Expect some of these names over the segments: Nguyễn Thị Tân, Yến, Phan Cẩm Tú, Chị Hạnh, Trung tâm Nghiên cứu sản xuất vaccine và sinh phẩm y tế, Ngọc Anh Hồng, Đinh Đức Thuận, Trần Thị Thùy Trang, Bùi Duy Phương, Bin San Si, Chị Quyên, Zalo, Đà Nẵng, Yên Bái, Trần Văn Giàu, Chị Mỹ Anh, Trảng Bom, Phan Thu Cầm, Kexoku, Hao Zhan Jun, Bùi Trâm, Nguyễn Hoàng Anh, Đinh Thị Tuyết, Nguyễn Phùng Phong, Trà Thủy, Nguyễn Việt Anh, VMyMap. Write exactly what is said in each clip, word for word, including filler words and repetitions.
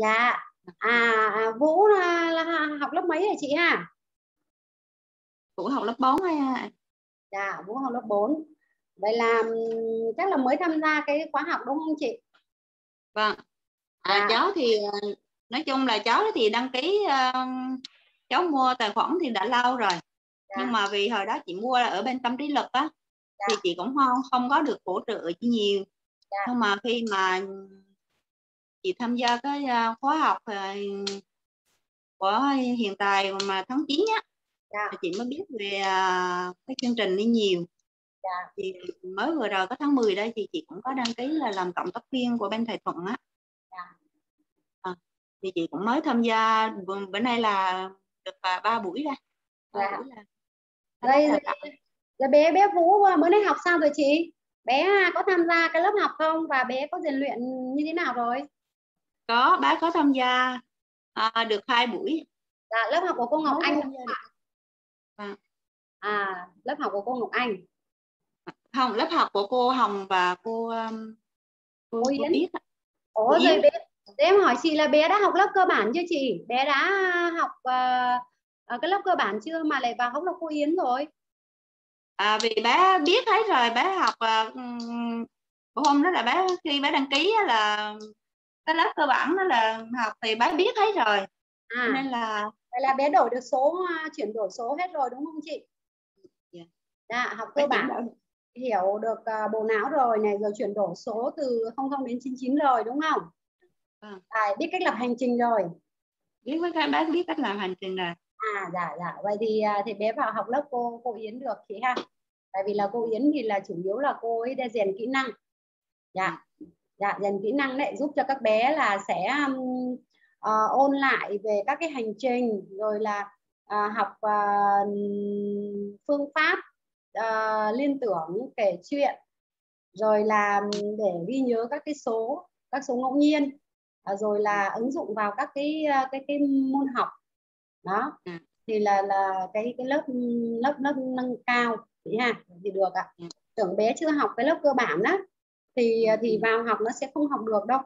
Dạ. À, à Vũ là, là học lớp mấy hả chị ha? Vũ học lớp bốn hay à? Dạ, Vũ học lớp bốn. Vậy là chắc là mới tham gia cái khóa học đúng không chị? Vâng. À, à. Cháu thì nói chung là cháu thì đăng ký, uh, cháu mua tài khoản thì đã lâu rồi. Dạ. Nhưng mà vì hồi đó chị mua là ở bên Tâm Trí Lực á, dạ, thì chị cũng không không có được hỗ trợ chị nhiều. Dạ. Nhưng mà khi mà chị tham gia cái khóa học của hiện tại mà tháng chín á, dạ, chị mới biết về cái chương trình đi nhiều. Dạ. Thì mới vừa rồi có tháng mười đây thì chị cũng có đăng ký là làm cộng tác viên của bên thầy Thuận á. Dạ. À, thì chị cũng mới tham gia bữa nay là được ba buổi đây. Dạ. Buổi là... đây là... là bé bé Vũ mới nay học sao rồi chị? Bé có tham gia cái lớp học không và bé có rèn luyện như thế nào rồi? Có, bé có tham gia à, được hai buổi. Dạ, lớp học của cô Ngọc Anh. À. à, lớp học của cô Ngọc Anh. Không, lớp học của cô Hồng và cô cô, cô Yến. Ủa rồi bé, em hỏi chị là bé đã học lớp cơ bản chưa chị? Bé đã học uh, cái lớp cơ bản chưa mà lại vào học lớp cô Yến rồi? À, vì bé biết hết rồi, bé học uh, hôm đó là bé khi bé đăng ký là cái lớp cơ bản đó là học thì bé biết hết rồi. À, nên là vậy là bé đổi được số, chuyển đổi số hết rồi đúng không chị? Yeah. Đã, học cơ bé bản đã... hiểu được uh, bộ não rồi này, rồi chuyển đổi số từ không không đến chín chín rồi đúng không? À. À, biết cách lập hành trình rồi. Biết với các bé biết cách làm hành trình rồi. À dạ dạ, vậy thì thì bé vào học lớp cô cô Yến được chị ha. Tại vì là cô Yến thì là chủ yếu là cô ấy để rèn kỹ năng. Dạ. Dạ, rèn kỹ năng lại giúp cho các bé là sẽ um, uh, ôn lại về các cái hành trình rồi là uh, học uh, phương pháp uh, liên tưởng, kể chuyện rồi là để ghi nhớ các cái số, các số ngẫu nhiên uh, rồi là ứng dụng vào các cái uh, cái cái môn học. Đó thì là là cái cái lớp lớp lớp nâng cao chị ha, thì được ạ. Tưởng bé chưa học cái lớp cơ bản đó thì thì vào học nó sẽ không học được đâu,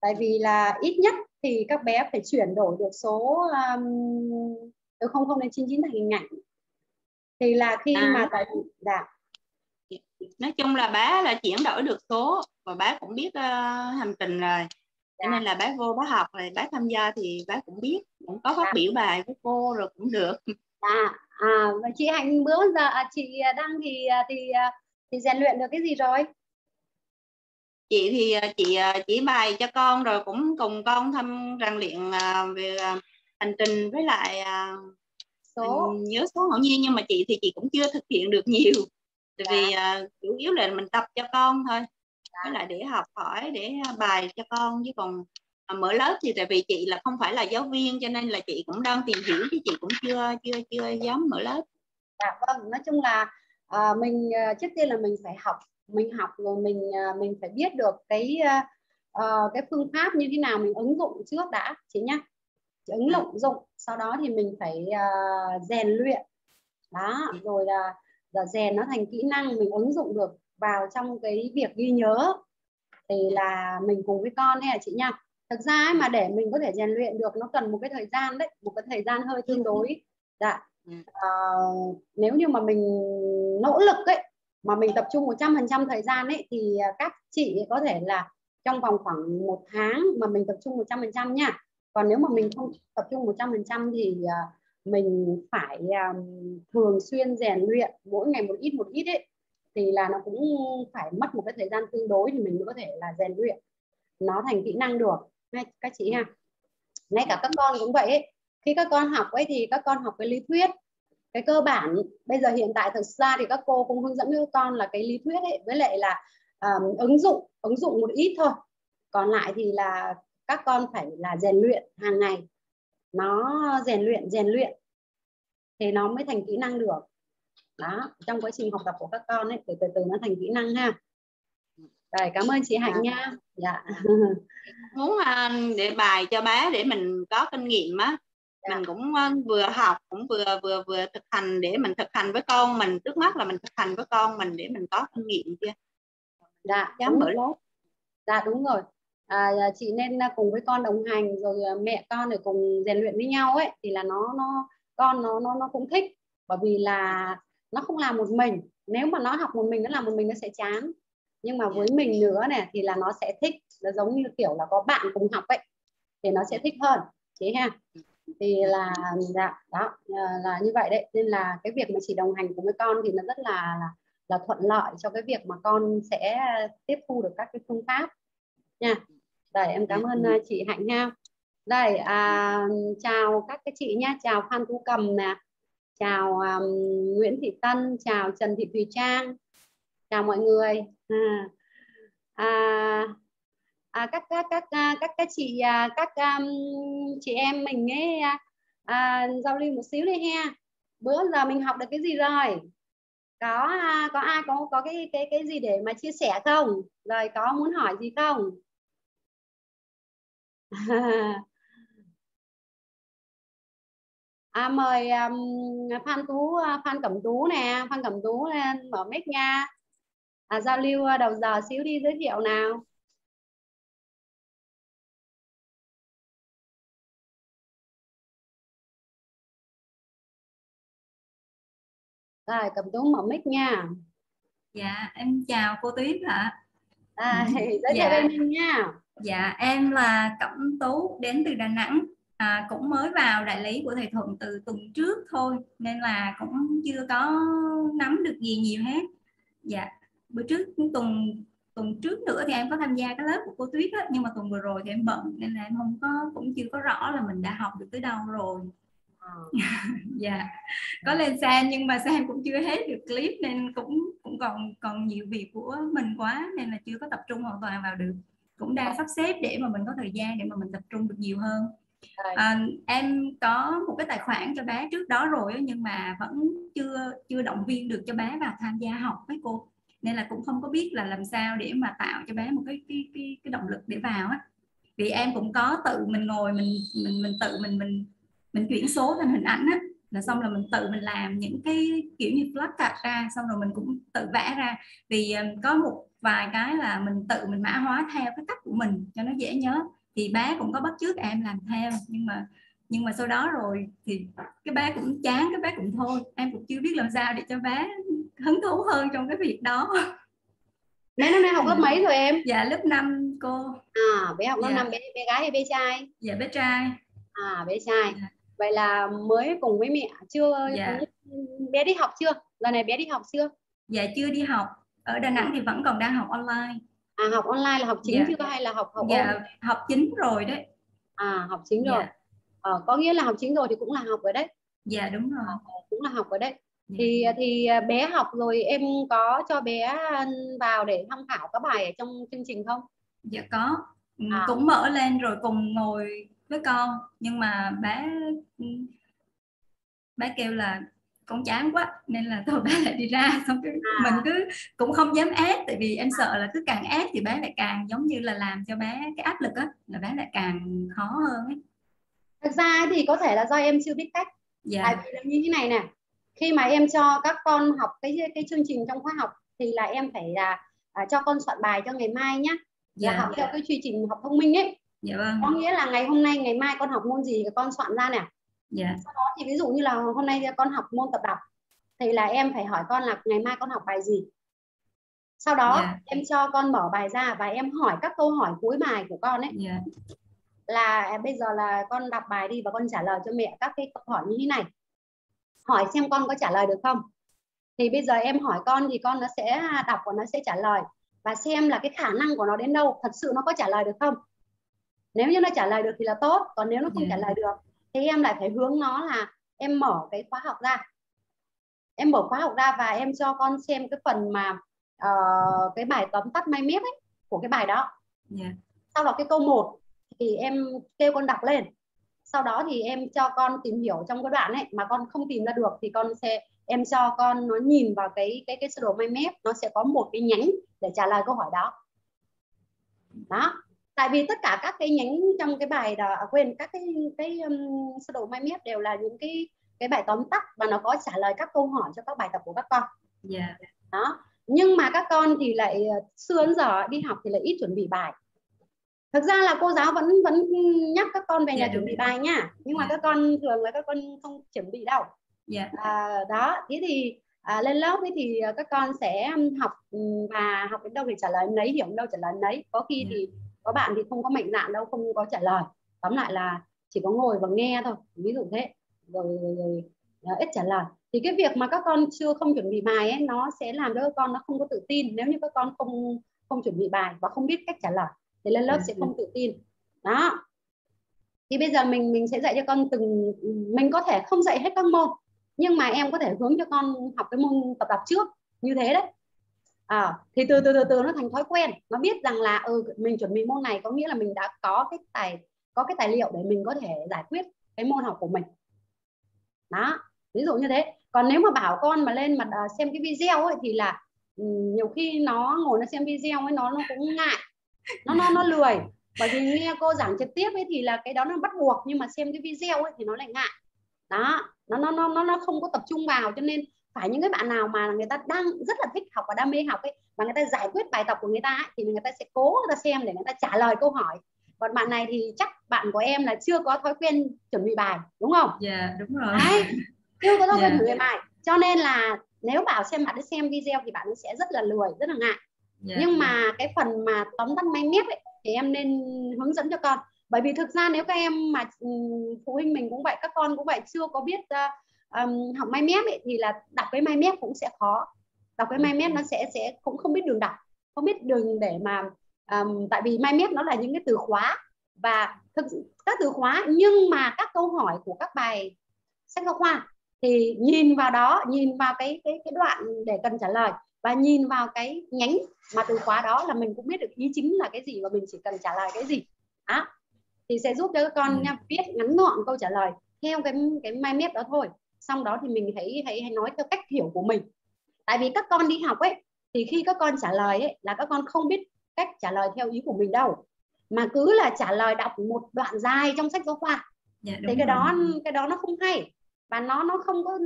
tại vì là ít nhất thì các bé phải chuyển đổi được số um, từ không không đến chín chín thành hình ảnh, thì là khi à, mà tại dạ nói chung là bé là chuyển đổi được số và bé cũng biết uh, hành trình rồi. Cho nên là bé vô bé học rồi bé tham gia thì bé cũng biết, cũng có phát biểu bài với cô rồi cũng được. À, à và chị Hạnh bữa giờ à, chị đang thì thì thì rèn luyện được cái gì rồi? Chị thì chị chỉ bài cho con rồi cũng cùng con thăm rèn luyện về hành trình với lại số, nhớ số ngẫu nhiên, nhưng mà chị thì chị cũng chưa thực hiện được nhiều. Tại vì chủ yếu là mình tập cho con thôi. Với lại để học hỏi, để bài cho con, chứ còn mở lớp thì tại vì chị là không phải là giáo viên cho nên là chị cũng đang tìm hiểu chứ chị cũng chưa chưa chưa dám mở lớp. Dạ vâng, nói chung là à, mình trước tiên là mình phải học, mình học rồi mình mình phải biết được cái uh, cái phương pháp như thế nào mình ứng dụng trước đã chị nhá. Chị ứng dụng dụng, sau đó thì mình phải rèn uh, luyện. Đó, rồi là rèn nó thành kỹ năng mình ứng dụng được vào trong cái việc ghi nhớ thì là mình cùng với con ấy à chị nha. Thực ra ấy, mà để mình có thể rèn luyện được nó cần một cái thời gian đấy, một cái thời gian hơi tương đối. Dạ. À, nếu như mà mình nỗ lực ấy, mà mình tập trung một trăm phần trăm thời gian ấy thì các chị có thể là trong vòng khoảng một tháng mà mình tập trung một trăm phần trăm nha. Còn nếu mà mình không tập trung một trăm phần trăm thì mình phải thường xuyên rèn luyện mỗi ngày một ít một ít ấy, thì là nó cũng phải mất một cái thời gian tương đối thì mình mới có thể là rèn luyện nó thành kỹ năng được các chị ha. Ngay cả các con cũng vậy ấy. Khi các con học ấy thì các con học cái lý thuyết, cái cơ bản. Bây giờ hiện tại thực ra thì các cô cũng hướng dẫn các con là cái lý thuyết ấy, với lại là um, ứng dụng ứng dụng một ít thôi. Còn lại thì là các con phải là rèn luyện hàng ngày, nó rèn luyện rèn luyện thì nó mới thành kỹ năng được. Đó, trong quá trình học tập của các con ấy, từ từ từ nó thành kỹ năng ha. Rồi, cảm ơn chị Hạnh à. Nha. Dạ. Muốn để bài cho bé để mình có kinh nghiệm á, dạ. Mình cũng vừa học cũng vừa vừa vừa thực hành để mình thực hành với con mình, trước mắt là mình thực hành với con mình để mình có kinh nghiệm kia. Dạ, dám mở lớp. Dạ đúng rồi. à, chị nên cùng với con đồng hành, rồi mẹ con để cùng rèn luyện với nhau ấy, thì là nó nó con nó nó nó cũng thích, bởi vì là nó không làm một mình. Nếu mà nó học một mình, nó làm một mình nó sẽ chán, nhưng mà với mình nữa này thì là nó sẽ thích, nó giống như kiểu là có bạn cùng học ấy thì nó sẽ thích hơn, thế ha. Thì là dạ, đó là như vậy đấy, nên là cái việc mà chị đồng hành cùng với con thì nó rất là là, là thuận lợi cho cái việc mà con sẽ tiếp thu được các cái phương pháp nha. Đây, em cảm ơn chị Hạnh nha. Đây, à, chào các cái chị nha, chào Phan Thu Cầm nè, chào um, Nguyễn Thị Tân, chào Trần Thị Thùy Trang, chào mọi người. À, à, à, các các các các các chị các um, chị em mình ấy à, giao lưu một xíu đi ha. Bữa giờ mình học được cái gì rồi? Có có ai có có cái cái cái gì để mà chia sẻ không? Rồi có muốn hỏi gì không? À, mời um, Phan Tú, Phan Cẩm Tú nè, Phan Cẩm Tú lên mở mic nha. À, giao lưu đầu giờ xíu đi, giới thiệu nào. Rồi, Cẩm Tú mở mic nha. Dạ, em chào cô Tuyết ạ. À, giới thiệu bên mình nha. Dạ, em là Cẩm Tú, đến từ Đà Nẵng. À, cũng mới vào đại lý của thầy Thuận từ tuần trước thôi, nên là cũng chưa có nắm được gì nhiều hết. Dạ, bữa trước tuần tuần trước nữa thì em có tham gia cái lớp của cô Tuyết á, nhưng mà tuần vừa rồi thì em bận nên là em không có, cũng chưa có rõ là mình đã học được tới đâu rồi. Dạ, có lên xe nhưng mà xem cũng chưa hết được clip nên cũng cũng còn còn nhiều việc của mình quá nên là chưa có tập trung hoàn toàn vào được. Cũng đang sắp xếp để mà mình có thời gian để mà mình tập trung được nhiều hơn. À, em có một cái tài khoản cho bé trước đó rồi nhưng mà vẫn chưa chưa động viên được cho bé vào tham gia học với cô, nên là cũng không có biết là làm sao để mà tạo cho bé một cái cái cái, cái động lực để vào á. Vì em cũng có tự mình ngồi mình mình mình tự mình mình mình chuyển số thành hình ảnh á, là xong là mình tự mình làm những cái kiểu như flashcard ra, xong rồi mình cũng tự vẽ ra. Vì có một vài cái là mình tự mình mã hóa theo cái cách của mình cho nó dễ nhớ, thì bé cũng có bắt chước em làm theo, nhưng mà nhưng mà sau đó rồi thì cái bé cũng chán, cái bé cũng thôi. Em cũng chưa biết làm sao để cho bé hứng thú hơn trong cái việc đó. Bé năm nay học lớp mấy rồi em? Dạ lớp năm cô. À, bé học lớp dạ. năm, bé, bé gái hay bé trai? Dạ bé trai. À, bé trai. Dạ. Vậy là mới cùng với mẹ chưa? Dạ. Bé đi học chưa? Giờ này bé đi học chưa? Dạ chưa đi học. Ở Đà Nẵng thì vẫn còn đang học online. À, học online là học chính yeah. chưa hay là học học yeah, học chính rồi đấy. À, học chính rồi. Yeah. À, có nghĩa là học chính rồi thì cũng là học rồi đấy. Dạ yeah, đúng rồi. À, cũng là học rồi đấy. Yeah. Thì thì bé học rồi em có cho bé vào để tham khảo các bài ở trong chương trình không? Dạ yeah, có. À. Cũng mở lên rồi cùng ngồi với con, nhưng mà bé bé kêu là con chán quá nên là thôi bé lại đi ra, xong cái à. mình cứ cũng không dám ép, tại vì em sợ là cứ càng ép thì bé lại càng giống như là làm cho bé cái áp lực á, là bé lại càng khó hơn ấy. Thật ra thì có thể là do em chưa biết cách. Dạ. Tại vì là như thế này nè, khi mà em cho các con học cái cái chương trình trong khóa học thì là em phải là à, cho con soạn bài cho ngày mai nhá. Dạ. Là học dạ. theo cái chương trình học thông minh ấy. Dạ vâng. Có nghĩa là ngày hôm nay ngày mai con học môn gì thì con soạn ra nè. Yeah. Sau đó thì ví dụ như là hôm nay con học môn tập đọc thì là em phải hỏi con là ngày mai con học bài gì. Sau đó yeah. em cho con mở bài ra và em hỏi các câu hỏi cuối bài của con ấy. Yeah. Là bây giờ là con đọc bài đi và con trả lời cho mẹ các cái câu hỏi như thế này. Hỏi xem con có trả lời được không. Thì bây giờ em hỏi con thì con nó sẽ đọc và nó sẽ trả lời. Và xem là cái khả năng của nó đến đâu, thật sự nó có trả lời được không. Nếu như nó trả lời được thì là tốt, còn nếu nó không yeah. trả lời được thì em lại phải hướng nó là em mở cái khóa học ra. Em mở khóa học ra và em cho con xem cái phần mà uh, cái bài tóm tắt mai miết ấy, của cái bài đó. Yeah. Sau đó cái câu một thì em kêu con đọc lên. Sau đó thì em cho con tìm hiểu trong cái đoạn ấy mà con không tìm ra được thì con sẽ em cho con nó nhìn vào cái cái cái sơ đồ mai mép, nó sẽ có một cái nhánh để trả lời câu hỏi đó. Đó. Tại vì tất cả các cái nhánh trong cái bài đó, quên, các cái cái um, sơ đồ mai mép đều là những cái cái bài tóm tắt và nó có trả lời các câu hỏi cho các bài tập của các con. Yeah. Đó. Nhưng mà các con thì lại xưa đến giờ đi học thì lại ít chuẩn bị bài. Thực ra là cô giáo vẫn vẫn nhắc các con về nhà yeah. chuẩn bị bài nha, nhưng mà các con thường là các con không chuẩn bị đâu. Yeah. À, đó, thế thì à, lên lớp thì các con sẽ học và học đến đâu thì trả lời nấy, hiểu đến đâu trả lời nấy. Có khi yeah. thì có bạn thì không có mạnh dạn đâu, không có trả lời. Tóm lại là chỉ có ngồi và nghe thôi, ví dụ thế, rồi, rồi, rồi ít trả lời. Thì cái việc mà các con chưa không chuẩn bị bài ấy, nó sẽ làm cho các con nó không có tự tin. Nếu như các con không không chuẩn bị bài và không biết cách trả lời thì lên lớp ừ. sẽ không tự tin. Đó. Thì bây giờ mình mình sẽ dạy cho con từng, mình có thể không dạy hết các môn, nhưng mà em có thể hướng cho con học cái môn tập đọc trước như thế đấy. À, thì từ từ từ từ nó thành thói quen, nó biết rằng là ừ, mình chuẩn bị môn này có nghĩa là mình đã có cái tài có cái tài liệu để mình có thể giải quyết cái môn học của mình. Đó, ví dụ như thế. Còn nếu mà bảo con mà lên mà xem cái video ấy thì là nhiều khi nó ngồi nó xem video ấy nó nó cũng ngại, nó nó nó lười, bởi vì nghe cô giảng trực tiếp ấy thì là cái đó nó bắt buộc, nhưng mà xem cái video ấy thì nó lại ngại. Đó, nó nó nó nó không có tập trung vào, cho nên phải những cái bạn nào mà người ta đang rất là thích học và đam mê học ấy, mà người ta giải quyết bài tập của người ta ấy, thì người ta sẽ cố người ta xem để người ta trả lời câu hỏi. Còn bạn này thì chắc bạn của em là chưa có thói quen chuẩn bị bài, đúng không? Dạ, yeah, đúng rồi. Đấy, chưa có thói quen yeah. chuẩn bị bài. Cho nên là nếu bảo xem bạn ấy xem video thì bạn ấy sẽ rất là lười, rất là ngại. Yeah, Nhưng yeah. mà cái phần mà tóm tắt may mép ấy, thì em nên hướng dẫn cho con. Bởi vì thực ra nếu các em mà phụ huynh mình cũng vậy, các con cũng vậy, chưa có biết uh, um, học may mép ấy, thì là đọc cái may mép cũng sẽ khó. Đọc cái may mép nó sẽ sẽ cũng không biết đường đọc, không biết đường để mà Um, tại vì mai mép nó là những cái từ khóa và thực, các từ khóa, nhưng mà các câu hỏi của các bài sách giáo khoa thì nhìn vào đó, nhìn vào cái cái cái đoạn để cần trả lời và nhìn vào cái nhánh mà từ khóa đó là mình cũng biết được ý chính là cái gì và mình chỉ cần trả lời cái gì. Đó. Thì sẽ giúp cho các con nha, viết ngắn gọn câu trả lời theo cái cái mai mép đó thôi. Xong đó thì mình hãy hãy hãy nói theo cách hiểu của mình. Tại vì các con đi học ấy thì khi các con trả lời ấy là các con không biết cách trả lời theo ý của mình đâu, mà cứ là trả lời đọc một đoạn dài trong sách giáo khoa yeah, thì cái rồi. đó cái đó nó không hay và nó nó không có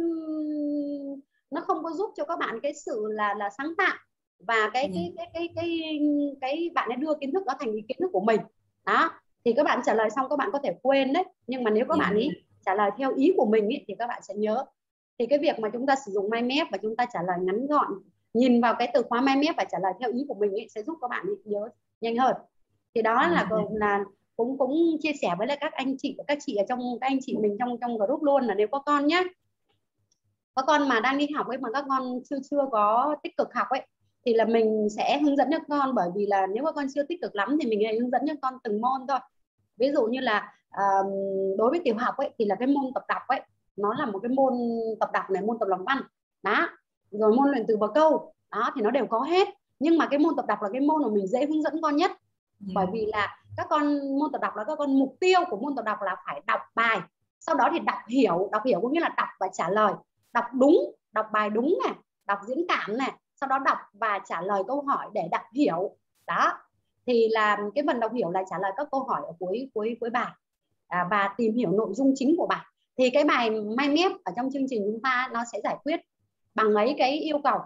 nó không có giúp cho các bạn cái sự là là sáng tạo và cái yeah. cái, cái cái cái cái bạn ấy đưa kiến thức đó thành kiến thức của mình. Đó, thì các bạn trả lời xong các bạn có thể quên đấy, nhưng mà nếu các yeah. bạn ý trả lời theo ý của mình ý, thì các bạn sẽ nhớ. Thì cái việc mà chúng ta sử dụng mind map và chúng ta trả lời ngắn gọn, nhìn vào cái từ khóa mind map và trả lời theo ý của mình ấy, sẽ giúp các bạn nhớ nhanh hơn. Thì đó là là cũng cũng chia sẻ với lại các anh chị các chị ở trong các anh chị mình trong trong group luôn, là nếu có con nhá, có con mà đang đi học ấy mà các con chưa chưa có tích cực học ấy thì là mình sẽ hướng dẫn cho con, bởi vì là nếu mà con chưa tích cực lắm thì mình hãy hướng dẫn cho con từng môn thôi. Ví dụ như là um, đối với tiểu học ấy thì là cái môn tập đọc ấy nó là một cái môn tập đọc này, môn tập làm văn đó, rồi môn luyện từ bờ câu đó thì nó đều có hết, nhưng mà cái môn tập đọc là cái môn mà mình dễ hướng dẫn con nhất. yeah. Bởi vì là các con môn tập đọc là các con mục tiêu của môn tập đọc là phải đọc bài, sau đó thì đọc hiểu. Đọc hiểu có nghĩa là đọc và trả lời, đọc đúng, đọc bài đúng này, đọc diễn cảm này, sau đó đọc và trả lời câu hỏi để đọc hiểu. Đó thì là cái phần đọc hiểu là trả lời các câu hỏi ở cuối cuối cuối bài à, và tìm hiểu nội dung chính của bài. Thì cái bài mind map ở trong chương trình chúng ta nó sẽ giải quyết bằng mấy cái yêu cầu.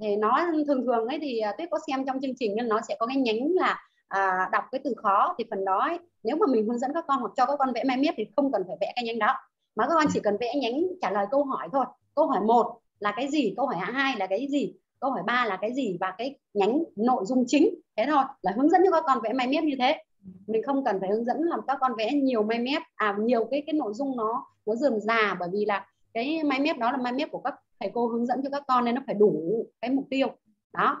Thì nó thường thường ấy thì Tuyết có xem trong chương trình, nên nó sẽ có cái nhánh là à, đọc cái từ khó. Thì phần đó ấy, nếu mà mình hướng dẫn các con hoặc cho các con vẽ mind map thì không cần phải vẽ cái nhánh đó, mà các con chỉ cần vẽ nhánh trả lời câu hỏi thôi. Câu hỏi một là cái gì, câu hỏi hai là cái gì, câu hỏi ba là cái gì, và cái nhánh nội dung chính. Thế thôi, là hướng dẫn cho các con vẽ mind map như thế. Mình không cần phải hướng dẫn làm các con vẽ nhiều mind map, à, nhiều cái cái nội dung nó nó rườm rà, bởi vì là cái mind map đó là mind map của các thầy cô hướng dẫn cho các con nên nó phải đủ cái mục tiêu. Đó.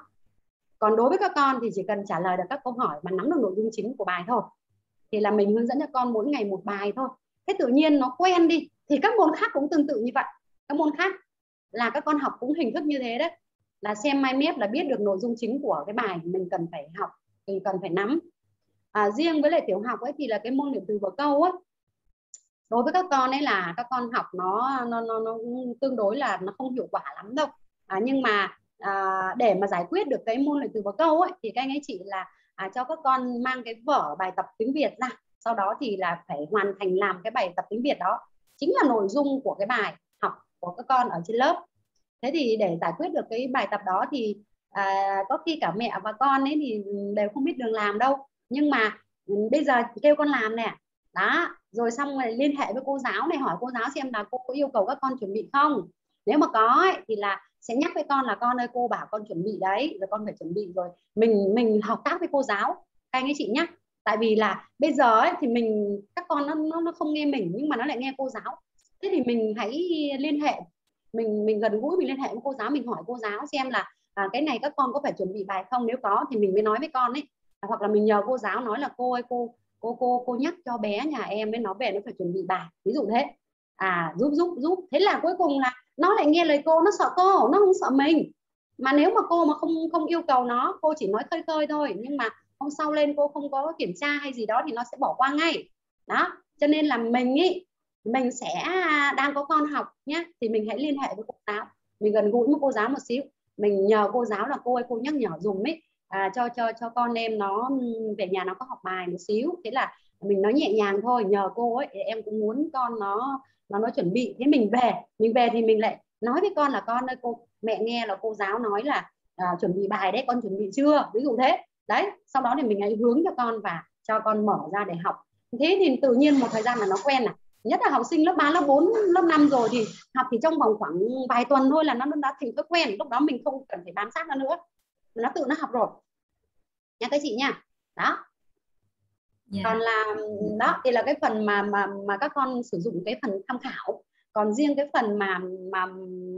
Còn đối với các con thì chỉ cần trả lời được các câu hỏi mà nắm được nội dung chính của bài thôi. Thì là mình hướng dẫn cho con mỗi ngày một bài thôi. Thế tự nhiên nó quen đi. Thì các môn khác cũng tương tự như vậy. Các môn khác là các con học cũng hình thức như thế đấy. Là xem mind map là biết được nội dung chính của cái bài mình cần phải học, mình cần phải nắm. À, riêng với lại tiểu học ấy thì là cái môn luyện từ vở câu ấy. Đối với các con ấy là các con học nó nó nó, nó tương đối là nó không hiệu quả lắm đâu. À, nhưng mà à, để mà giải quyết được cái môn luyện từ vở câu ấy thì các anh ấy chị là à, cho các con mang cái vở bài tập tiếng Việt ra, sau đó thì là phải hoàn thành làm cái bài tập tiếng Việt đó chính là nội dung của cái bài học của các con ở trên lớp. Thế thì để giải quyết được cái bài tập đó thì à, có khi cả mẹ và con ấy thì đều không biết đường làm đâu, nhưng mà bây giờ kêu con làm nè đó, rồi xong rồi liên hệ với cô giáo này, hỏi cô giáo xem là cô có yêu cầu các con chuẩn bị không, nếu mà có ấy, thì là sẽ nhắc với con là con ơi cô bảo con chuẩn bị đấy, rồi con phải chuẩn bị, rồi mình mình hợp tác với cô giáo anh ấy chị nhá. Tại vì là bây giờ ấy, thì mình các con nó, nó nó không nghe mình nhưng mà nó lại nghe cô giáo, thế thì mình hãy liên hệ, mình mình gần gũi, mình liên hệ với cô giáo, mình hỏi cô giáo xem là à, cái này các con có phải chuẩn bị bài không, nếu có thì mình mới nói với con ấy, hoặc là mình nhờ cô giáo nói là cô ơi cô cô cô cô nhắc cho bé nhà em ấy nó về nó phải chuẩn bị bài, ví dụ thế, à giúp giúp giúp thế là cuối cùng là nó lại nghe lời cô, nó sợ cô, nó không sợ mình. Mà nếu mà cô mà không không yêu cầu nó, cô chỉ nói khơi khơi thôi, nhưng mà hôm sau lên cô không có kiểm tra hay gì đó thì nó sẽ bỏ qua ngay đó. Cho nên là mình ý, mình sẽ đang có con học nhé, thì mình hãy liên hệ với cô giáo, mình gần gũi với cô giáo một xíu, mình nhờ cô giáo là cô ơi cô nhắc nhở dùm ấy, à, cho cho cho con em nó về nhà nó có học bài một xíu. Thế là mình nói nhẹ nhàng thôi, nhờ cô ấy, em cũng muốn con nó nó nó chuẩn bị. Thế mình về, mình về thì mình lại nói với con là con ơi cô mẹ nghe là cô giáo nói là à, chuẩn bị bài đấy, con chuẩn bị chưa, ví dụ thế đấy. Sau đó thì mình hãy hướng cho con và cho con mở ra để học. Thế thì tự nhiên một thời gian là nó quen này, nhất là học sinh lớp ba, lớp bốn, lớp năm rồi thì học thì trong vòng khoảng vài tuần thôi là nó đã thành thói quen, lúc đó mình không cần phải bám sát nó nữa, nó tự nó học rồi nha các chị nha. Đó. Yeah. Còn là đó thì là cái phần mà mà mà các con sử dụng cái phần tham khảo. Còn riêng cái phần mà mà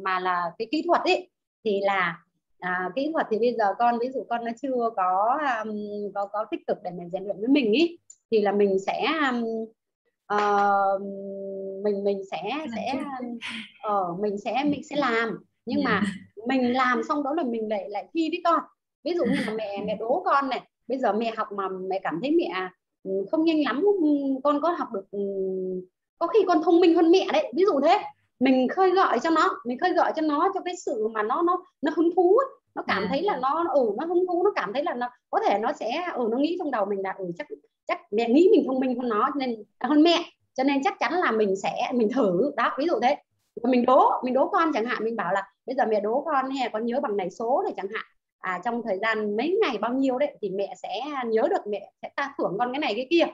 mà là cái kỹ thuật ấy thì là à, kỹ thuật thì bây giờ con ví dụ con nó chưa có um, có có tích cực để mình rèn luyện với mình ý, thì là mình sẽ um, uh, mình mình sẽ sẽ uh, mình sẽ mình sẽ làm, nhưng mà mình làm xong đó là mình lại lại thi với con. Ví dụ như là mẹ mẹ đố con này, bây giờ mẹ học mà mẹ cảm thấy mẹ không nhanh lắm, con có học được, có khi con thông minh hơn mẹ đấy, ví dụ thế. Mình khơi gợi cho nó, mình khơi gợi cho nó cho cái sự mà nó nó nó hứng thú, nó cảm thấy là nó ở ừ, nó hứng thú, nó cảm thấy là nó có thể nó sẽ ở ừ, nó nghĩ trong đầu mình là ừ, chắc chắc mẹ nghĩ mình thông minh hơn nó nên hơn mẹ, cho nên chắc chắn là mình sẽ mình thử đó, ví dụ thế. Mình đố, mình đố con chẳng hạn, mình bảo là bây giờ mẹ đố con hè, con nhớ bằng này số này chẳng hạn. À, trong thời gian mấy ngày bao nhiêu đấy thì mẹ sẽ nhớ được, mẹ sẽ ta thưởng con cái này cái kia.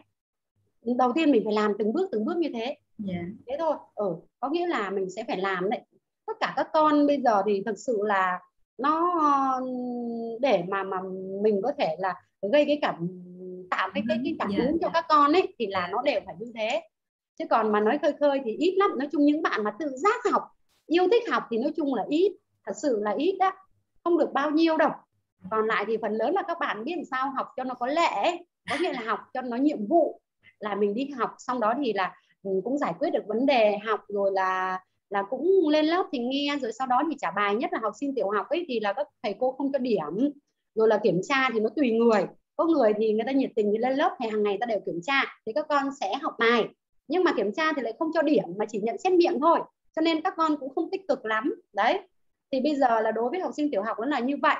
Đầu tiên mình phải làm từng bước từng bước như thế. Yeah. Thế thôi. Ừ, có nghĩa là mình sẽ phải làm đấy. Tất cả các con bây giờ thì thực sự là nó để mà mà mình có thể là gây cái cảm tạo cái cái, cái cảm hứng yeah. cho các con ấy thì là nó đều phải như thế. Chứ còn mà nói khơi khơi thì ít lắm. Nói chung những bạn mà tự giác học, yêu thích học thì nói chung là ít, thật sự là ít đó. Không được bao nhiêu đâu. Còn lại thì phần lớn là các bạn biết làm sao học cho nó có lẽ, có nghĩa là học cho nó nhiệm vụ, là mình đi học xong đó thì là cũng giải quyết được vấn đề học, rồi là là cũng lên lớp thì nghe, rồi sau đó thì trả bài. Nhất là học sinh tiểu học ấy thì là các thầy cô không cho điểm, rồi là kiểm tra thì nó tùy người, có người thì người ta nhiệt tình thì lên lớp thì hàng ngày ta đều kiểm tra, thì các con sẽ học bài, nhưng mà kiểm tra thì lại không cho điểm mà chỉ nhận xét miệng thôi, cho nên các con cũng không tích cực lắm đấy. Thì bây giờ là đối với học sinh tiểu học nó là như vậy.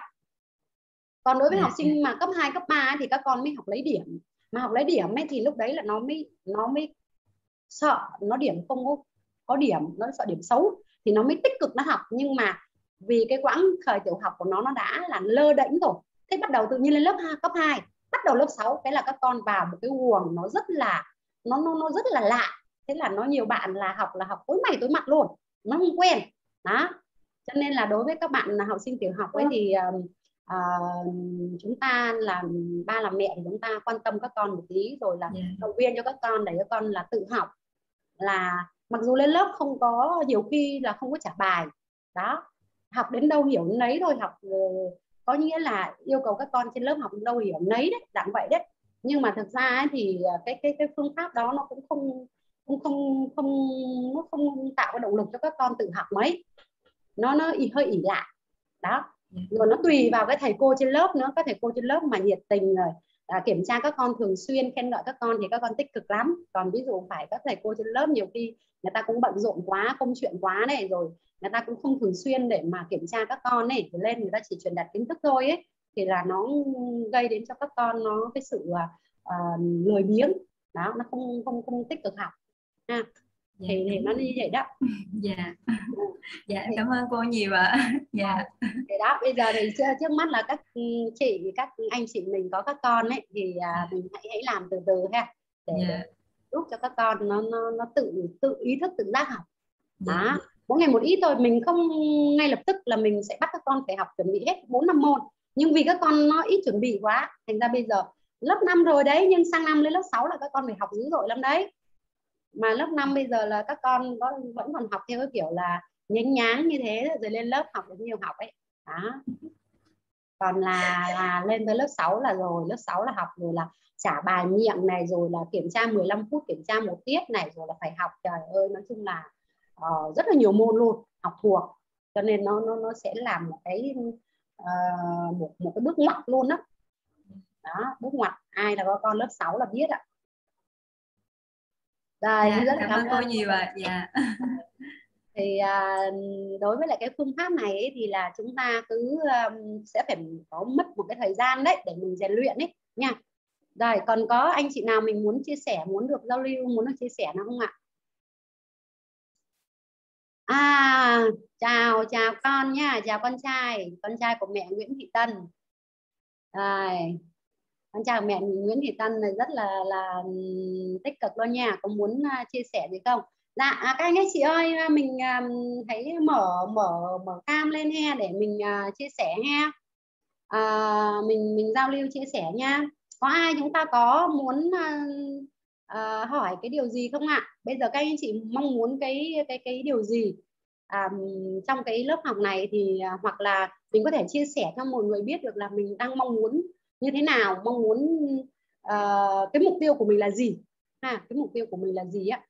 Còn đối với học sinh mà cấp hai, cấp ba thì các con mới học lấy điểm. Mà học lấy điểm ấy thì lúc đấy là nó mới nó mới sợ, nó điểm không có, có điểm, nó sợ điểm xấu thì nó mới tích cực nó học. Nhưng mà vì cái quãng thời tiểu học của nó nó đã là lơ đễnh rồi. Thế bắt đầu tự nhiên lên lớp hai, cấp hai, bắt đầu lớp sáu, cái là các con vào một cái guồng nó rất là nó nó nó rất là lạ. Thế là nó nhiều bạn là học là học tối mày tối mặt luôn, nó không quen. Đó. Cho nên là đối với các bạn học sinh tiểu học ấy thì uh, chúng ta là ba làm mẹ thì chúng ta quan tâm các con một tí, rồi là động viên cho các con để các con là tự học, là mặc dù lên lớp không có, nhiều khi là không có trả bài đó, học đến đâu hiểu nấy thôi, học có nghĩa là yêu cầu các con trên lớp học đâu hiểu nấy đấy, dạng vậy đấy. Nhưng mà thực ra ấy thì cái cái cái phương pháp đó nó cũng không không không không nó không tạo cái động lực cho các con tự học mấy, nó nó hơi ỉ lại đó. Rồi nó tùy vào cái thầy cô trên lớp nữa, các thầy cô trên lớp mà nhiệt tình rồi à, kiểm tra các con thường xuyên, khen ngợi các con thì các con tích cực lắm. Còn ví dụ phải các thầy cô trên lớp nhiều khi người ta cũng bận rộn quá, công chuyện quá này, rồi người ta cũng không thường xuyên để mà kiểm tra các con này, lên người ta chỉ truyền đạt kiến thức thôi ấy, thì là nó gây đến cho các con nó cái sự uh, lười biếng đó, nó không không không tích cực học ha. Dạ. Thì, thì nó như vậy đó. Dạ, dạ thì... cảm ơn cô nhiều ạ. À. Dạ. Thì đó, bây giờ thì trước mắt là các chị, các anh chị mình có các con ấy, thì dạ. mình hãy hãy làm từ từ ha, để dạ. giúp cho các con nó nó, nó tự tự ý thức, tự giác học. Dạ. Đó. Mỗi ngày một ít thôi, mình không ngay lập tức là mình sẽ bắt các con phải học chuẩn bị hết bốn năm môn. Nhưng vì các con nó ít chuẩn bị quá, thành ra bây giờ lớp năm rồi đấy, nhưng sang năm lên lớp sáu là các con phải học dữ dội lắm đấy. Mà lớp năm bây giờ là các con vẫn còn học theo cái kiểu là nhánh nháng như thế, rồi lên lớp học được nhiều học ấy. Đó. Còn là, là lên tới lớp sáu là rồi, lớp sáu là học rồi là trả bài miệng này, rồi là kiểm tra mười lăm phút, kiểm tra một tiết này, rồi là phải học, trời ơi, nói chung là uh, rất là nhiều môn luôn, học thuộc. Cho nên nó nó, nó sẽ làm một cái uh, một, một cái bước ngoặt luôn đó. Đó, bước ngoặt, ai là có con lớp sáu là biết ạ. Rồi, dạ, rất cảm, cảm ơn cô nhiều ạ. À. Dạ. Thì uh, đối với lại cái phương pháp này ấy, thì là chúng ta cứ um, sẽ phải có mất một cái thời gian đấy để mình rèn luyện ấy nha. Rồi, còn có anh chị nào mình muốn chia sẻ, muốn được giao lưu, muốn được chia sẻ nào không ạ? À, chào chào con nha, chào con trai, con trai của mẹ Nguyễn Thị Tân. Rồi. Con chào mẹ Nguyễn Thị Tân này, rất là là tích cực luôn nha, có muốn uh, chia sẻ gì không? Dạ à, các anh ấy, chị ơi, mình uh, thấy mở mở mở cam lên ha, để mình uh, chia sẻ ha, uh, mình mình giao lưu chia sẻ nha. Có ai chúng ta có muốn uh, uh, hỏi cái điều gì không ạ? Bây giờ các anh chị mong muốn cái cái cái điều gì um, trong cái lớp học này, thì uh, hoặc là mình có thể chia sẻ cho mọi người biết được là mình đang mong muốn như thế nào, mong muốn uh, cái mục tiêu của mình là gì ha, cái mục tiêu của mình là gì á,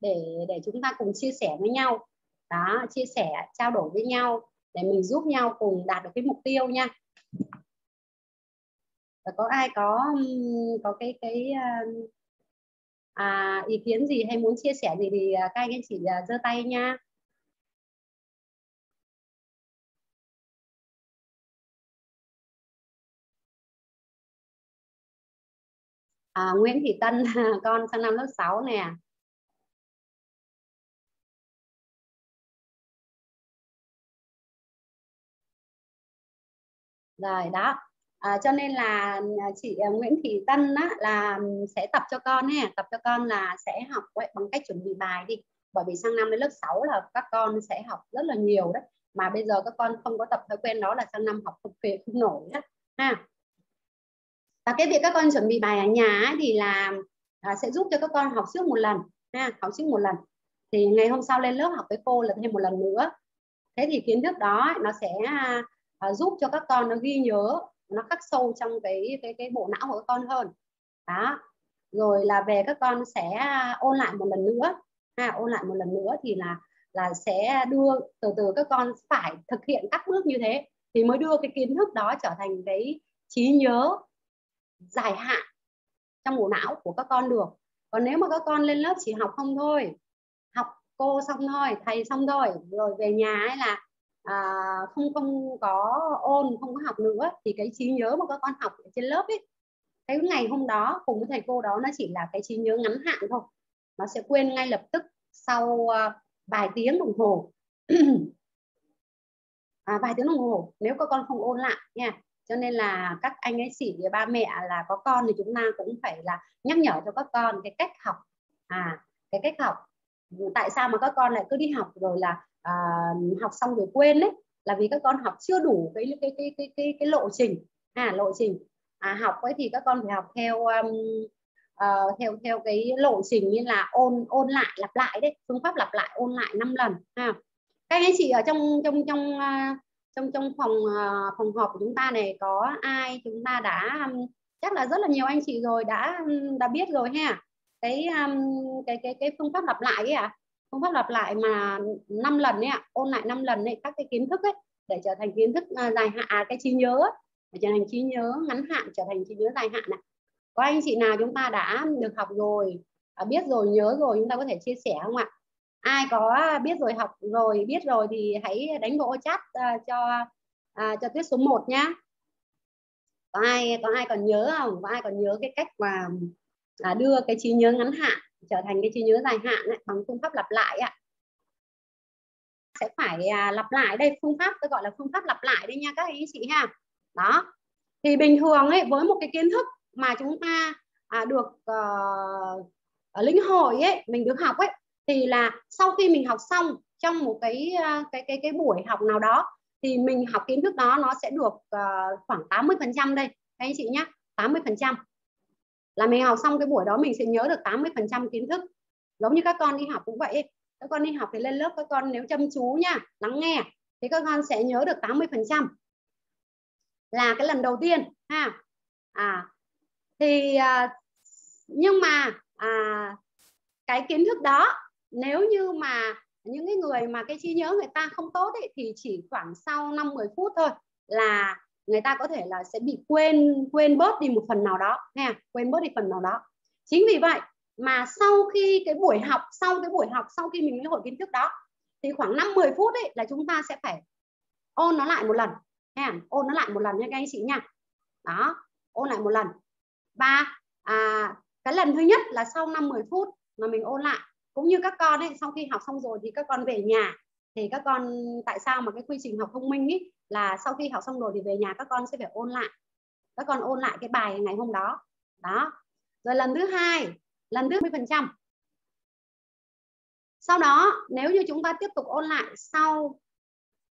để để chúng ta cùng chia sẻ với nhau đó, chia sẻ trao đổi với nhau để mình giúp nhau cùng đạt được cái mục tiêu nha. Và có ai có có cái cái uh, à, ý kiến gì hay muốn chia sẻ gì thì các anh chị giơ uh, tay nha. À, Nguyễn Thị Tân, con sang năm lớp sáu nè. Rồi đó, à, cho nên là chị Nguyễn Thị Tân á, là sẽ tập cho con ha, tập cho con là sẽ học ấy, bằng cách chuẩn bị bài đi. Bởi vì sang năm đến lớp sáu là các con sẽ học rất là nhiều đấy. Mà bây giờ các con không có tập thói quen đó là sang năm học không kịp, không nổi đó ha. Và cái việc các con chuẩn bị bài ở nhà ấy, thì là à, sẽ giúp cho các con học trước một lần ha, học trước một lần thì ngày hôm sau lên lớp học với cô là thêm một lần nữa. Thế thì kiến thức đó nó sẽ à, giúp cho các con nó ghi nhớ, nó khắc sâu trong cái cái cái bộ não của các con hơn. Đó. Rồi là về các con sẽ ôn lại một lần nữa, ha, ôn lại một lần nữa thì là là sẽ đưa từ từ các con phải thực hiện các bước như thế thì mới đưa cái kiến thức đó trở thành cái trí nhớ dài hạn trong bộ não của các con được. Còn nếu mà các con lên lớp chỉ học không thôi, học cô xong thôi, thầy xong thôi, rồi về nhà ấy là à, không không có ôn, không có học nữa, thì cái trí nhớ mà các con học ở trên lớp ấy, cái ngày hôm đó cùng với thầy cô đó nó chỉ là cái trí nhớ ngắn hạn thôi, nó sẽ quên ngay lập tức sau vài tiếng đồng hồ. à, vài tiếng đồng hồ nếu các con không ôn lại nha. Cho nên là các anh ấy chị, ba mẹ là có con thì chúng ta cũng phải là nhắc nhở cho các con cái cách học, à cái cách học. Tại sao mà các con lại cứ đi học rồi là à, học xong rồi quên đấy? Là vì các con học chưa đủ cái cái cái cái cái, cái lộ trình, à lộ trình. À, học ấy thì các con phải học theo um, uh, theo theo cái lộ trình như là ôn ôn lại, lặp lại đấy, phương pháp lặp lại, ôn lại năm lần. Ha. Các anh chị ở trong trong trong uh, trong trong phòng phòng họp của chúng ta này có ai chúng ta đã chắc là rất là nhiều anh chị rồi đã đã biết rồi ha, cái cái cái cái phương pháp lặp lại ấy à, phương pháp lặp lại mà năm lần ấy à, ôn lại năm lần ấy, các cái kiến thức ấy để trở thành kiến thức dài hạn, à, cái trí nhớ để trở thành trí nhớ ngắn hạn trở thành trí nhớ dài hạn ạ. À. Có anh chị nào chúng ta đã được học rồi, biết rồi, nhớ rồi chúng ta có thể chia sẻ không ạ? Ai có biết rồi, học rồi, biết rồi thì hãy đánh vỗ chat uh, cho uh, cho Tuyết số một nhá. Có ai có ai còn nhớ không? Có ai còn nhớ cái cách mà uh, đưa cái trí nhớ ngắn hạn trở thành cái trí nhớ dài hạn ấy, bằng phương pháp lặp lại ạ. Sẽ phải à, lặp lại đây, phương pháp tôi gọi là phương pháp lặp lại đấy nha các anh chị ha. Đó. Thì bình thường ấy, với một cái kiến thức mà chúng ta à, được uh, lĩnh hội ấy, mình được học ấy, thì là sau khi mình học xong trong một cái cái cái cái buổi học nào đó thì mình học kiến thức đó nó sẽ được uh, khoảng tám mươi phần trăm đây các anh chị nhá, tám mươi phần trăm. Là mình học xong cái buổi đó mình sẽ nhớ được tám mươi phần trăm kiến thức. Giống như các con đi học cũng vậy ấy. Các con đi học thì lên lớp các con nếu chăm chú nha, lắng nghe thì các con sẽ nhớ được tám mươi phần trăm. Là cái lần đầu tiên ha. À thì uh, nhưng mà à, cái kiến thức đó nếu như mà những cái người mà cái trí nhớ người ta không tốt ấy, thì chỉ khoảng sau năm mười phút thôi là người ta có thể là sẽ bị quên quên bớt đi một phần nào đó nha, quên bớt đi phần nào đó. Chính vì vậy mà sau khi cái buổi học, sau cái buổi học sau khi mình lĩnh hội kiến thức đó thì khoảng năm mười phút ấy là chúng ta sẽ phải ôn nó lại một lần nha, ôn nó lại một lần nha các anh chị nha. Đó, ôn lại một lần. Và à, cái lần thứ nhất là sau năm mười phút mà mình ôn lại. Cũng như các con ấy, sau khi học xong rồi thì các con về nhà thì các con, tại sao mà cái quy trình học thông minh ấy là sau khi học xong rồi thì về nhà các con sẽ phải ôn lại, các con ôn lại cái bài ngày hôm đó. Đó. Rồi lần thứ hai, lần thứ mười phần trăm. Sau đó nếu như chúng ta tiếp tục ôn lại sau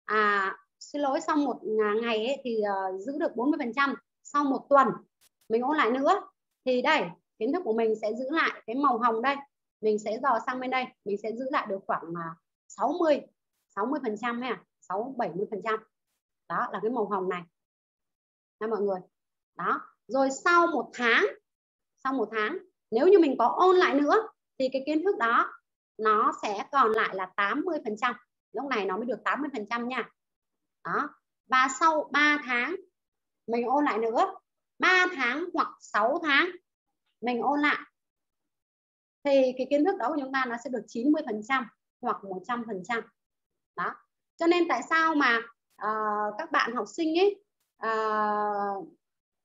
à xin lỗi sau một ngày ấy, thì uh, giữ được bốn mươi phần trăm. Sau một tuần mình ôn lại nữa thì đây kiến thức của mình sẽ giữ lại cái màu hồng đây, mình sẽ dò sang bên đây, mình sẽ giữ lại được khoảng sáu mươi sáu mươi phần trăm hay à sáu bảy mươi phần trăm. Đó là cái màu hồng này nha mọi người. Đó, rồi sau một tháng sau một tháng nếu như mình có ôn lại nữa thì cái kiến thức đó nó sẽ còn lại là tám mươi phần trăm, lúc này nó mới được tám mươi phần trăm nha. Đó, và sau ba tháng mình ôn lại nữa, ba tháng hoặc sáu tháng mình ôn lại thì cái kiến thức đó của chúng ta nó sẽ được chín mươi phần trăm hoặc một trăm phần trăm. Đó. Cho nên tại sao mà uh, các bạn học sinh ấy uh,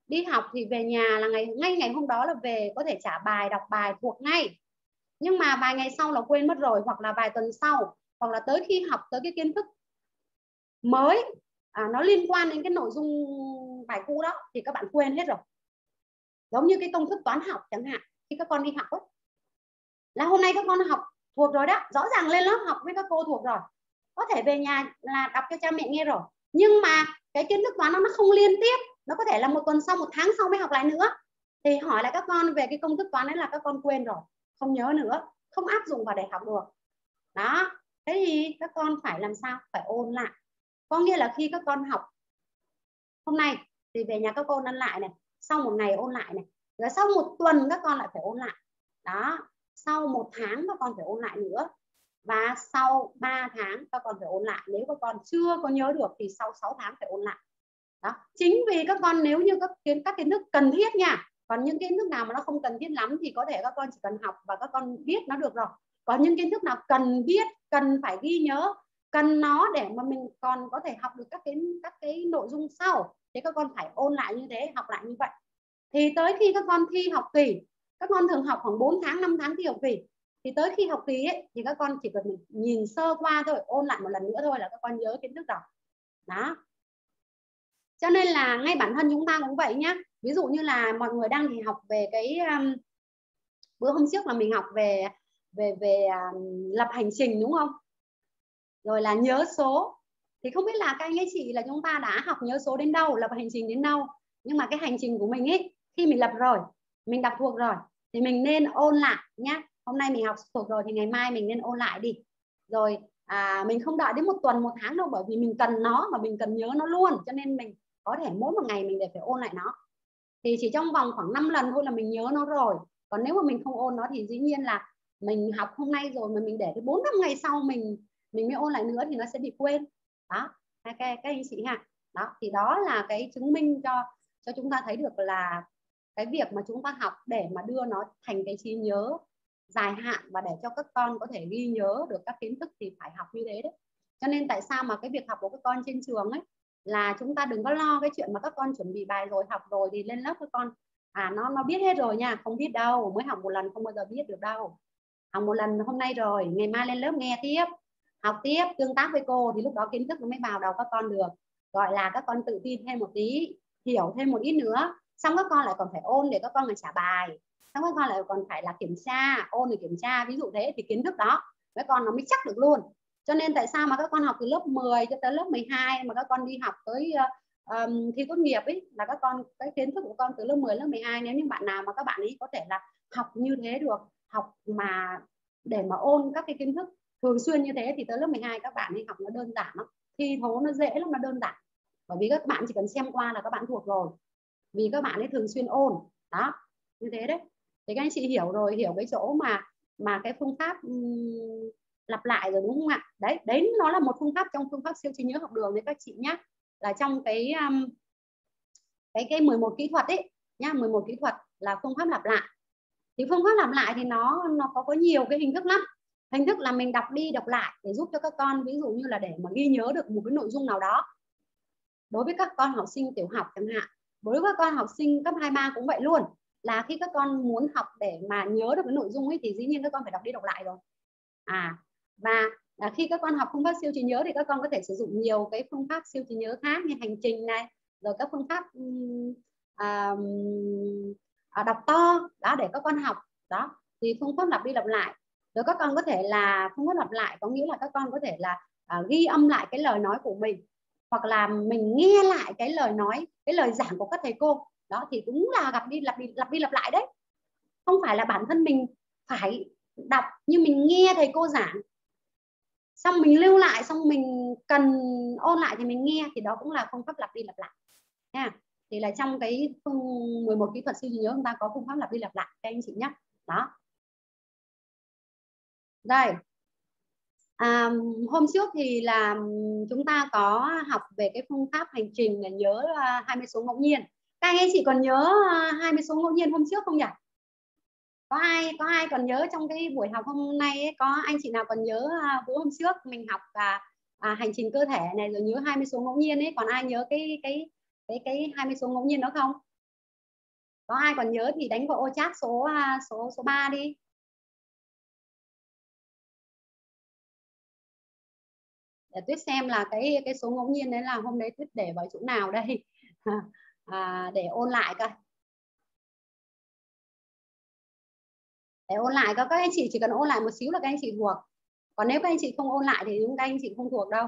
đi học thì về nhà là ngày ngay ngày hôm đó là về có thể trả bài, đọc bài, thuộc ngay. Nhưng mà vài ngày sau là quên mất rồi, hoặc là vài tuần sau, hoặc là tới khi học tới cái kiến thức mới uh, nó liên quan đến cái nội dung bài cũ đó thì các bạn quên hết rồi. Giống như cái công thức toán học chẳng hạn, khi các con đi học ấy, là hôm nay các con học thuộc rồi đó, rõ ràng lên lớp học với các cô thuộc rồi, có thể về nhà là đọc cho cha mẹ nghe rồi, nhưng mà cái kiến thức toán nó không liên tiếp, nó có thể là một tuần sau, một tháng sau mới học lại nữa, thì hỏi lại các con về cái công thức toán đấy là các con quên rồi, không nhớ nữa, không áp dụng vào để học được. Đó, thế thì các con phải làm sao? Phải ôn lại. Có nghĩa là khi các con học hôm nay thì về nhà các con ôn lại này, sau một ngày ôn lại này, rồi sau một tuần các con lại phải ôn lại. Đó, sau một tháng các con phải ôn lại nữa, và sau ba tháng các con phải ôn lại. Nếu các con chưa có nhớ được thì sau sáu tháng phải ôn lại. Đó, chính vì các con nếu như các kiến các kiến thức cần thiết nha, còn những kiến thức nào mà nó không cần thiết lắm thì có thể các con chỉ cần học và các con biết nó được rồi. Còn những kiến thức nào cần biết, cần phải ghi nhớ, cần nó để mà mình còn có thể học được các cái các cái nội dung sau, thế các con phải ôn lại như thế, học lại như vậy. Thì tới khi các con thi học kỳ, các con thường học khoảng bốn tháng, năm tháng thi học kỳ, thì tới khi học kỳ ấy, thì các con chỉ cần nhìn sơ qua thôi, ôn lại một lần nữa thôi là các con nhớ kiến thức rồi. Đó. Cho nên là ngay bản thân chúng ta cũng vậy nhá. Ví dụ như là mọi người đang thì học về cái um, bữa hôm trước là mình học về về về um, lập hành trình đúng không? Rồi là nhớ số. Thì không biết là các anh ấy chị là chúng ta đã học nhớ số đến đâu, lập hành trình đến đâu. Nhưng mà cái hành trình của mình ấy, khi mình lập rồi, mình đọc thuộc rồi thì mình nên ôn lại nhá. Hôm nay mình học thuộc rồi thì ngày mai mình nên ôn lại đi. Rồi à, mình không đợi đến một tuần, một tháng đâu, bởi vì mình cần nó và mình cần nhớ nó luôn. Cho nên mình có thể mỗi một ngày mình đều phải ôn lại nó. Thì chỉ trong vòng khoảng năm lần thôi là mình nhớ nó rồi. Còn nếu mà mình không ôn nó thì dĩ nhiên là mình học hôm nay rồi mà mình để tới bốn năm ngày sau mình mình mới ôn lại nữa thì nó sẽ bị quên. Đó, các các anh chị ha. Đó, thì đó là cái chứng minh cho cho chúng ta thấy được là cái việc mà chúng ta học để mà đưa nó thành cái trí nhớ dài hạn và để cho các con có thể ghi nhớ được các kiến thức thì phải học như thế đấy. Cho nên tại sao mà cái việc học của các con trên trường ấy là chúng ta đừng có lo cái chuyện mà các con chuẩn bị bài rồi, học rồi thì lên lớp các con à nó nó biết hết rồi nha, không biết đâu, mới học một lần không bao giờ biết được đâu. Học một lần hôm nay rồi, ngày mai lên lớp nghe tiếp, học tiếp, tương tác với cô thì lúc đó kiến thức nó mới vào đầu các con được. Gọi là các con tự tin thêm một tí, hiểu thêm một ít nữa. Xong các con lại còn phải ôn để các con phải trả bài. Xong các con lại còn phải là kiểm tra, ôn để kiểm tra. Ví dụ thế thì kiến thức đó các con nó mới chắc được luôn. Cho nên tại sao mà các con học từ lớp mười cho tới lớp mười hai mà các con đi học tới um, thi tốt nghiệp ấy, là các con cái kiến thức của con từ lớp mười, lớp mười hai. Nếu như bạn nào mà các bạn ấy có thể là học như thế được, học mà để mà ôn các cái kiến thức thường xuyên như thế thì tới lớp mười hai các bạn ấy học nó đơn giản lắm. Thi thố nó dễ lắm, nó đơn giản. Bởi vì các bạn chỉ cần xem qua là các bạn thuộc rồi. Vì các bạn ấy thường xuyên ôn. Đó, như thế đấy. Thì các anh chị hiểu rồi, hiểu cái chỗ mà mà cái phương pháp um, lặp lại rồi đúng không ạ? Đấy, đấy nó là một phương pháp trong phương pháp siêu trí nhớ học đường đấy các chị nhá. Là trong cái um, cái cái mười một kỹ thuật ấy nhá, mười một kỹ thuật là phương pháp lặp lại. Thì phương pháp lặp lại thì nó nó có có nhiều cái hình thức lắm. Hình thức là mình đọc đi đọc lại để giúp cho các con, ví dụ như là để mà ghi nhớ được một cái nội dung nào đó. Đối với các con học sinh tiểu học chẳng hạn, đối với các con học sinh cấp hai ba cũng vậy luôn. Là khi các con muốn học để mà nhớ được cái nội dung ấy thì dĩ nhiên các con phải đọc đi đọc lại rồi. À, và khi các con học phương pháp siêu trí nhớ thì các con có thể sử dụng nhiều cái phương pháp siêu trí nhớ khác như hành trình này, rồi các phương pháp um, đọc to đó để các con học. Đó, thì phương pháp lặp đi lặp lại. Rồi các con có thể là phương pháp lặp lại có nghĩa là các con có thể là uh, ghi âm lại cái lời nói của mình, hoặc là mình nghe lại cái lời nói, cái lời giảng của các thầy cô. Đó thì cũng là gặp đi lặp đi lặp đi lặp lại đấy. Không phải là bản thân mình phải đọc, nhưng mình nghe thầy cô giảng xong mình lưu lại, xong mình cần ôn lại thì mình nghe, thì đó cũng là phương pháp lặp đi lặp lại nha. Thì là trong cái mười một kỹ thuật siêu trí nhớ chúng ta có phương pháp lặp đi lặp lại các anh chị nhé. Đó. Đây. À, hôm trước thì là chúng ta có học về cái phương pháp hành trình là nhớ hai mươi số ngẫu nhiên. Các anh chị còn nhớ hai mươi số ngẫu nhiên hôm trước không nhỉ? Có ai có ai còn nhớ trong cái buổi học hôm nay ấy, có anh chị nào còn nhớ bữa hôm trước mình học à, à, hành trình cơ thể này rồi nhớ hai mươi số ngẫu nhiên ấy, còn ai nhớ cái cái cái cái hai mươi số ngẫu nhiên đó không? Có ai còn nhớ thì đánh vào ô chat số số số ba đi. Để Tuyết xem là cái cái số ngẫu nhiên đấy là hôm đấy Tuyết để vào chỗ nào đây. À, để ôn lại coi. Để ôn lại coi, các anh chị chỉ cần ôn lại một xíu là các anh chị thuộc. Còn nếu các anh chị không ôn lại thì các anh chị không thuộc đâu.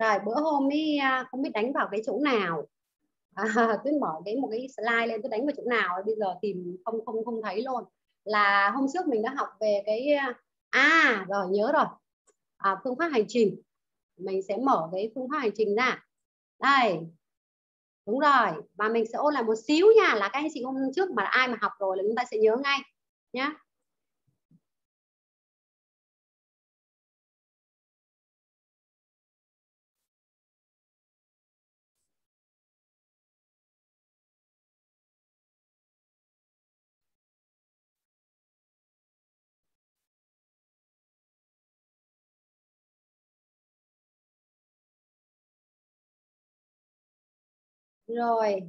Rồi bữa hôm ấy không biết đánh vào cái chỗ nào, à, Tuyết bỏ cái một cái slide lên, Tuyết đánh vào chỗ nào bây giờ tìm không không không thấy luôn. Là hôm trước mình đã học về cái à rồi nhớ rồi, à, phương pháp hành trình. Mình sẽ mở cái phương pháp hành trình ra đây, đúng rồi, và mình sẽ ôn lại một xíu nha. Là các anh chị hôm trước mà ai mà học rồi là chúng ta sẽ nhớ ngay nhá. Rồi.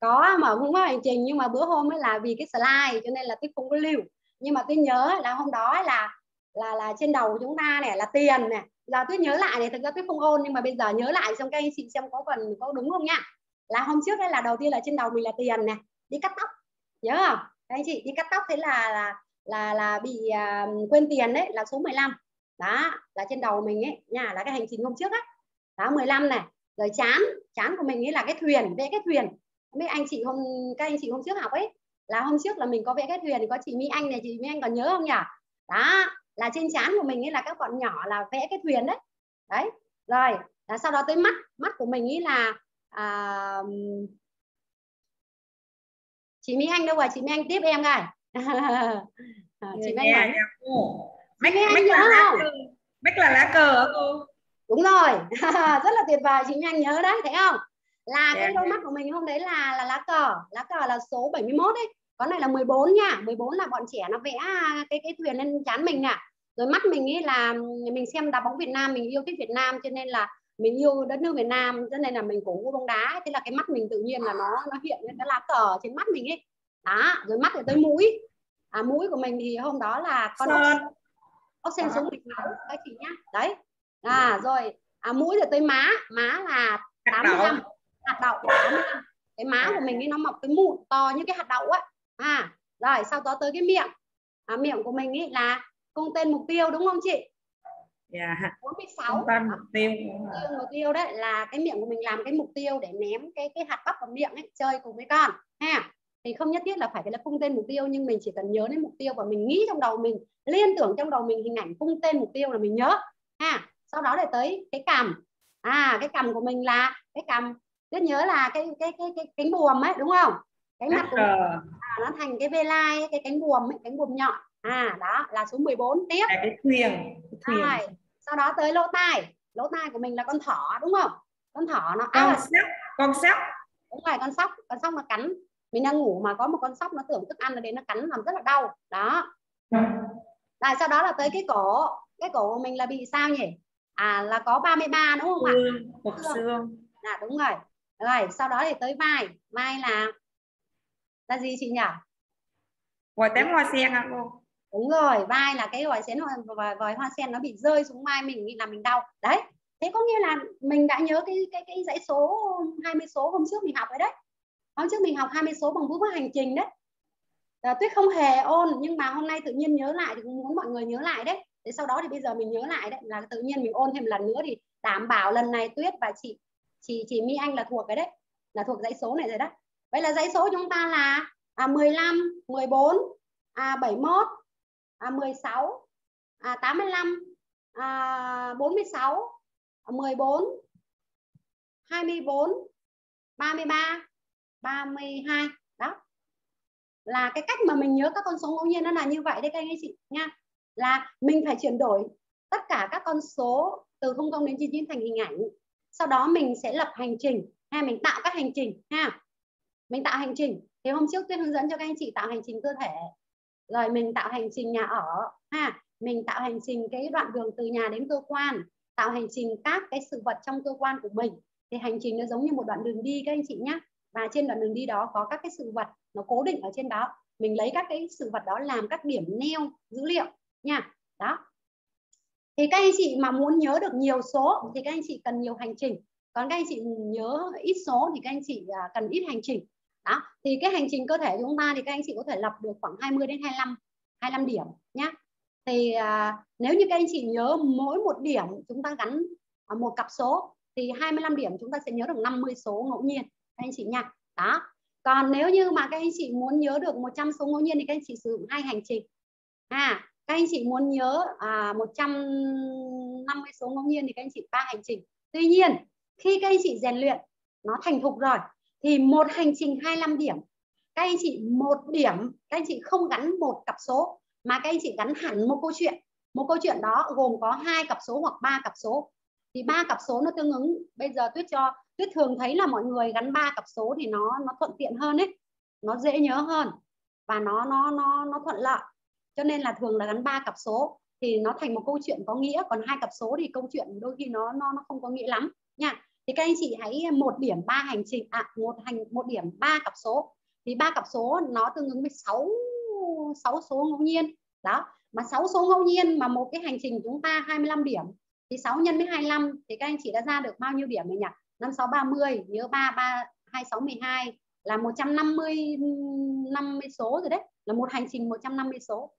Có mở phương pháp hành trình nhưng mà bữa hôm ấy là vì cái slide cho nên là Tuyết không có lưu. Nhưng mà Tuyết nhớ là hôm đó là là là trên đầu của chúng ta này là tiền này. Giờ Tuyết nhớ lại này, thực ra Tuyết không ôn nhưng mà bây giờ nhớ lại xong các anh chị xem có còn có đúng không nha. Là hôm trước ấy là đầu tiên là trên đầu mình là tiền này, đi cắt tóc. Nhớ không? Các anh chị đi cắt tóc thế là là là là bị uh, quên tiền đấy, là số mười lăm. Đó, là trên đầu mình ấy nha, là cái hành trình hôm trước á. Đó, mười lăm này, rồi chán, chán của mình ấy là cái thuyền, vẽ cái thuyền. Mấy anh chị hôm các anh chị hôm trước học ấy, là hôm trước là mình có vẽ cái thuyền, có chị Mỹ Anh này, chị Mỹ Anh còn nhớ không nhỉ? Đó, là trên trán của mình ấy là các bọn nhỏ là vẽ cái thuyền đấy. Đấy, rồi, à, sau đó tới mắt mắt của mình ý là à, chị Mỹ Anh đâu rồi, chị Mỹ Anh tiếp em này. Chị Mỹ Anh mách là lá cờ hả cô? Đúng rồi. Rất là tuyệt vời, chị Mỹ Anh nhớ đấy, thấy không? Là cái đôi mắt của mình hôm đấy là là lá cờ, lá cờ là số bảy mươi mốt đấy. Con này là mười bốn nha, mười bốn là bọn trẻ nó vẽ cái cái thuyền lên trán mình à. Rồi mắt mình ý là mình xem đá bóng Việt Nam, mình yêu thích Việt Nam cho nên là mình yêu đất nước Việt Nam, cho nên là mình cổ vũ bóng đá. Thế là cái mắt mình tự nhiên là nó nó hiện lên cái lá cờ trên mắt mình ấy. Đó, rồi mắt rồi tới mũi. À, mũi của mình thì hôm đó là con oxen xuống mạch máu các chị nhá. Đấy. À rồi, à, mũi rồi tới má, má là tám mươi lăm, hạt đậu tám mươi lăm. Cái má của mình ấy nó mọc cái mụn to như cái hạt đậu ấy. À, rồi sau đó tới cái miệng. À, miệng của mình ấy là cung tên mục tiêu đúng không chị? Dạ. Yeah. bốn mươi sáu. Tên mục tiêu. Tên mục tiêu đấy là cái miệng của mình làm cái mục tiêu để ném cái cái hạt bắp vào miệng ấy, chơi cùng với con ha. Thì không nhất thiết là phải cái là cung tên mục tiêu, nhưng mình chỉ cần nhớ đến mục tiêu và mình nghĩ trong đầu mình, liên tưởng trong đầu mình hình ảnh cung tên mục tiêu là mình nhớ ha. Sau đó để tới cái cằm. À, cái cằm của mình là cái cằm, rất nhớ là cái cái cái cái cánh buồm ấy đúng không? Cánh mặt của mình, à, nó thành cái vê lai, cái cánh buồm ấy, cánh buồm nhọn. À, đó là số mười bốn tiếp. À, cái thuyền. Rồi, sau đó tới lỗ tai. Lỗ tai của mình là con thỏ đúng không? Con thỏ nó con à, sóc, con sóc. Đúng rồi, con sóc, con sóc nó cắn. Mình đang ngủ mà có một con sóc nó tưởng thức ăn nó đến nó cắn làm rất là đau. Đó. Rồi sau đó là tới cái cổ. Cái cổ của mình là bị sao nhỉ? À là có ba mươi ba đúng không ạ? Cột xương. Là đúng rồi. Rồi, sau đó thì tới vai. Vai là là gì chị nhỉ? Vòi tém hoa sen hả cô? Đúng rồi, vai là cái vòi sen và vòi hoa sen nó bị rơi xuống vai mình là mình đau. Đấy. Thế có nghĩa là mình đã nhớ cái cái cái dãy số hai mươi số hôm trước mình học rồi đấy. Hôm trước mình học hai mươi số bằng bước hành trình đấy. À, Tuyết không hề ôn nhưng mà hôm nay tự nhiên nhớ lại thì muốn mọi người nhớ lại đấy. Thế sau đó thì bây giờ mình nhớ lại đấy là tự nhiên mình ôn thêm lần nữa thì đảm bảo lần này Tuyết và chị chị chị Mỹ Anh là thuộc cái đấy, là thuộc dãy số này rồi đấy. Vậy là dãy số chúng ta là à, mười lăm, mười bốn, à, bảy mươi mốt, à, mười sáu, à, tám mươi lăm, à, bốn mươi sáu, à, mười bốn, hai mươi bốn, ba mươi ba, ba mươi hai. Đó là cái cách mà mình nhớ các con số ngẫu nhiên, nó là như vậy đấy các anh chị nha. Là mình phải chuyển đổi tất cả các con số từ không không đến chín mươi chín thành hình ảnh. Sau đó mình sẽ lập hành trình ha, mình tạo các hành trình ha. Mình tạo hành trình thì hôm trước Tuyết hướng dẫn cho các anh chị tạo hành trình cơ thể, rồi mình tạo hành trình nhà ở ha, mình tạo hành trình cái đoạn đường từ nhà đến cơ quan, tạo hành trình các cái sự vật trong cơ quan của mình. Thì hành trình nó giống như một đoạn đường đi các anh chị nhé, và trên đoạn đường đi đó có các cái sự vật nó cố định ở trên đó, mình lấy các cái sự vật đó làm các điểm neo dữ liệu nha. Đó thì các anh chị mà muốn nhớ được nhiều số thì các anh chị cần nhiều hành trình, còn các anh chị nhớ ít số thì các anh chị cần ít hành trình. Đó, thì cái hành trình cơ thể của chúng ta thì các anh chị có thể lập được khoảng hai mươi đến hai mươi lăm, hai mươi lăm điểm nhé. Thì à, nếu như các anh chị nhớ mỗi một điểm chúng ta gắn một cặp số thì hai mươi lăm điểm chúng ta sẽ nhớ được năm mươi số ngẫu nhiên các anh chị nha. Đó, còn nếu như mà các anh chị muốn nhớ được một trăm số ngẫu nhiên thì các anh chị sử dụng hai hành trình. À, các anh chị muốn nhớ à, một trăm năm mươi số ngẫu nhiên thì các anh chị ba hành trình. Tuy nhiên khi các anh chị rèn luyện nó thành thục rồi thì một hành trình hai mươi lăm điểm, các anh chị một điểm, các anh chị không gắn một cặp số mà các anh chị gắn hẳn một câu chuyện. Một câu chuyện đó gồm có hai cặp số hoặc ba cặp số. Thì ba cặp số nó tương ứng, bây giờ Tuyết cho Tuyết thường thấy là mọi người gắn ba cặp số thì nó nó thuận tiện hơn ấy, nó dễ nhớ hơn và nó nó nó nó thuận lợi. Cho nên là thường là gắn ba cặp số thì nó thành một câu chuyện có nghĩa, còn hai cặp số thì câu chuyện đôi khi nó nó nó không có nghĩa lắm nha. Thì các anh chị hãy một điểm ba hành trình, à, một hành một điểm ba cặp số thì ba cặp số nó tương ứng với sáu sáu số ngẫu nhiên. Đó, mà sáu số ngẫu nhiên mà một cái hành trình chúng ta hai mươi lăm điểm thì sáu nhân với hai mươi lăm thì các anh chị đã ra được bao nhiêu điểm rồi nhỉ? năm sáu ba mươi, nhớ ba ba hai sáu mười hai là một trăm năm mươi năm mươi số rồi đấy, là một hành trình một trăm năm mươi số.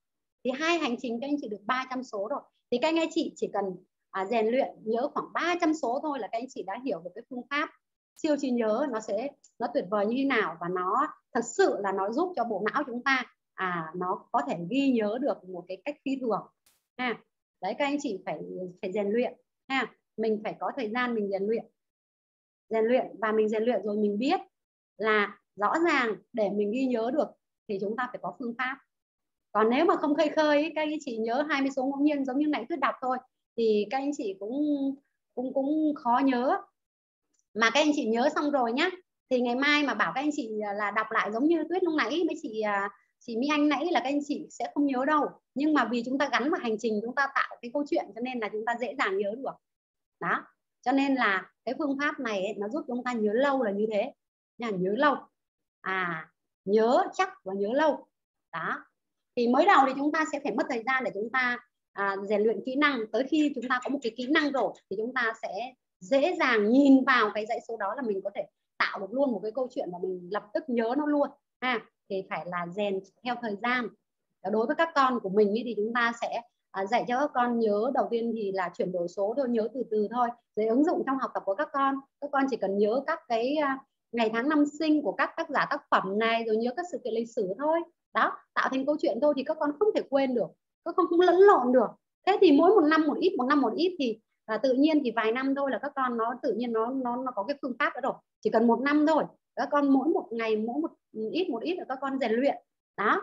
Thì hai hành trình các anh chị được ba trăm số rồi. Thì các anh chị chỉ cần À, rèn luyện nhớ khoảng ba trăm số thôi là các anh chị đã hiểu được cái phương pháp siêu trí nhớ nó sẽ nó tuyệt vời như thế nào, và nó thật sự là nó giúp cho bộ não chúng ta à nó có thể ghi nhớ được một cái cách phi thường ha. Đấy, các anh chị phải phải rèn luyện ha. mình phải có thời gian mình rèn luyện. Rèn luyện và mình rèn luyện rồi mình biết là rõ ràng để mình ghi nhớ được thì chúng ta phải có phương pháp. Còn nếu mà không khơi khơi, các anh chị nhớ hai mươi số ngẫu nhiên giống như nãy Tuyết đọc thôi thì các anh chị cũng cũng cũng khó nhớ. Mà các anh chị nhớ xong rồi nhá, thì ngày mai mà bảo các anh chị là đọc lại giống như Tuyết lúc nãy với chị chị Mỹ Anh nãy là các anh chị sẽ không nhớ đâu. Nhưng mà vì chúng ta gắn vào hành trình, chúng ta tạo cái câu chuyện cho nên là chúng ta dễ dàng nhớ được. Đó, cho nên là cái phương pháp này ấy, nó giúp chúng ta nhớ lâu là như thế. Nhớ lâu, à nhớ chắc và nhớ lâu. Đó, thì mới đầu thì chúng ta sẽ phải mất thời gian để chúng ta à, rèn luyện kỹ năng. Tới khi chúng ta có một cái kỹ năng rồi thì chúng ta sẽ dễ dàng nhìn vào cái dãy số đó là mình có thể tạo được luôn một cái câu chuyện mà mình lập tức nhớ nó luôn. À, thì phải là rèn theo thời gian. Đối với các con của mình ý, thì chúng ta sẽ à, dạy cho các con nhớ. Đầu tiên thì là chuyển đổi số thôi, nhớ từ từ thôi. Rồi ứng dụng trong học tập của các con. Các con chỉ cần nhớ các cái ngày tháng năm sinh của các tác giả tác phẩm này, rồi nhớ các sự kiện lịch sử thôi. Đó, tạo thành câu chuyện thôi thì các con không thể quên được, các con không lẫn lộn được. Thế thì mỗi một năm một ít, một năm một ít thì à, tự nhiên thì vài năm thôi là các con nó tự nhiên nó nó nó có cái phương pháp đó rồi. Chỉ cần một năm thôi, các con mỗi một ngày mỗi một ít một ít là các con rèn luyện. Đó,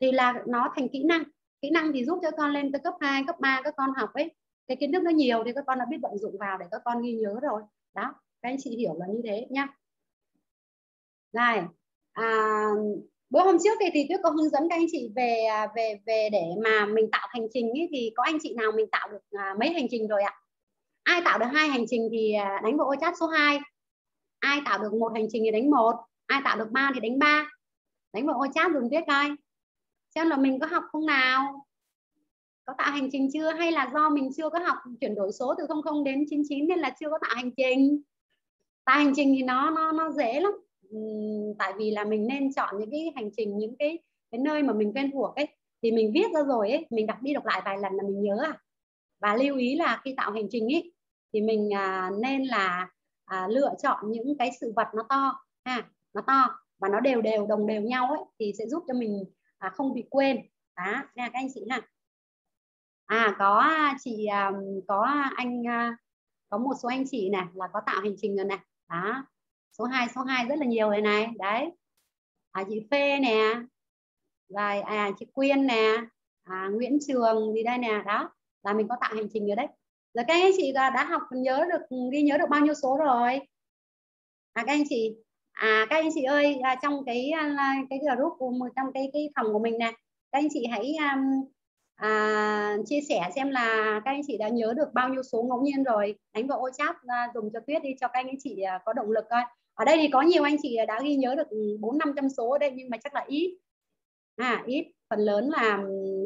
thì là nó thành kỹ năng. Kỹ năng thì giúp cho con lên tới cấp hai, cấp ba các con học ấy, cái kiến thức nó nhiều thì các con đã biết vận dụng vào để các con ghi nhớ rồi. Đó, các anh chị hiểu là như thế nhá. Này, à, bữa hôm trước thì, thì Tuyết có hướng dẫn các anh chị về về về để mà mình tạo hành trình ấy, thì có anh chị nào mình tạo được à, mấy hành trình rồi ạ? Ai tạo được hai hành trình thì đánh vào ô chat số hai. Ai tạo được một hành trình thì đánh một. Ai tạo được ba thì đánh ba. Đánh vào ô chat dùng Tuyết coi. Xem là mình có học không nào? Có tạo hành trình chưa? Hay là do mình chưa có học chuyển đổi số từ không không đến chín chín nên là chưa có tạo hành trình? Tạo hành trình thì nó nó nó dễ lắm. Tại vì là mình nên chọn những cái hành trình, những cái cái nơi mà mình quen thuộc ấy, thì mình viết ra rồi ấy, mình đọc đi đọc lại vài lần là mình nhớ. À, và lưu ý là khi tạo hành trình ấy thì mình à, nên là à, lựa chọn những cái sự vật nó to ha, nó to và nó đều đều đồng đều nhau ấy, thì sẽ giúp cho mình à, không bị quên. Đó nha các anh chị nha. À, có chị à, có anh à, có một số anh chị này là có tạo hành trình rồi này. Đó, số hai, số hai rất là nhiều rồi này. Đấy, à, chị Phê nè, rồi à, chị Quyên nè, à, Nguyễn Trường gì đây nè. Đó là mình có tạo hành trình rồi đấy. Rồi các anh chị đã học nhớ được, ghi nhớ được bao nhiêu số rồi? À, các anh chị, à các anh chị ơi, trong cái cái group trong cái cái phòng của mình nè, các anh chị hãy um, à, chia sẻ xem là các anh chị đã nhớ được bao nhiêu số ngẫu nhiên rồi. Đánh vào ô chat dùng cho Tuyết đi cho các anh chị có động lực coi. Ở đây thì có nhiều anh chị đã ghi nhớ được bốn năm trăm số ở đây nhưng mà chắc là ít. À, ít, phần lớn là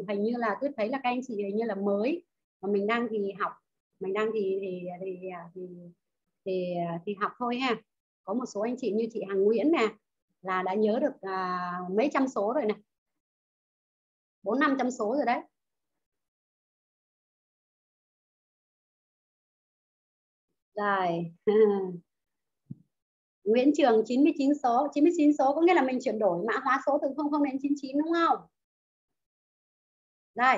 hình như là Tuyết thấy là các anh chị hình như là mới, mà mình đang thì học, mình đang thì thì thì thì, thì, thì, thì học thôi ha. Có một số anh chị như chị Hằng Nguyễn nè là đã nhớ được à, mấy trăm số rồi nè, bốn năm trăm số rồi đấy. Rồi Nguyễn Trường chín mươi chín số, chín mươi chín số có nghĩa là mình chuyển đổi mã hóa số từ không không đến chín chín đúng không? Rồi,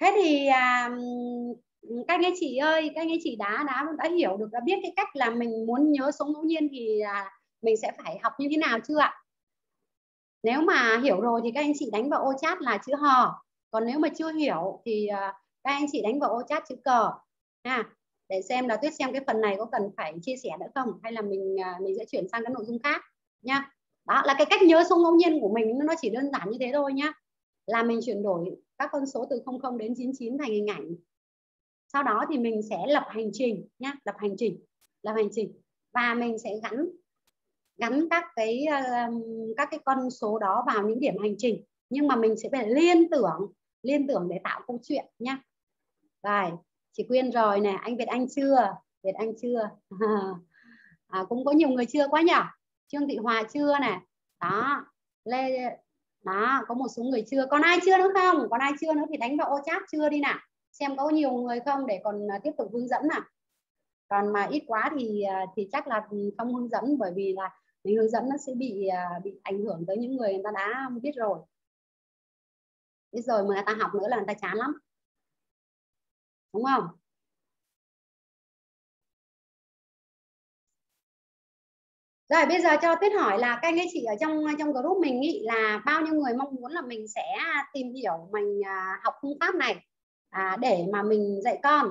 thế thì à, các anh chị ơi, các anh chị đã đã đã hiểu được, đã biết cái cách là mình muốn nhớ số ngẫu nhiên thì à, mình sẽ phải học như thế nào chưa ạ? Nếu mà hiểu rồi thì các anh chị đánh vào ô chat là chữ hò, còn nếu mà chưa hiểu thì à, các anh chị đánh vào ô chat chữ cờ à, để xem là Tuyết xem cái phần này có cần phải chia sẻ nữa không, hay là mình mình sẽ chuyển sang cái nội dung khác nha. Đó là cái cách nhớ số ngẫu nhiên của mình, nó chỉ đơn giản như thế thôi nhá, là mình chuyển đổi các con số từ không không đến chín chín thành hình ảnh, sau đó thì mình sẽ lập hành trình nhá, lập hành trình, lập hành trình và mình sẽ gắn gắn các cái các cái con số đó vào những điểm hành trình, nhưng mà mình sẽ phải liên tưởng liên tưởng để tạo câu chuyện nhá. Rồi, chị Quyên rồi nè, anh Việt Anh chưa? Việt Anh chưa? À, cũng có nhiều người chưa quá nhỉ? Trương Thị Hòa chưa nè. Đó, Lê... đó, có một số người chưa. Còn ai chưa nữa không? Còn ai chưa nữa thì đánh vào ô chat chưa đi nào. Xem có nhiều người không để còn tiếp tục hướng dẫn nào. Còn mà ít quá thì thì chắc là không hướng dẫn, bởi vì là mình hướng dẫn nó sẽ bị bị ảnh hưởng tới những người người ta đã biết rồi. Biết rồi mà người ta học nữa là người ta chán lắm, đúng không? Rồi bây giờ cho Tuyết hỏi là các anh chị ở trong trong group mình ý, là bao nhiêu người mong muốn là mình sẽ tìm hiểu, mình à, học phương pháp này à, để mà mình dạy con,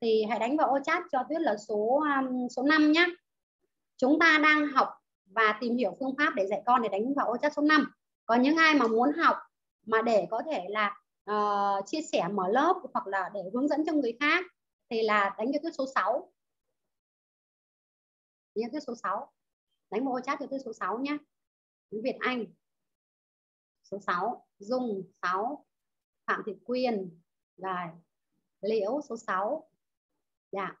thì hãy đánh vào ô chat cho Tuyết là số um, số năm nhé. Chúng ta đang học và tìm hiểu phương pháp để dạy con để đánh vào ô chat số năm. Còn những ai mà muốn học mà để có thể là uh, chia sẻ mở lớp hoặc là để hướng dẫn cho người khác thì là đánh cho Tuyết số sáu. Đánh Tuyết số sáu. Đánh một ô chat cho Tuyết số sáu nhé. Nguyễn Việt Anh số sáu, Dung sáu, Phạm Thị Quyên rồi, Liễu số sáu. Dạ.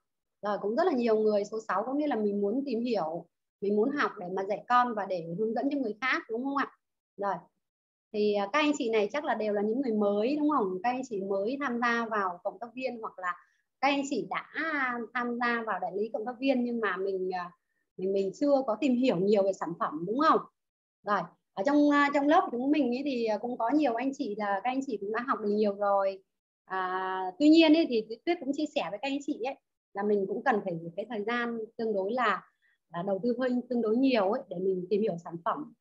Rồi cũng rất là nhiều người số sáu, có nghĩa là mình muốn tìm hiểu, mình muốn học để mà dạy con và để hướng dẫn cho người khác, đúng không ạ? Rồi. Thì các anh chị này chắc là đều là những người mới, đúng không? Các anh chị mới tham gia vào cộng tác viên, hoặc là các anh chị đã tham gia vào đại lý cộng tác viên nhưng mà mình mình mình chưa có tìm hiểu nhiều về sản phẩm, đúng không? Rồi, ở trong trong lớp của chúng mình ấy thì cũng có nhiều anh chị là các anh chị cũng đã học được nhiều rồi. À, tuy nhiên ấy thì Tuyết cũng chia sẻ với các anh chị ấy là mình cũng cần phải cái thời gian tương đối là đầu tư hơi tương đối nhiều ấy để mình tìm hiểu sản phẩm.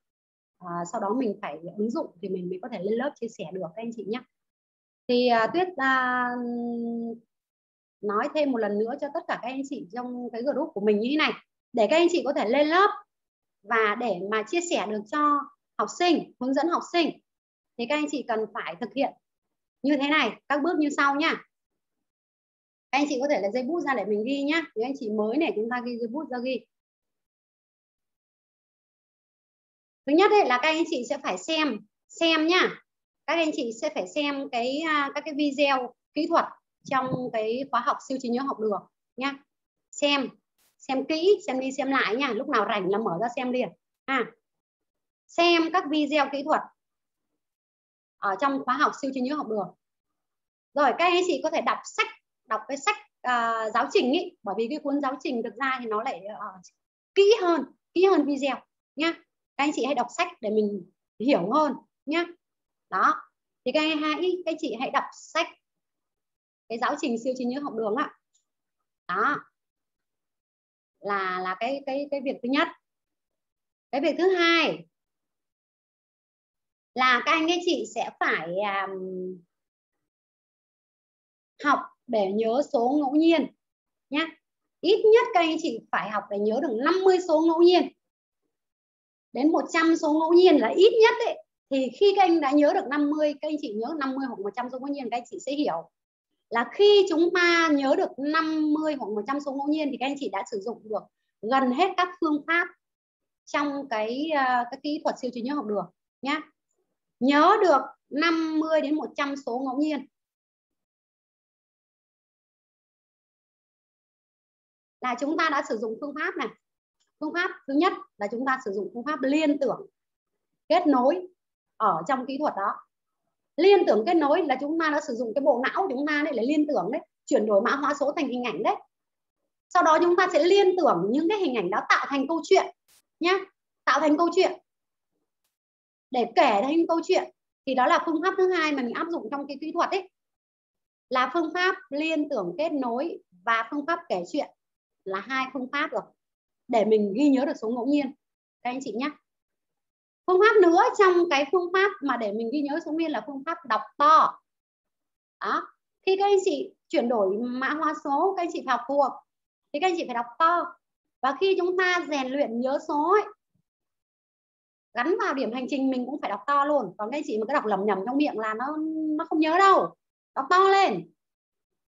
À, sau đó mình phải ứng dụng thì mình mới có thể lên lớp chia sẻ được các anh chị nhé. Thì à, Tuyết à, nói thêm một lần nữa cho tất cả các anh chị trong cái group của mình như thế này, để các anh chị có thể lên lớp và để mà chia sẻ được cho học sinh, hướng dẫn học sinh, thì các anh chị cần phải thực hiện như thế này, các bước như sau nhá. Các anh chị có thể là giấy bút ra để mình ghi nhá. Nếu anh chị mới này, chúng ta ghi giấy bút ra ghi. Thứ nhất ấy là các anh chị sẽ phải xem xem nhá. Các anh chị sẽ phải xem cái các cái video kỹ thuật trong cái khóa học siêu trí nhớ học được nhá. Xem xem kỹ, xem đi xem lại nha, lúc nào rảnh là mở ra xem liền. À, xem các video kỹ thuật ở trong khóa học siêu trí nhớ học được. Rồi các anh chị có thể đọc sách, đọc cái sách uh, giáo trình ấy, bởi vì cái cuốn giáo trình thực ra thì nó lại uh, kỹ hơn, kỹ hơn video nhá. Các anh chị hãy đọc sách để mình hiểu hơn nhá. Đó. Thì các anh hãy các chị hãy đọc sách cái giáo trình siêu trí nhớ học đường ạ. Đó. Là là cái cái cái việc thứ nhất. Cái việc thứ hai là các anh các chị sẽ phải um, học để nhớ số ngẫu nhiên nhé. Ít nhất các anh chị phải học để nhớ được năm mươi số ngẫu nhiên đến một trăm số ngẫu nhiên là ít nhất ấy. Thì khi các anh đã nhớ được năm mươi, các anh chị nhớ năm mươi hoặc một trăm số ngẫu nhiên, các anh chị sẽ hiểu là khi chúng ta nhớ được năm mươi hoặc một trăm số ngẫu nhiên thì các anh chị đã sử dụng được gần hết các phương pháp trong cái cái kỹ thuật siêu trí nhớ học được nhé. Nhớ được năm mươi đến một trăm số ngẫu nhiên là chúng ta đã sử dụng phương pháp này. Phương pháp thứ nhất là chúng ta sử dụng phương pháp liên tưởng kết nối ở trong kỹ thuật đó. Liên tưởng kết nối là chúng ta đã sử dụng cái bộ não của chúng ta đấy, là liên tưởng đấy, chuyển đổi mã hóa số thành hình ảnh đấy. Sau đó chúng ta sẽ liên tưởng những cái hình ảnh đó tạo thành câu chuyện nhé, tạo thành câu chuyện để kể thành câu chuyện. Thì đó là phương pháp thứ hai mà mình áp dụng trong cái kỹ thuật ấy, là phương pháp liên tưởng kết nối và phương pháp kể chuyện, là hai phương pháp rồi để mình ghi nhớ được số ngẫu nhiên các anh chị nhé. Phương pháp nữa trong cái phương pháp mà để mình ghi nhớ số nguyên là phương pháp đọc to. Đó. Khi các anh chị chuyển đổi mã hóa số, các anh chị phải học thuộc, thì các anh chị phải đọc to. Và khi chúng ta rèn luyện nhớ số ấy, gắn vào điểm hành trình mình cũng phải đọc to luôn. Còn các anh chị mà cứ đọc lầm nhầm trong miệng là nó nó không nhớ đâu. Đọc to lên.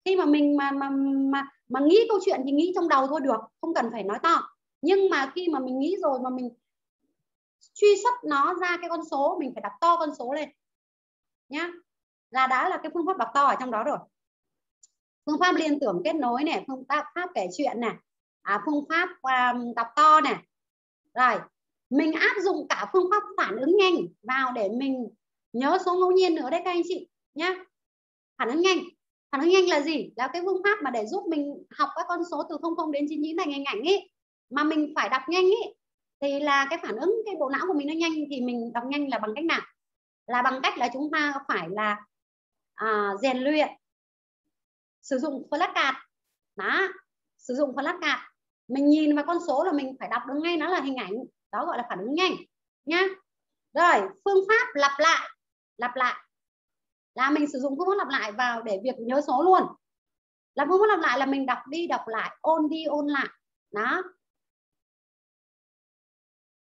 Khi mà mình mà mà mà, mà nghĩ câu chuyện thì nghĩ trong đầu thôi được, không cần phải nói to. Nhưng mà khi mà mình nghĩ rồi mà mình truy xuất nó ra cái con số, mình phải đọc to con số lên nhá, là đã là cái phương pháp đọc to ở trong đó rồi. Phương pháp liên tưởng kết nối này, phương pháp kể chuyện này, à, phương pháp um, đọc to này. Rồi mình áp dụng cả phương pháp phản ứng nhanh vào để mình nhớ số ngẫu nhiên nữa đấy các anh chị nhá. Phản ứng nhanh, phản ứng nhanh là gì? Là cái phương pháp mà để giúp mình học các con số từ không không đến chín mươi chín thành hình ảnh ấy, mà mình phải đọc nhanh ấy. Thì là cái phản ứng, cái bộ não của mình nó nhanh, thì mình đọc nhanh là bằng cách nào? Là bằng cách là chúng ta phải là à, rèn luyện sử dụng flashcard đó, sử dụng flashcard Mình nhìn vào con số là mình phải đọc được ngay nó là hình ảnh. Đó gọi là phản ứng nhanh nhá. Rồi, phương pháp lặp lại. Lặp lại là mình sử dụng phương pháp lặp lại vào để việc nhớ số luôn. Là phương pháp lặp lại là mình đọc đi đọc lại, ôn đi ôn lại. Đó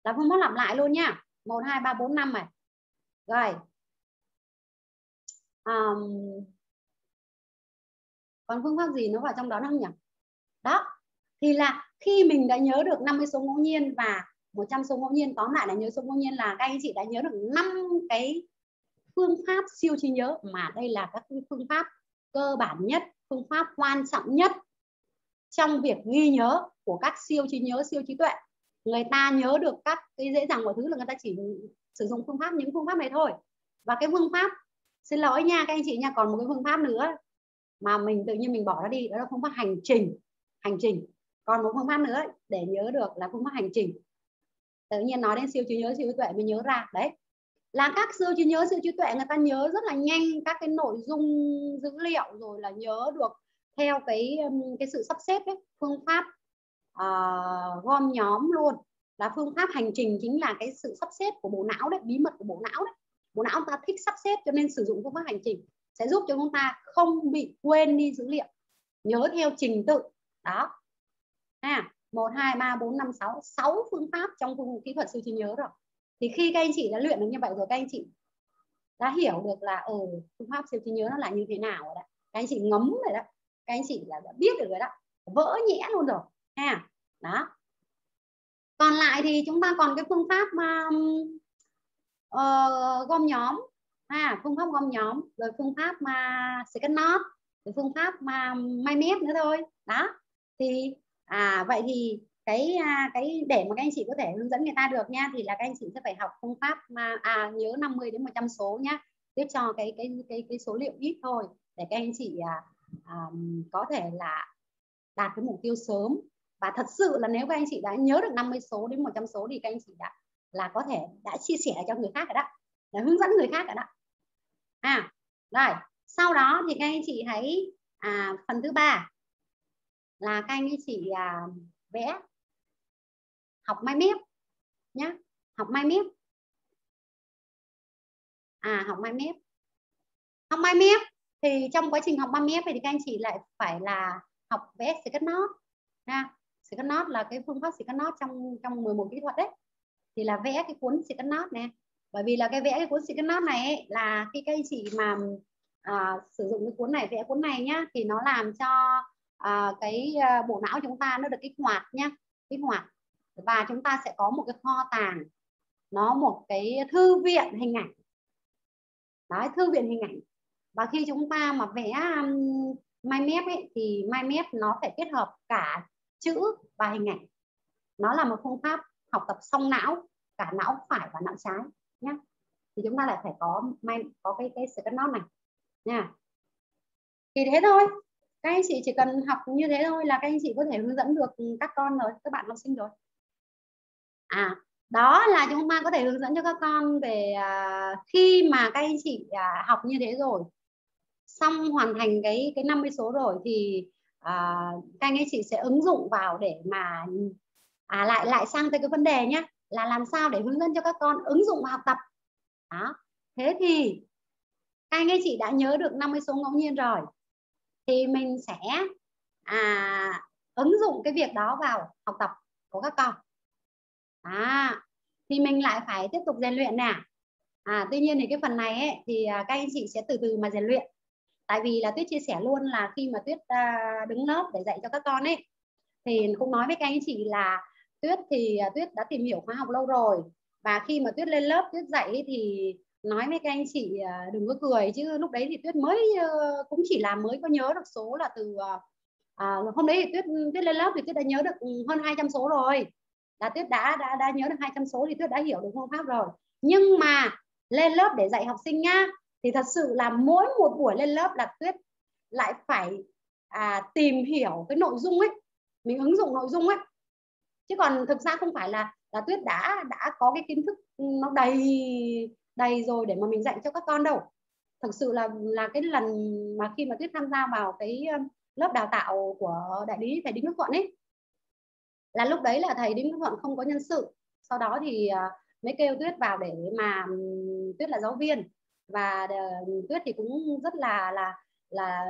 là phương pháp lặp lại luôn nha. Một, hai, ba, bốn, năm này. Rồi um, còn phương pháp gì nó vào trong đó không nhỉ? Đó, thì là khi mình đã nhớ được năm mươi số ngẫu nhiên và một trăm số ngẫu nhiên, tóm lại là nhớ số ngẫu nhiên, là các anh chị đã nhớ được năm cái phương pháp siêu trí nhớ, mà đây là các phương pháp cơ bản nhất, phương pháp quan trọng nhất trong việc ghi nhớ của các siêu trí nhớ, siêu trí tuệ. Người ta nhớ được các cái dễ dàng mọi thứ là người ta chỉ sử dụng phương pháp, những phương pháp này thôi. Và cái phương pháp, xin lỗi nha các anh chị nha, còn một cái phương pháp nữa mà mình tự nhiên mình bỏ nó đi, đó là phương pháp hành trình. Hành trình, còn một phương pháp nữa để nhớ được là phương pháp hành trình. Tự nhiên nói đến siêu trí nhớ, siêu trí tuệ mình nhớ ra đấy, là các siêu trí nhớ, siêu trí tuệ người ta nhớ rất là nhanh các cái nội dung dữ liệu, rồi là nhớ được theo cái cái sự sắp xếp ấy, phương pháp uh, gom nhóm luôn. Là phương pháp hành trình chính là cái sự sắp xếp của bộ não đấy, bí mật của bộ não đấy. Bộ não ta thích sắp xếp, cho nên sử dụng phương pháp hành trình sẽ giúp cho chúng ta không bị quên đi dữ liệu, nhớ theo trình tự. Đó, à, một, hai, ba, bốn, năm, sáu, sáu phương pháp trong phương kỹ thuật siêu trí nhớ rồi. Thì khi các anh chị đã luyện được như vậy rồi, các anh chị đã hiểu được là ừ, phương pháp siêu trí nhớ nó là như thế nào rồi đó. Các anh chị ngấm rồi đó, các anh chị đã biết được rồi đó, vỡ nhẽ luôn rồi ha. Đó, còn lại thì chúng ta còn cái phương pháp um, uh, gom nhóm ha, phương pháp gom nhóm, rồi phương pháp mà uh, second note, rồi phương pháp mà uh, may mép nữa thôi. Đó, thì à vậy thì cái cái để mà các anh chị có thể hướng dẫn người ta được nha, thì là các anh chị sẽ phải học phương pháp mà à nhớ năm mươi đến một trăm số nhá. Tiếp cho cái cái cái cái số liệu ít thôi để các anh chị à, à, có thể là đạt cái mục tiêu sớm. Và thật sự là nếu các anh chị đã nhớ được năm mươi số đến một trăm số thì các anh chị đã là có thể đã chia sẻ cho người khác rồi đó, để hướng dẫn người khác rồi đó. À, rồi, sau đó thì các anh chị hãy à, phần thứ ba là các anh chị à, vẽ, học mai mép nhá, học mai mép. À, học mai mép. Học mai mép thì trong quá trình học mai mép thì các anh chị lại phải là học vẽ second note ha. Second note là cái phương pháp second note trong trong mười một kỹ thuật đấy. Thì là vẽ cái cuốn second note này. Bởi vì là cái vẽ cái cuốn second note này ấy, là khi các anh chị mà à, sử dụng cái cuốn này, vẽ cuốn này nhá, thì nó làm cho À, cái à, bộ não chúng ta nó được kích hoạt nhá, kích hoạt, và chúng ta sẽ có một cái kho tàng, nó một cái thư viện hình ảnh. Đấy, thư viện hình ảnh. Và khi chúng ta mà vẽ um, mind map ấy, thì mind map nó phải kết hợp cả chữ và hình ảnh. Nó là một phương pháp học tập song não, cả não phải và não trái nhá. Thì chúng ta lại phải có có cái cái second note này nha. Thì thế thôi. Các anh chị chỉ cần học như thế thôi là các anh chị có thể hướng dẫn được các con rồi, các bạn học sinh rồi. À, đó là chúng ta có thể hướng dẫn cho các con về à, khi mà các anh chị à, học như thế rồi, xong hoàn thành cái cái năm mươi số rồi thì à, các anh chị sẽ ứng dụng vào để mà à, lại lại sang tới cái vấn đề nhé, là làm sao để hướng dẫn cho các con ứng dụng vào học tập. Đó, thế thì các anh chị đã nhớ được năm mươi số ngẫu nhiên rồi, thì mình sẽ à, ứng dụng cái việc đó vào học tập của các con. À, thì mình lại phải tiếp tục rèn luyện nè. À, tuy nhiên thì cái phần này ấy, thì các anh chị sẽ từ từ mà rèn luyện. Tại vì là Tuyết chia sẻ luôn là khi mà Tuyết à, đứng lớp để dạy cho các con ấy, thì cũng nói với các anh chị là Tuyết thì Tuyết đã tìm hiểu khóa học lâu rồi. Và khi mà Tuyết lên lớp Tuyết dạy ấy, thì nói với các anh chị đừng có cười, chứ lúc đấy thì Tuyết mới cũng chỉ là mới có nhớ được số là từ à, hôm đấy thì Tuyết Tuyết lên lớp thì Tuyết đã nhớ được hơn hai trăm số rồi, là Tuyết đã đã đã nhớ được hai trăm số thì Tuyết đã hiểu được phương pháp rồi. Nhưng mà lên lớp để dạy học sinh nhá, thì thật sự là mỗi một buổi lên lớp là Tuyết lại phải à, tìm hiểu cái nội dung ấy, mình ứng dụng nội dung ấy, chứ còn thực ra không phải là là Tuyết đã đã có cái kiến thức nó đầy đầy rồi để mà mình dạy cho các con đâu. Thực sự là là cái lần mà khi mà Tuyết tham gia vào cái lớp đào tạo của đại lý thầy Đinh Đức Thuận ấy, là lúc đấy là thầy Đinh Đức Thuận không có nhân sự. Sau đó thì mới kêu Tuyết vào để mà Tuyết là giáo viên, và Tuyết thì cũng rất là là là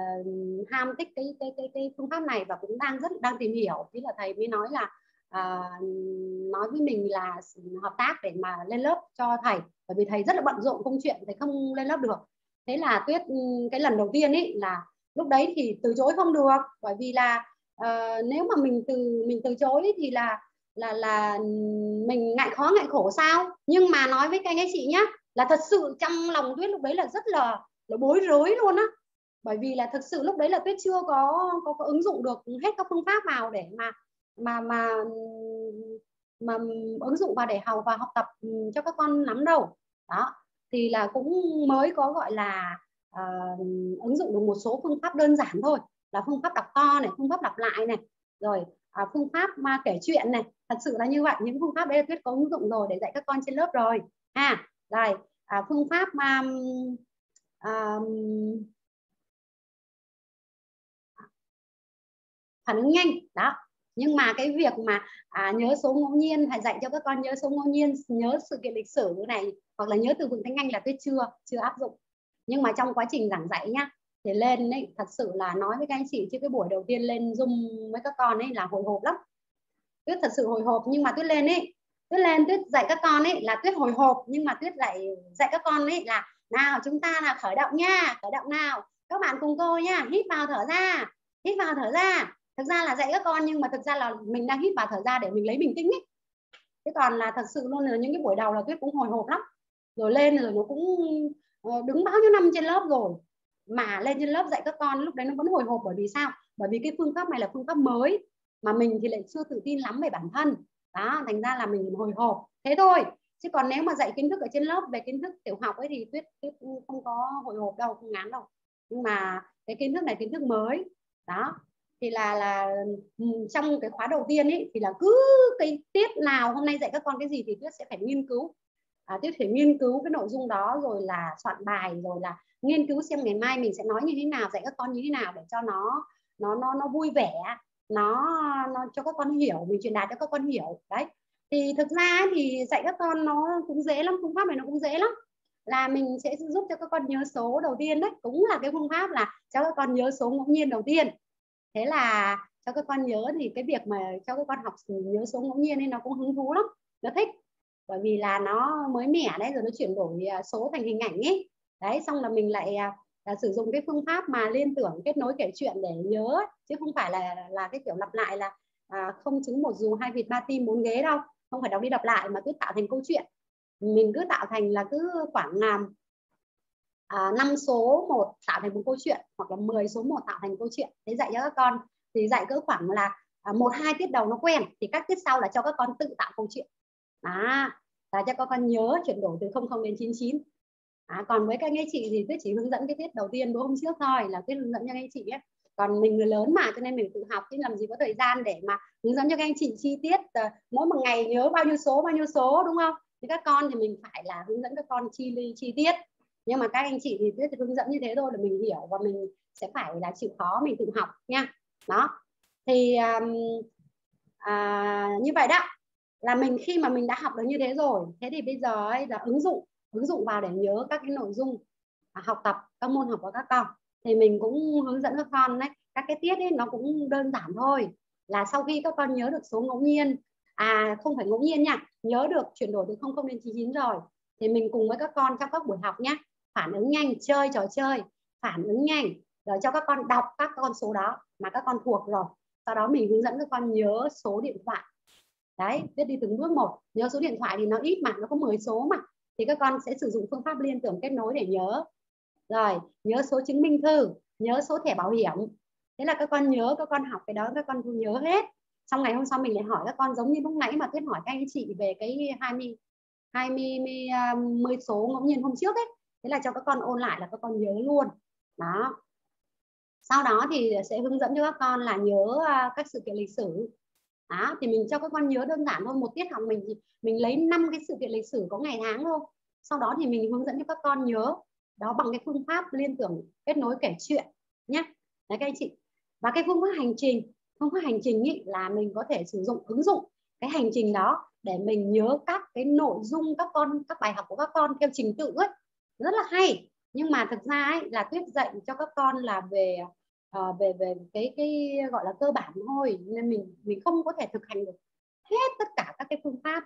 ham thích cái cái cái cái phương pháp này và cũng đang rất đang tìm hiểu. Thế là thầy mới nói là à, nói với mình là hợp tác để mà lên lớp cho thầy, bởi vì thầy rất là bận rộn công chuyện, thầy không lên lớp được. Thế là Tuyết cái lần đầu tiên ấy là lúc đấy thì từ chối không được, bởi vì là uh, nếu mà mình từ mình từ chối thì là là là mình ngại khó ngại khổ sao. Nhưng mà nói với các anh chị nhá, là thật sự trong lòng Tuyết lúc đấy là rất là, là bối rối luôn á, bởi vì là thực sự lúc đấy là Tuyết chưa có, có có ứng dụng được hết các phương pháp vào để mà mà mà mà ứng dụng vào để học và học tập cho các con lắm đâu. Đó thì là cũng mới có gọi là uh, ứng dụng được một số phương pháp đơn giản thôi, là phương pháp đọc to này, phương pháp đọc lại này, rồi uh, phương pháp mà kể chuyện này. Thật sự là như vậy, những phương pháp đấy là Tuyết có ứng dụng rồi để dạy các con trên lớp rồi ha. Rồi uh, phương pháp mà um, um, phản ứng nhanh đó. Nhưng mà cái việc mà à, nhớ số ngẫu nhiên, thầy dạy cho các con nhớ số ngẫu nhiên, nhớ sự kiện lịch sử như này, hoặc là nhớ từ vựng tiếng Anh là Tuyết chưa chưa áp dụng. Nhưng mà trong quá trình giảng dạy nhá, thì lên ấy, thật sự là nói với các anh chị chứ cái buổi đầu tiên lên Zoom với các con ấy là hồi hộp lắm. Tuyết thật sự hồi hộp, nhưng mà Tuyết lên ấy, Tuyết lên Tuyết dạy các con ấy là Tuyết hồi hộp, nhưng mà Tuyết dạy dạy các con ấy là nào chúng ta là khởi động nha, khởi động nào. Các bạn cùng cô nha, hít vào thở ra, hít vào thở ra. Thực ra là dạy các con, nhưng mà thực ra là mình đang hít vào thở ra để mình lấy bình tĩnh ấy. Thế còn là thật sự luôn là những cái buổi đầu là Tuyết cũng hồi hộp lắm. Rồi lên rồi nó cũng đứng bao nhiêu năm trên lớp rồi, mà lên trên lớp dạy các con lúc đấy nó vẫn hồi hộp. Bởi vì sao? Bởi vì cái phương pháp này là phương pháp mới, mà mình thì lại chưa tự tin lắm về bản thân. Đó, thành ra là mình hồi hộp. Thế thôi. Chứ còn nếu mà dạy kiến thức ở trên lớp về kiến thức tiểu học ấy thì Tuyết, Tuyết không có hồi hộp đâu, không ngán đâu. Nhưng mà cái kiến thức này kiến thức mới. Đó. Thì là là trong cái khóa đầu tiên ấy thì là cứ cái tiết nào hôm nay dạy các con cái gì thì Tuyết sẽ phải nghiên cứu, à, Tuyết phải nghiên cứu cái nội dung đó, rồi là soạn bài, rồi là nghiên cứu xem ngày mai mình sẽ nói như thế nào, dạy các con như thế nào để cho nó nó nó nó vui vẻ, nó nó cho các con hiểu, mình truyền đạt cho các con hiểu đấy. Thì thực ra thì dạy các con nó cũng dễ lắm, phương pháp này nó cũng dễ lắm, là mình sẽ giúp cho các con nhớ số đầu tiên đấy, cũng là cái phương pháp là cho các con nhớ số ngẫu nhiên đầu tiên. Thế là cho các con nhớ thì cái việc mà cho các con học nhớ số ngẫu nhiên nên nó cũng hứng thú lắm, nó thích, bởi vì là nó mới mẻ đấy, rồi nó chuyển đổi số thành hình ảnh ấy đấy. Xong là mình lại là sử dụng cái phương pháp mà liên tưởng kết nối kể chuyện để nhớ, chứ không phải là là cái kiểu lặp lại là à, không chứ một dù hai vịt ba tim bốn ghế đâu, không phải đọc đi đọc lại, mà cứ tạo thành câu chuyện. Mình cứ tạo thành là cứ khoảng làm À, năm số một tạo thành một câu chuyện, hoặc là mười số một tạo thành câu chuyện. Thế dạy cho các con thì dạy cỡ khoảng là một hai tiết đầu nó quen, thì các tiết sau là cho các con tự tạo câu chuyện. Đó, là cho các con nhớ chuyển đổi từ không không đến chín chín. Đó, còn với các anh chị thì Tuyết chỉ hướng dẫn cái tiết đầu tiên bữa hôm trước thôi, là Tuyết hướng dẫn cho các anh chị ấy. Còn mình người lớn mà, cho nên mình tự học, chứ làm gì có thời gian để mà hướng dẫn cho các anh chị chi tiết mỗi một ngày nhớ bao nhiêu số, bao nhiêu số, đúng không? Thì các con thì mình phải là hướng dẫn các con chi chi tiết. Nhưng mà các anh chị thì Tuyết hướng dẫn như thế thôi là mình hiểu, và mình sẽ phải là chịu khó mình tự học nha. Đó thì um, à, như vậy đó là mình khi mà mình đã học được như thế rồi, thế thì bây giờ ấy là ứng dụng ứng dụng vào để nhớ các cái nội dung học tập các môn học của các con. Thì mình cũng hướng dẫn các con đấy, các cái tiết ấy nó cũng đơn giản thôi, là sau khi các con nhớ được số ngẫu nhiên, à không phải ngẫu nhiên nha, nhớ được chuyển đổi từ không không đến chín chín rồi, thì mình cùng với các con trong các buổi học nhé, phản ứng nhanh, chơi trò chơi phản ứng nhanh, rồi cho các con đọc các con số đó mà các con thuộc rồi. Sau đó mình hướng dẫn các con nhớ số điện thoại. Đấy, Tuyết đi từng bước một. Nhớ số điện thoại thì nó ít mà, nó có mười số mà. Thì các con sẽ sử dụng phương pháp liên tưởng kết nối để nhớ. Rồi, nhớ số chứng minh thư, nhớ số thẻ bảo hiểm. Thế là các con nhớ, các con học cái đó, các con nhớ hết. Xong ngày hôm sau mình lại hỏi các con giống như lúc nãy mà Tuyết hỏi các anh chị về cái hai mươi... hai mươi, mười số ngẫu nhiên hôm trước ấy. Thế là cho các con ôn lại là các con nhớ luôn. Đó. Sau đó thì sẽ hướng dẫn cho các con là nhớ các sự kiện lịch sử. Đó. Thì mình cho các con nhớ đơn giản thôi. Một tiết học mình mình lấy năm cái sự kiện lịch sử có ngày tháng thôi. Sau đó thì mình hướng dẫn cho các con nhớ. Đó bằng cái phương pháp liên tưởng kết nối kể chuyện nhé. Đấy các anh chị. Và cái phương pháp hành trình. Không có hành trình ý, là mình có thể sử dụng ứng dụng cái hành trình đó để mình nhớ các cái nội dung các con các bài học của các con theo trình tự ấy, rất là hay. Nhưng mà thực ra ấy, là Tuyết dạy cho các con là về uh, về về cái cái gọi là cơ bản thôi, nên mình mình không có thể thực hành được hết tất cả các cái phương pháp.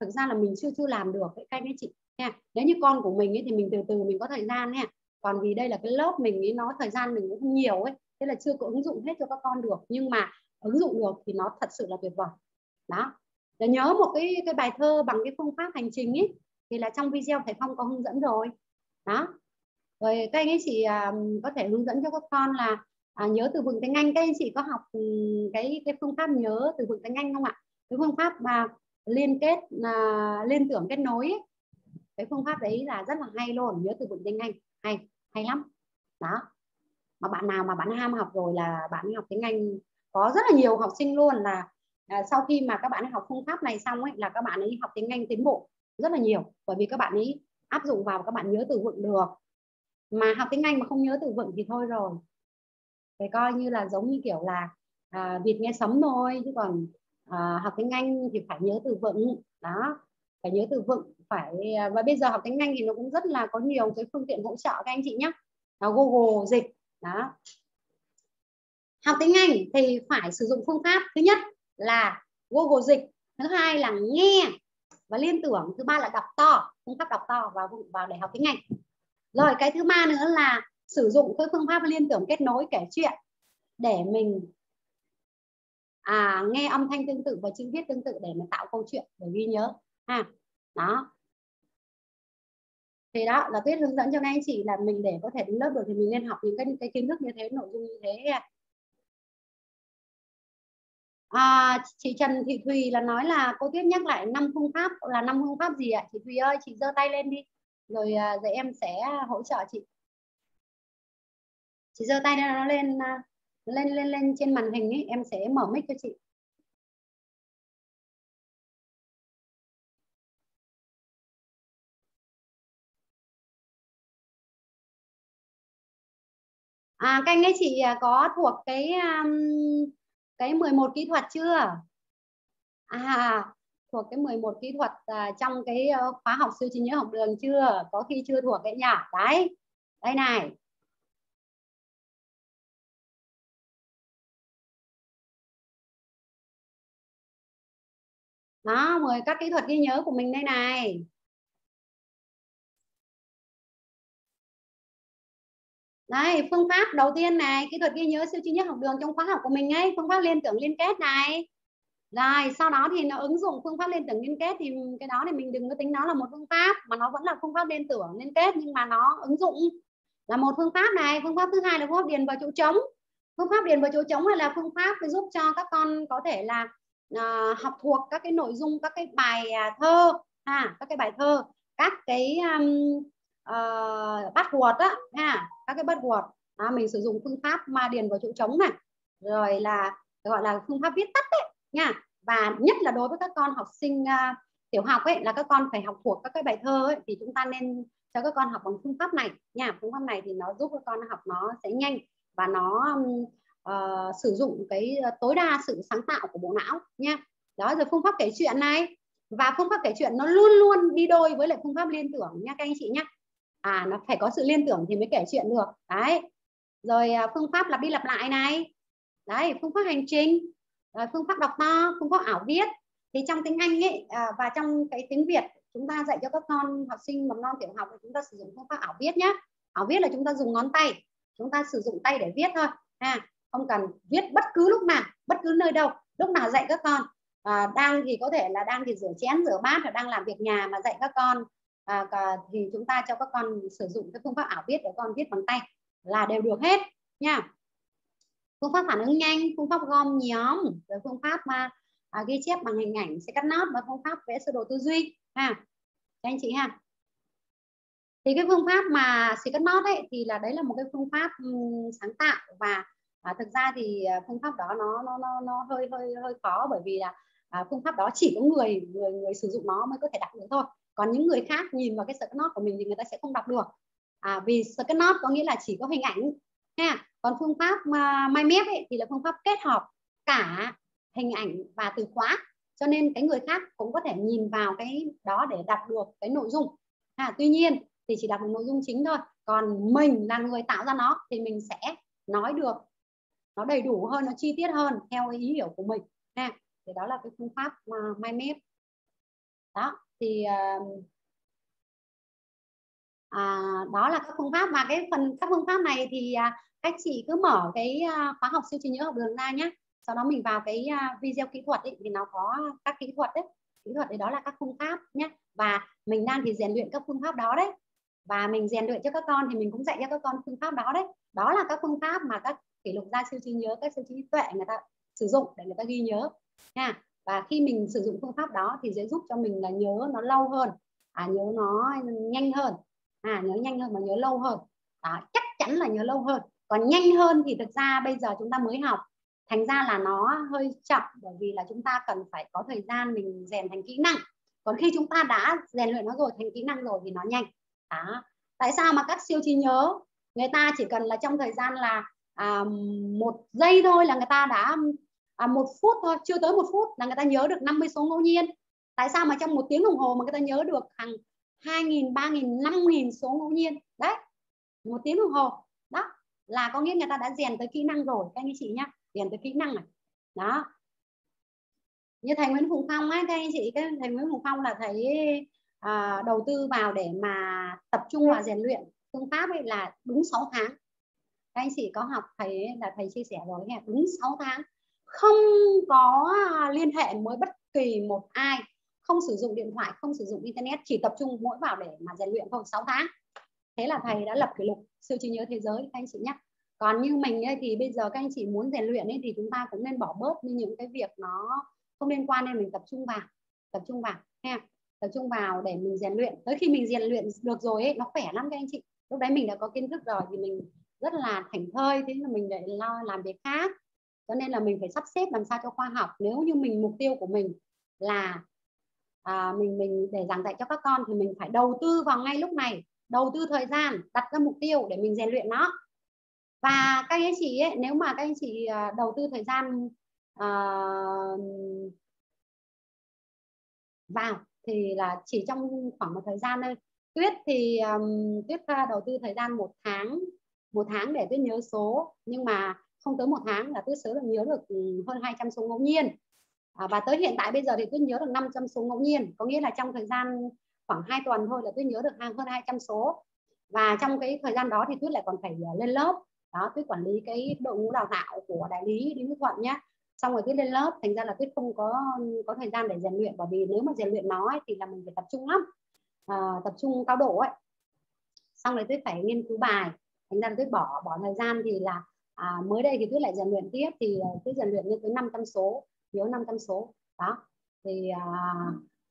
Thực ra là mình chưa chưa làm được cái cách ấy chị nha. Nếu như con của mình ấy, thì mình từ từ mình có thời gian nha. Còn vì đây là cái lớp mình ấy, nó thời gian mình cũng không nhiều ấy, thế là chưa có ứng dụng hết cho các con được. Nhưng mà ứng dụng được thì nó thật sự là tuyệt vời. Đó. Để nhớ một cái cái bài thơ bằng cái phương pháp hành trình ấy thì là trong video thầy Phong có hướng dẫn rồi. Đó. Rồi các anh ấy chị um, có thể hướng dẫn cho các con là à, nhớ từ vựng tiếng Anh. Các anh chị có học um, cái cái phương pháp nhớ từ vựng tiếng Anh không ạ? Cái phương pháp mà liên kết à, liên tưởng kết nối ấy. Cái phương pháp đấy là rất là hay luôn, nhớ từ vựng tiếng Anh hay hay lắm. Đó. Mà bạn nào mà bạn ham học rồi là bạn học tiếng Anh, có rất là nhiều học sinh luôn là à, sau khi mà các bạn ấy học phương pháp này xong ấy là các bạn ấy học tiếng Anh tiến bộ rất là nhiều, bởi vì các bạn ấy áp dụng vào các bạn nhớ từ vựng được. Mà học tiếng Anh mà không nhớ từ vựng thì thôi rồi, phải coi như là giống như kiểu là à, vịt nghe sấm thôi, chứ còn à, học tiếng Anh thì phải nhớ từ vựng. Đó, phải nhớ từ vựng phải. Và bây giờ học tiếng Anh thì nó cũng rất là có nhiều cái phương tiện hỗ trợ các anh chị nhé, à, Google dịch. Đó. Học tiếng Anh thì phải sử dụng phương pháp thứ nhất là Google dịch, thứ hai là nghe và liên tưởng, thứ ba là đọc to, phương pháp đọc to vào vào để học tiếng Anh. Rồi cái thứ ba nữa là sử dụng cái phương pháp liên tưởng kết nối kể chuyện để mình à, nghe âm thanh tương tự và chữ viết tương tự để mình tạo câu chuyện để ghi nhớ ha. À, đó. Thì đó là Tuyết hướng dẫn cho các anh chị là mình để có thể đến lớp được thì mình nên học những cái, cái kiến thức như thế, nội dung như thế. À, chị Trần Thị Thùy là nói là cô Tuyết nhắc lại năm phương pháp là năm phương pháp gì ạ? Chị Thùy ơi, chị giơ tay lên đi. Rồi dạy em sẽ hỗ trợ chị. Chị giơ tay nó lên lên lên lên trên màn hình ấy, em sẽ mở mic cho chị. À, các anh ấy chị có thuộc cái cái mười một kỹ thuật chưa? À, thuộc cái mười một kỹ thuật trong cái khóa học siêu trí nhớ học đường chưa? Có khi chưa thuộc cái nhỉ? Đấy, đây này. Đó, mười các kỹ thuật ghi nhớ của mình đây này. Đây, phương pháp đầu tiên này, kỹ thuật ghi nhớ siêu trí nhớ học đường trong khóa học của mình ấy, phương pháp liên tưởng liên kết này. Rồi, sau đó thì nó ứng dụng phương pháp liên tưởng liên kết thì cái đó thì mình đừng có tính nó là một phương pháp, mà nó vẫn là phương pháp liên tưởng liên kết nhưng mà nó ứng dụng là một phương pháp này. Phương pháp thứ hai là phương pháp điền vào chỗ trống. Phương pháp điền vào chỗ trống là phương pháp giúp cho các con có thể là à, học thuộc các cái nội dung, các cái bài thơ, à, các cái bài thơ, các cái um, Uh, bắt buộc á, nha, các cái bắt buộc à, mình sử dụng phương pháp mà điền vào chỗ trống này, rồi là gọi là phương pháp viết tắt đấy nha. Và nhất là đối với các con học sinh uh, tiểu học ấy là các con phải học thuộc các cái bài thơ ấy, thì chúng ta nên cho các con học bằng phương pháp này nha. Phương pháp này thì nó giúp các con học nó sẽ nhanh và nó uh, sử dụng cái tối đa sự sáng tạo của bộ não nha. Đó, rồi phương pháp kể chuyện này, và phương pháp kể chuyện nó luôn luôn đi đôi với lại phương pháp liên tưởng nha các anh chị nhé. À, nó phải có sự liên tưởng thì mới kể chuyện được. Đấy. Rồi phương pháp lặp đi lặp lại này. Đấy, phương pháp hành trình. Rồi phương pháp đọc to, phương pháp ảo viết. Thì trong tiếng Anh ấy, à, và trong cái tiếng Việt, chúng ta dạy cho các con học sinh mầm non tiểu học thì chúng ta sử dụng phương pháp ảo viết nhé. Ảo viết là chúng ta dùng ngón tay. Chúng ta sử dụng tay để viết thôi. À, không cần viết bất cứ lúc nào, bất cứ nơi đâu. Lúc nào dạy các con. À, đang thì có thể là đang thì rửa chén, rửa bát, hoặc đang làm việc nhà mà dạy các con. À, thì chúng ta cho các con sử dụng cái phương pháp ảo viết để con viết bằng tay là đều được hết nha. Phương pháp phản ứng nhanh, phương pháp gom nhóm, rồi phương pháp mà à, ghi chép bằng hình ảnh sẽ cắt nốt, và phương pháp vẽ sơ đồ tư duy ha các anh chị ha. Thì cái phương pháp mà sẽ cắt nốt ấy thì là đấy là một cái phương pháp um, sáng tạo, và à, thực ra thì phương pháp đó nó nó nó, nó hơi hơi hơi khó, bởi vì là à, phương pháp đó chỉ có người người người sử dụng nó mới có thể đọc được thôi. Còn những người khác nhìn vào cái sơ nốt của mình thì người ta sẽ không đọc được. À, vì sơ nốt có nghĩa là chỉ có hình ảnh. Ha. Còn phương pháp mà mai mép ấy, thì là phương pháp kết hợp cả hình ảnh và từ khóa, cho nên cái người khác cũng có thể nhìn vào cái đó để đọc được cái nội dung. À, tuy nhiên thì chỉ đọc được nội dung chính thôi, còn mình là người tạo ra nó thì mình sẽ nói được nó đầy đủ hơn, nó chi tiết hơn theo ý hiểu của mình. À, thì đó là cái phương pháp uh, mind map. Đó thì uh, À, đó là các phương pháp, và cái phần các phương pháp này thì à, các chị cứ mở cái à, khóa học siêu trí nhớ học đường ra nhé. Sau đó mình vào cái à, video kỹ thuật ấy, thì nó có các kỹ thuật đấy, kỹ thuật đấy đó là các phương pháp nhé. Và mình đang thì rèn luyện các phương pháp đó đấy, và mình rèn luyện cho các con thì mình cũng dạy cho các con phương pháp đó đấy. Đó là các phương pháp mà các kỷ lục gia siêu trí nhớ, các siêu trí tuệ người ta sử dụng để người ta ghi nhớ nha. Và khi mình sử dụng phương pháp đó thì sẽ giúp cho mình là nhớ nó lâu hơn, à, nhớ nó nhanh hơn. À, nhớ nhanh hơn mà nhớ lâu hơn. Đó, chắc chắn là nhớ lâu hơn. Còn nhanh hơn thì thực ra bây giờ chúng ta mới học, thành ra là nó hơi chậm, bởi vì là chúng ta cần phải có thời gian mình rèn thành kỹ năng. Còn khi chúng ta đã rèn luyện nó rồi, thành kỹ năng rồi thì nó nhanh. Đó. Tại sao mà các siêu trí nhớ người ta chỉ cần là trong thời gian là à, một giây thôi là người ta đã à, một phút thôi, chưa tới một phút là người ta nhớ được năm mươi số ngẫu nhiên. Tại sao mà trong một tiếng đồng hồ mà người ta nhớ được hàng hai nghìn, ba nghìn, năm nghìn số ngẫu nhiên đấy, một tiếng đồng hồ. Đó là có nghĩa người ta đã rèn tới kỹ năng rồi các anh chị nhá, rèn tới kỹ năng này. Đó, như thầy Nguyễn Phùng Phong ấy, các anh chị, cái thầy Nguyễn Phùng Phong là thầy à, đầu tư vào để mà tập trung vào rèn luyện phương pháp ấy là đúng sáu tháng. Các anh chị có học thầy là thầy chia sẻ rồi nha, đúng sáu tháng không có liên hệ với bất kỳ một ai, không sử dụng điện thoại, không sử dụng internet, chỉ tập trung mỗi vào để mà rèn luyện thôi, sáu tháng. Thế là thầy đã lập kỷ lục siêu trí nhớ thế giới các anh chị nhé. Còn như mình ấy, thì bây giờ các anh chị muốn rèn luyện ấy, thì chúng ta cũng nên bỏ bớt những cái việc nó không liên quan, nên mình tập trung vào, tập trung vào, ha, tập trung vào để mình rèn luyện. Tới khi mình rèn luyện được rồi ấy, nó khỏe lắm các anh chị. Lúc đấy mình đã có kiến thức rồi thì mình rất là thảnh thơi, thế là mình lại lo làm việc khác. Cho nên là mình phải sắp xếp làm sao cho khoa học. Nếu như mình mục tiêu của mình là À, mình mình để giảng dạy cho các con thì mình phải đầu tư vào ngay lúc này, đầu tư thời gian, đặt ra mục tiêu để mình rèn luyện nó. Và các anh chị ấy, nếu mà các anh chị đầu tư thời gian uh, vào thì là chỉ trong khoảng một thời gian thôi. Tuyết thì um, Tuyết đầu tư thời gian một tháng, một tháng để Tuyết nhớ số, nhưng mà không tới một tháng là Tuyết sớm được nhớ được hơn hai trăm số ngẫu nhiên. À, và tới hiện tại bây giờ thì Tuyết nhớ được năm trăm số ngẫu nhiên, có nghĩa là trong thời gian khoảng hai tuần thôi là Tuyết nhớ được hơn hai trăm số. Và trong cái thời gian đó thì Tuyết lại còn phải lên lớp. Đó, Tuyết quản lý cái đội ngũ đào tạo của đại lý Đinh Đức Thuận nhé. Xong rồi Tuyết lên lớp, thành ra là Tuyết không có có thời gian để rèn luyện, bởi vì nếu mà rèn luyện nó ấy, thì là mình phải tập trung lắm, à, tập trung cao độ ấy. Xong rồi Tuyết phải nghiên cứu bài, thành ra Tuyết bỏ bỏ thời gian. Thì là à, mới đây thì Tuyết lại rèn luyện tiếp, thì Tuyết rèn luyện lên tới năm trăm số, nhớ năm trăm số. Đó thì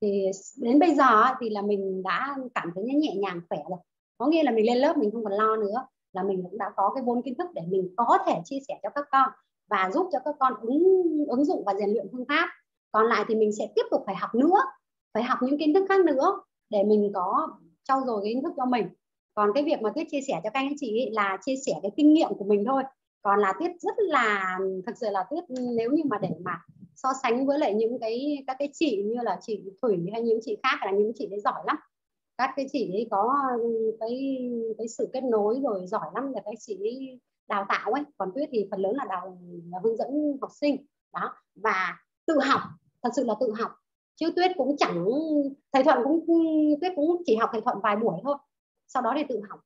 thì đến bây giờ thì là mình đã cảm thấy nhẹ nhàng, khỏe rồi. Có nghĩa là mình lên lớp mình không còn lo nữa, là mình cũng đã có cái vốn kiến thức để mình có thể chia sẻ cho các con và giúp cho các con ứng ứng dụng và rèn luyện phương pháp. Còn lại thì mình sẽ tiếp tục phải học nữa, phải học những kiến thức khác nữa để mình có trau dồi cái kiến thức cho mình. Còn cái việc mà Tuyết chia sẻ cho các anh chị là chia sẻ cái kinh nghiệm của mình thôi. Còn là Tuyết rất là, thực sự là Tuyết nếu như mà để mà so sánh với lại những cái các cái chị như là chị Thủy hay những chị khác, là những chị đấy giỏi lắm, các cái chị ấy có cái cái sự kết nối rồi, giỏi lắm là các chị ấy đào tạo ấy. Còn Tuyết thì phần lớn là đào là hướng dẫn học sinh đó, và tự học, thật sự là tự học. Chứ Tuyết cũng chẳng, thầy Thuận cũng, Tuyết cũng chỉ học thầy Thuận vài buổi thôi, sau đó thì tự học.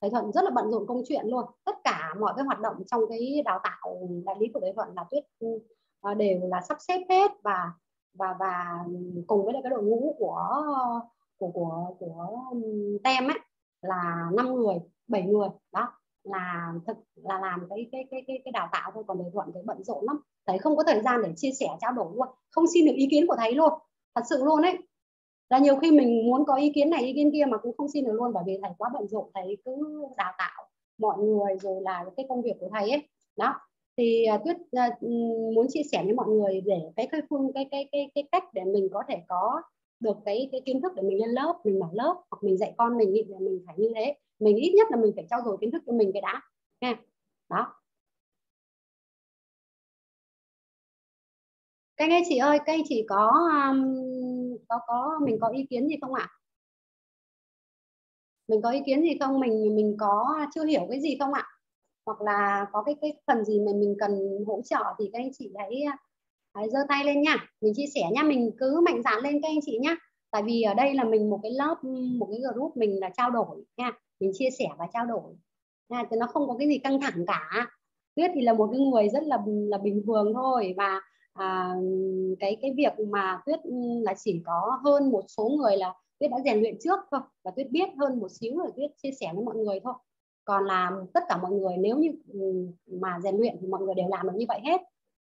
Thầy Thuận rất là bận rộn công chuyện luôn, tất cả mọi cái hoạt động trong cái đào tạo đại lý của thầy Thuận là Tuyết đều là sắp xếp hết, và và và cùng với lại cái đội ngũ của của của của tem ấy là năm người, bảy người. Đó là thực là làm cái cái cái cái, cái đào tạo thôi. Còn thầy Thuận thấy bận rộn lắm, thầy không có thời gian để chia sẻ trao đổi luôn, không xin được ý kiến của thầy luôn, thật sự luôn ấy. Là nhiều khi mình muốn có ý kiến này ý kiến kia mà cũng không xin được luôn, bởi vì thầy quá bận rộn, thầy cứ đào tạo mọi người rồi là cái công việc của thầy ấy. Đó thì uh, Tuyết uh, muốn chia sẻ với mọi người để cái cái phương cái cái cái cái cách để mình có thể có được cái cái kiến thức để mình lên lớp, mình mở lớp hoặc mình dạy con mình, nghĩ là mình phải như thế, mình ít nhất là mình phải trau dồi kiến thức cho mình cái đã nha. Đó Các anh chị ơi, các anh chị có có có mình có ý kiến gì không ạ? Mình có ý kiến gì không? Mình mình có chưa hiểu cái gì không ạ? Hoặc là có cái cái phần gì mà mình cần hỗ trợ thì các anh chị hãy hãy giơ tay lên nha, mình chia sẻ nha, mình cứ mạnh dạn lên các anh chị nhá. Tại vì ở đây là mình một cái lớp, một cái group mình là trao đổi nha, mình chia sẻ và trao đổi nha, thì nó không có cái gì căng thẳng cả. Tuyết thì là một cái người rất là là bình thường thôi, và à, cái cái việc mà Tuyết là chỉ có hơn một số người là Tuyết đã rèn luyện trước thôi, và Tuyết biết hơn một xíu rồi Tuyết chia sẻ với mọi người thôi. Còn là tất cả mọi người nếu như mà rèn luyện thì mọi người đều làm được như vậy hết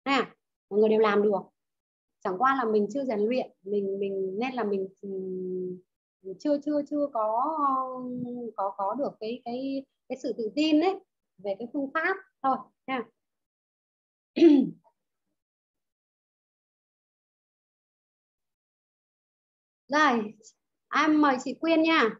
à, mọi người đều làm được, chẳng qua là mình chưa rèn luyện, mình mình nên là mình chưa chưa chưa có có có được cái cái cái sự tự tin đấy về cái phương pháp thôi nha. Rồi, em mời chị Quyên nha.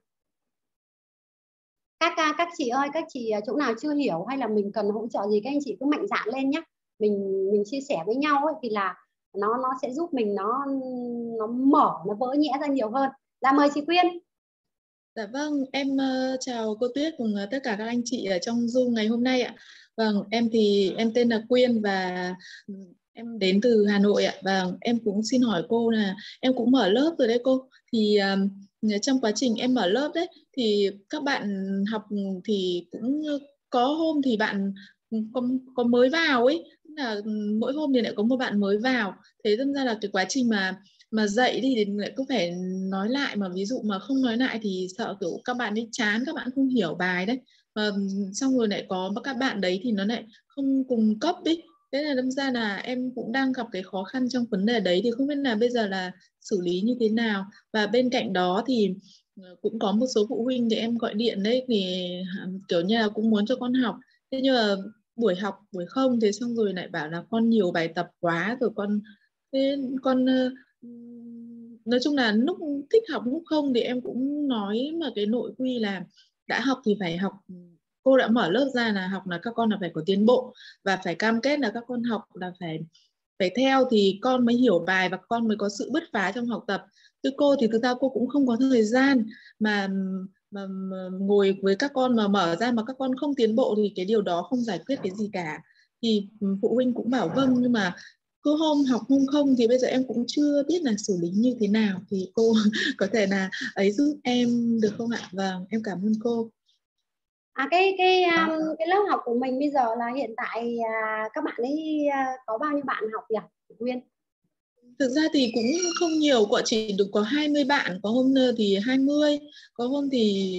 Các các chị ơi, các chị chỗ nào chưa hiểu hay là mình cần hỗ trợ gì các anh chị cứ mạnh dạn lên nhé. Mình mình chia sẻ với nhau ấy, thì là nó nó sẽ giúp mình nó nó mở, nó vỡ nhẽ ra nhiều hơn. Dạ mời chị Quyên. Dạ vâng, em uh, chào cô Tuyết cùng uh, tất cả các anh chị ở trong Zoom ngày hôm nay ạ. Vâng, em thì em tên là Quyên và em đến từ Hà Nội ạ. Và em cũng xin hỏi cô là em cũng mở lớp rồi đấy cô. Thì uh, trong quá trình em mở lớp đấy thì các bạn học thì cũng có hôm thì bạn có, có mới vào ấy, là mỗi hôm thì lại có một bạn mới vào. Thế nên ra là cái quá trình mà mà dạy đi thì lại cứ phải nói lại, mà ví dụ mà không nói lại thì sợ kiểu các bạn ấy chán, các bạn không hiểu bài đấy. Mà xong rồi lại có các bạn đấy thì nó lại không cùng cấp ấy. Thế là đâm ra là em cũng đang gặp cái khó khăn trong vấn đề đấy, thì không biết là bây giờ là xử lý như thế nào. Và bên cạnh đó thì cũng có một số phụ huynh thì em gọi điện đấy, thì kiểu như là cũng muốn cho con học. Thế nhưng mà buổi học buổi không, thế xong rồi lại bảo là con nhiều bài tập quá rồi con, thế con nói chung là lúc thích học lúc không thì em cũng nói mà cái nội quy là đã học thì phải học. Cô đã mở lớp ra là học là các con là phải có tiến bộ và phải cam kết là các con học là phải phải theo thì con mới hiểu bài và con mới có sự bứt phá trong học tập. Từ cô thì thực ra cô cũng không có thời gian mà mà ngồi với các con mà mở ra mà các con không tiến bộ thì cái điều đó không giải quyết cái gì cả. Thì phụ huynh cũng bảo vâng, nhưng mà cứ hôm học hôm không thì bây giờ em cũng chưa biết là xử lý như thế nào, thì cô có thể là ấy giúp em được không ạ? Vâng, em cảm ơn cô. À, cái cái cái lớp học của mình bây giờ là hiện tại các bạn ấy có bao nhiêu bạn học nhỉ Quyên? Thực ra thì cũng không nhiều, chỉ được có hai mươi bạn, có hôm thì hai mươi, có hôm thì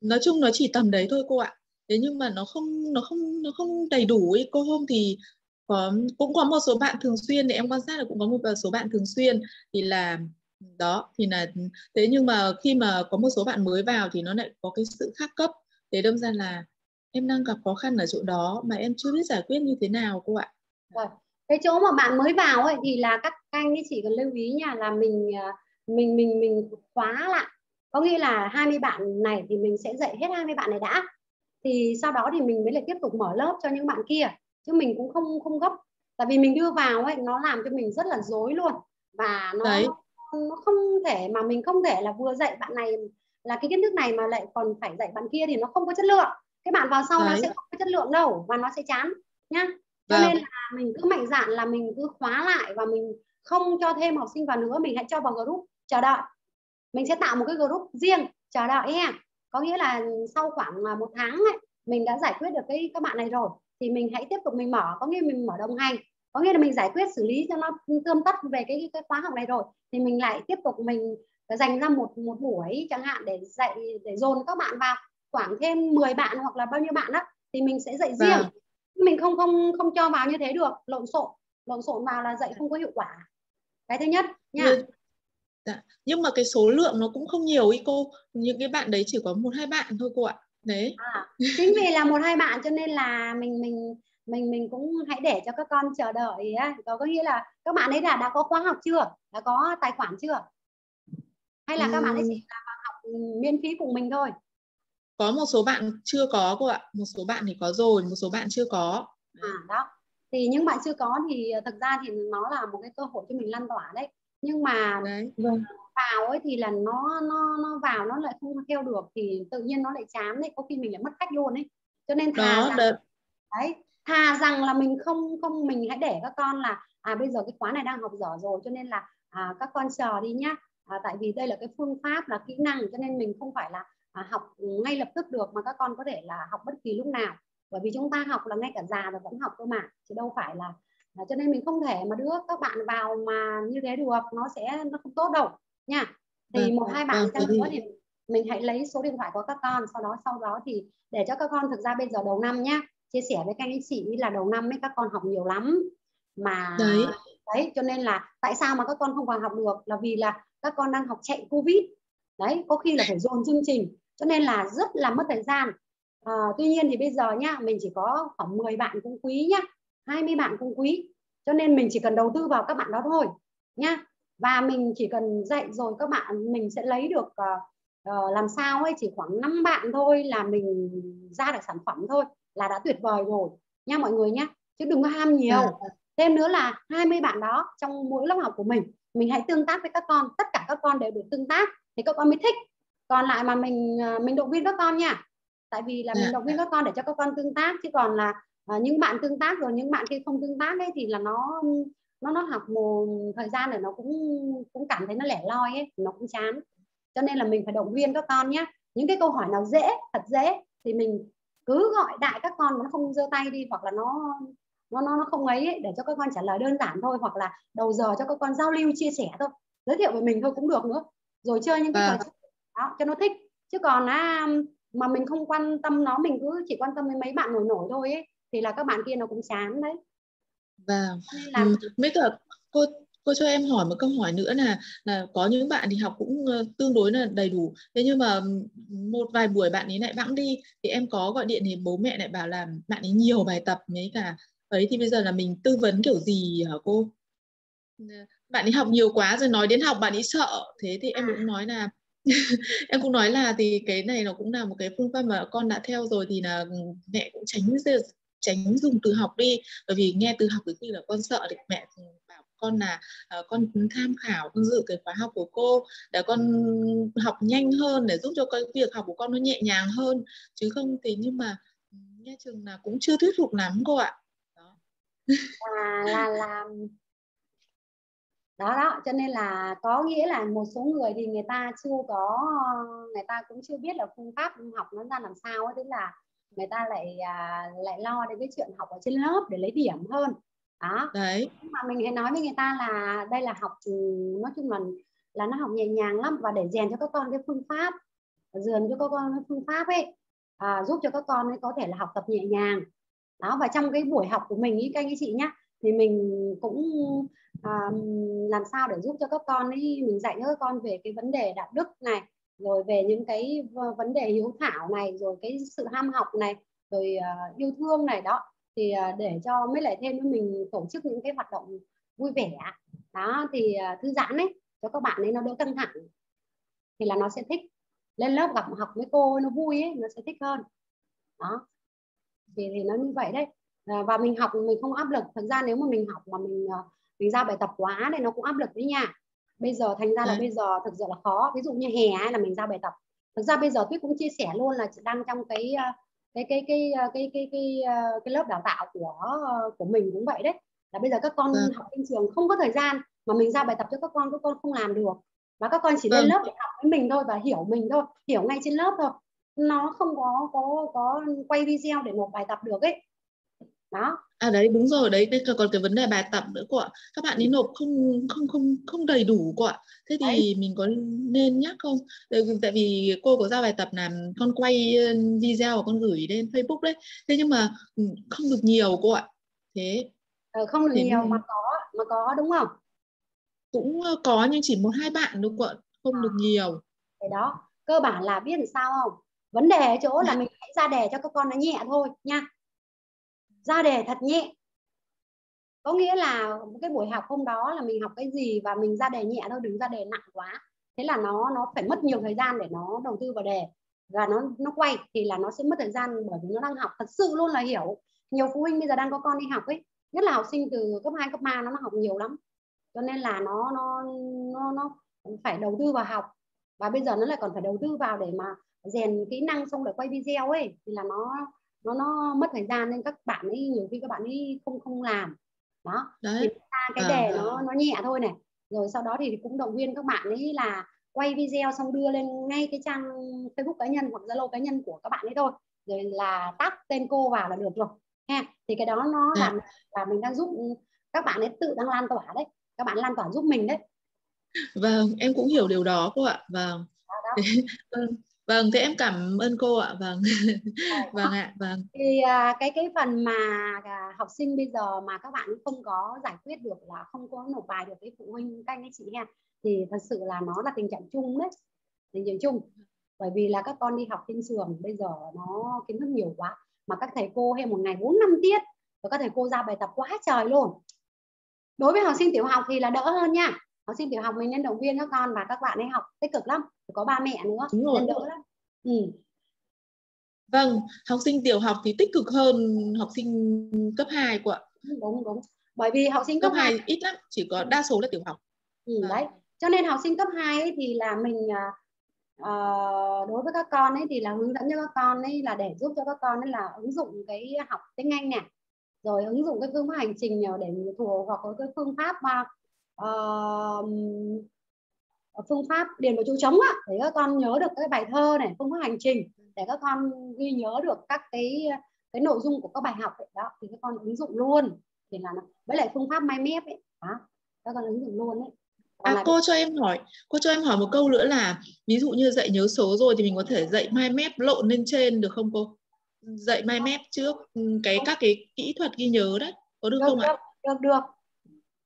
nói chung nó chỉ tầm đấy thôi cô ạ. Thế nhưng mà nó không nó không nó không đầy đủ ấy. Cô hôm thì có cũng có một số bạn thường xuyên, thì em quan sát là cũng có một số bạn thường xuyên thì là đó thì là thế, nhưng mà khi mà có một số bạn mới vào thì nó lại có cái sự khác cấp. Thế đâm ra là em đang gặp khó khăn ở chỗ đó mà em chưa biết giải quyết như thế nào cô ạ. Rồi. Cái chỗ mà bạn mới vào ấy thì là các anh ấy chỉ cần lưu ý nha, là mình mình mình mình khóa lại. Có nghĩa là hai mươi bạn này thì mình sẽ dạy hết hai mươi bạn này đã. Thì sau đó thì mình mới lại tiếp tục mở lớp cho những bạn kia, chứ mình cũng không không gấp. Tại vì mình đưa vào ấy nó làm cho mình rất là rối luôn, và nó đấy, nó không thể mà mình không thể là vừa dạy bạn này là cái kiến thức này mà lại còn phải dạy bạn kia thì nó không có chất lượng. Cái bạn vào sau đấy, nó sẽ không có chất lượng đâu và nó sẽ chán nhá. Cho nên là mình cứ mạnh dạn là mình cứ khóa lại và mình không cho thêm học sinh vào nữa, mình hãy cho vào group chờ đợi. Mình sẽ tạo một cái group riêng chờ đợi nha. Có nghĩa là sau khoảng một tháng ấy, mình đã giải quyết được cái các bạn này rồi thì mình hãy tiếp tục mình mở, có nghĩa mình mở đồng hành, có nghĩa là mình giải quyết xử lý cho nó tươm tất về cái cái khóa học này rồi thì mình lại tiếp tục mình dành ra một một buổi chẳng hạn để dạy, để dồn các bạn vào khoảng thêm mười bạn hoặc là bao nhiêu bạn đó thì mình sẽ dạy riêng. Vâng. Mình không không không cho vào như thế được, lộn xộn lộn xộn vào là dạy không có hiệu quả. Cái thứ nhất nha. Nhưng, dạ, nhưng mà cái số lượng nó cũng không nhiều ý cô, những cái bạn đấy chỉ có một hai bạn thôi cô ạ. Đấy. À, chính vì là một hai bạn cho nên là mình mình mình mình cũng hãy để cho các con chờ đợi ấy. Đó có nghĩa là các bạn ấy đã đã có khóa học chưa, đã có tài khoản chưa, hay là các uhm. bạn ấy chỉ là học miễn phí cùng mình thôi? Có một số bạn chưa có cô ạ, một số bạn thì có rồi, một số bạn chưa có. À, đó. Thì những bạn chưa có thì thật ra thì nó là một cái cơ hội cho mình lan tỏa đấy. Nhưng mà đấy, vâng. vào ấy thì là nó nó nó vào nó lại không theo được thì tự nhiên nó lại chán đấy, có khi mình lại mất khách luôn ấy. Cho nên thà đó, rằng, được. đấy, thà rằng là mình không không mình hãy để các con là à bây giờ cái khóa này đang học giỏi rồi cho nên là à, các con chờ đi nhá. À, tại vì đây là cái phương pháp là kỹ năng cho nên mình không phải là à, học ngay lập tức được mà các con có thể là học bất kỳ lúc nào. Bởi vì chúng ta học là ngay cả già là vẫn học cơ mà, chứ đâu phải là, là cho nên mình không thể mà đưa các bạn vào mà như thế được, nó sẽ nó không tốt đâu nha. Thì à, một hai bạn nữa à, thì mình hãy lấy số điện thoại của các con, sau đó sau đó thì để cho các con, thực ra bây giờ đầu năm nhá, chia sẻ với các anh chị là đầu năm ấy các con học nhiều lắm mà đấy. Đấy, cho nên là tại sao mà các con không vào học được là vì là các con đang học chạy Covid đấy, có khi là phải dồn chương trình cho nên là rất là mất thời gian. À, tuy nhiên thì bây giờ nhá, mình chỉ có khoảng mười bạn cũng quý nhá, hai mươi bạn cũng quý, cho nên mình chỉ cần đầu tư vào các bạn đó thôi nhá. Và mình chỉ cần dạy rồi các bạn, mình sẽ lấy được uh, làm sao ấy chỉ khoảng năm bạn thôi là mình ra được sản phẩm thôi là đã tuyệt vời rồi nha mọi người nhá, chứ đừng có ham nhiều. À. Thêm nữa là hai mươi bạn đó trong mỗi lớp học của mình, mình hãy tương tác với các con, tất cả các con đều được tương tác thì các con mới thích. Còn lại mà mình mình động viên các con nha. Tại vì là mình động viên các con để cho các con tương tác, chứ còn là à, những bạn tương tác rồi những bạn kia không tương tác ấy thì là nó nó nó học một thời gian rồi nó cũng cũng cảm thấy nó lẻ loi ấy, nó cũng chán. Cho nên là mình phải động viên các con nhé. Những cái câu hỏi nào dễ, thật dễ thì mình cứ gọi đại các con, nó không giơ tay đi, hoặc là nó nó nó không ấy, ấy để cho các con trả lời đơn giản thôi, hoặc là đầu giờ cho các con giao lưu chia sẻ thôi, giới thiệu về mình thôi cũng được nữa, rồi chơi những cái trò đó cho nó thích. Chứ còn á, mà mình không quan tâm nó, mình cứ chỉ quan tâm với mấy bạn nổi nổi thôi ấy, thì là các bạn kia nó cũng chán đấy. Vâng. Là... Mấy cả cô cô cho em hỏi một câu hỏi nữa là là có những bạn thì học cũng tương đối là đầy đủ, thế nhưng mà một vài buổi bạn ấy lại bẵng đi, thì em có gọi điện thì bố mẹ lại bảo là bạn ấy nhiều bài tập mấy cả ấy, thì bây giờ là mình tư vấn kiểu gì hả cô? Bạn ấy học nhiều quá rồi nói đến học bạn ấy sợ, thế thì em à. cũng nói là em cũng nói là thì cái này nó cũng là một cái phương pháp mà con đã theo rồi thì là mẹ cũng tránh tránh dùng từ học đi, bởi vì nghe từ học từ khi là con sợ thì mẹ bảo con là uh, con tham khảo, con dự cái khóa học của cô để con học nhanh hơn, để giúp cho cái việc học của con nó nhẹ nhàng hơn, chứ không thì nhưng mà nghe chừng là cũng chưa thuyết phục lắm cô ạ. Đó. Là là là đó đó, cho nên là có nghĩa là một số người thì người ta chưa có, người ta cũng chưa biết là phương pháp học nó ra làm sao ấy, tức là người ta lại à, lại lo đến cái chuyện học ở trên lớp để lấy điểm hơn đó. Đấy. Nhưng mà mình hãy nói với người ta là đây là học, nói chung là là nó học nhẹ nhàng lắm, và để rèn cho các con cái phương pháp, rèn cho các con cái phương pháp ấy à, giúp cho các con ấy có thể là học tập nhẹ nhàng đó. Và trong cái buổi học của mình ý, các anh chị nhá, thì mình cũng à, làm sao để giúp cho các con ấy, mình dạy cho các con về cái vấn đề đạo đức này, rồi về những cái vấn đề hiếu thảo này, rồi cái sự ham học này, rồi uh, yêu thương này đó, thì uh, để cho mới lại thêm với mình tổ chức những cái hoạt động vui vẻ đó, thì uh, thư giãn ấy cho các bạn ấy, nó đỡ căng thẳng thì là nó sẽ thích lên lớp, gặp học với cô nó vui ấy, nó sẽ thích hơn đó, thì, thì nó như vậy đấy. Uh, và mình học mình không áp lực, thật ra nếu mà mình học mà mình uh, mình ra bài tập quá thì nó cũng áp lực đấy nha. Bây giờ thành ra là à. bây giờ thực sự là khó. Ví dụ như hè là mình ra bài tập. Thực ra bây giờ Tuyết cũng chia sẻ luôn là đang trong cái cái cái cái cái cái cái, cái, cái lớp đào tạo của của mình cũng vậy đấy. Là bây giờ các con à. học trên trường không có thời gian mà mình ra bài tập cho các con, các con không làm được. Và các con chỉ lên à. lớp để học với mình thôi và hiểu mình thôi, hiểu ngay trên lớp thôi. Nó không có có có quay video để nộp bài tập được ấy. Đó. À đấy đúng rồi đấy, còn cái vấn đề bài tập nữa cô ạ, các bạn ấy nộp không không không không đầy đủ cô ạ, thế thì đấy. Mình có nên nhắc không? Tại vì cô có giao bài tập là con quay video và con gửi lên Facebook đấy, thế nhưng mà không được nhiều cô ạ, thế ờ, không được thế nhiều mình... mà có mà có đúng không? Cũng có nhưng chỉ một hai bạn thôi cô ạ, không à. được nhiều. Thế đó, cơ bản là biết làm sao không? Vấn đề ở chỗ à. là mình hãy ra đề cho các con nó nhẹ thôi nha. Ra đề thật nhẹ, có nghĩa là cái buổi học hôm đó là mình học cái gì và mình ra đề nhẹ thôi, đừng ra đề nặng quá, thế là nó nó phải mất nhiều thời gian để nó đầu tư vào đề và nó nó quay thì là nó sẽ mất thời gian, bởi vì nó đang học thật sự luôn là hiểu. Nhiều phụ huynh bây giờ đang có con đi học ấy nhất là học sinh từ cấp hai, cấp ba nó, nó học nhiều lắm, cho nên là nó nó nó nó phải đầu tư vào học, và bây giờ nó lại còn phải đầu tư vào để mà rèn kỹ năng xong rồi quay video ấy, thì là nó nó nó mất thời gian, nên các bạn ấy nhiều khi các bạn ấy không không làm đó. Đấy. Thì cái đề à, nó nó nhẹ thôi này, rồi sau đó thì cũng động viên các bạn ấy là quay video xong đưa lên ngay cái trang Facebook cá nhân hoặc Zalo cá nhân của các bạn ấy thôi, rồi là tag tên cô vào là được rồi ha. Thì cái đó nó à, làm là mình đang giúp các bạn ấy, tự đang lan tỏa đấy, các bạn lan tỏa giúp mình đấy. Vâng, em cũng hiểu điều đó cô ạ. Vâng. Vâng, thế em cảm ơn cô ạ. Vâng. Vâng ạ. Vâng. Thì cái cái phần mà học sinh bây giờ mà các bạn không có giải quyết được, là không có nộp bài được với phụ huynh các anh chị ha, thì thật sự là nó là tình trạng chung đấy, tình trạng chung. Bởi vì là các con đi học trên trường bây giờ nó kiến thức nhiều quá, mà các thầy cô hay một ngày bốn năm tiết, và các thầy cô ra bài tập quá trời luôn. Đối với học sinh tiểu học thì là đỡ hơn nha. Học sinh tiểu học mình nên động viên các con, và các bạn ấy học tích cực lắm, có ba mẹ nữa nên đỡ lắm. Ừ. Vâng, học sinh tiểu học thì tích cực hơn học sinh cấp hai của ạ. Đúng đúng. Bởi vì học sinh cấp hai ít lắm, chỉ có đa số là tiểu học. Ừ, à, đấy. Cho nên học sinh cấp hai ấy thì là mình uh, đối với các con ấy thì là hướng dẫn cho các con ấy, là để giúp cho các con ấy là ứng dụng cái học tiếng Anh này, rồi ứng dụng cái phương pháp hành trình để thuộc, hoặc có cái phương pháp uh, Uh, phương pháp điền vào chỗ trống á, để các con nhớ được cái bài thơ này, phương pháp hành trình để các con ghi nhớ được các cái cái nội dung của các bài học ấy. Đó thì các con ứng dụng luôn, thì là với lại phương pháp mai mép ấy đó, các con ứng dụng luôn ấy. À, cô cho em hỏi, cô cho em hỏi một câu nữa là ví dụ như dạy nhớ số rồi thì mình có thể dạy mai mép lộn lên trên được không cô? Dạy mai mép trước cái các cái kỹ thuật ghi nhớ đấy, có được, được không được, ạ? Được được.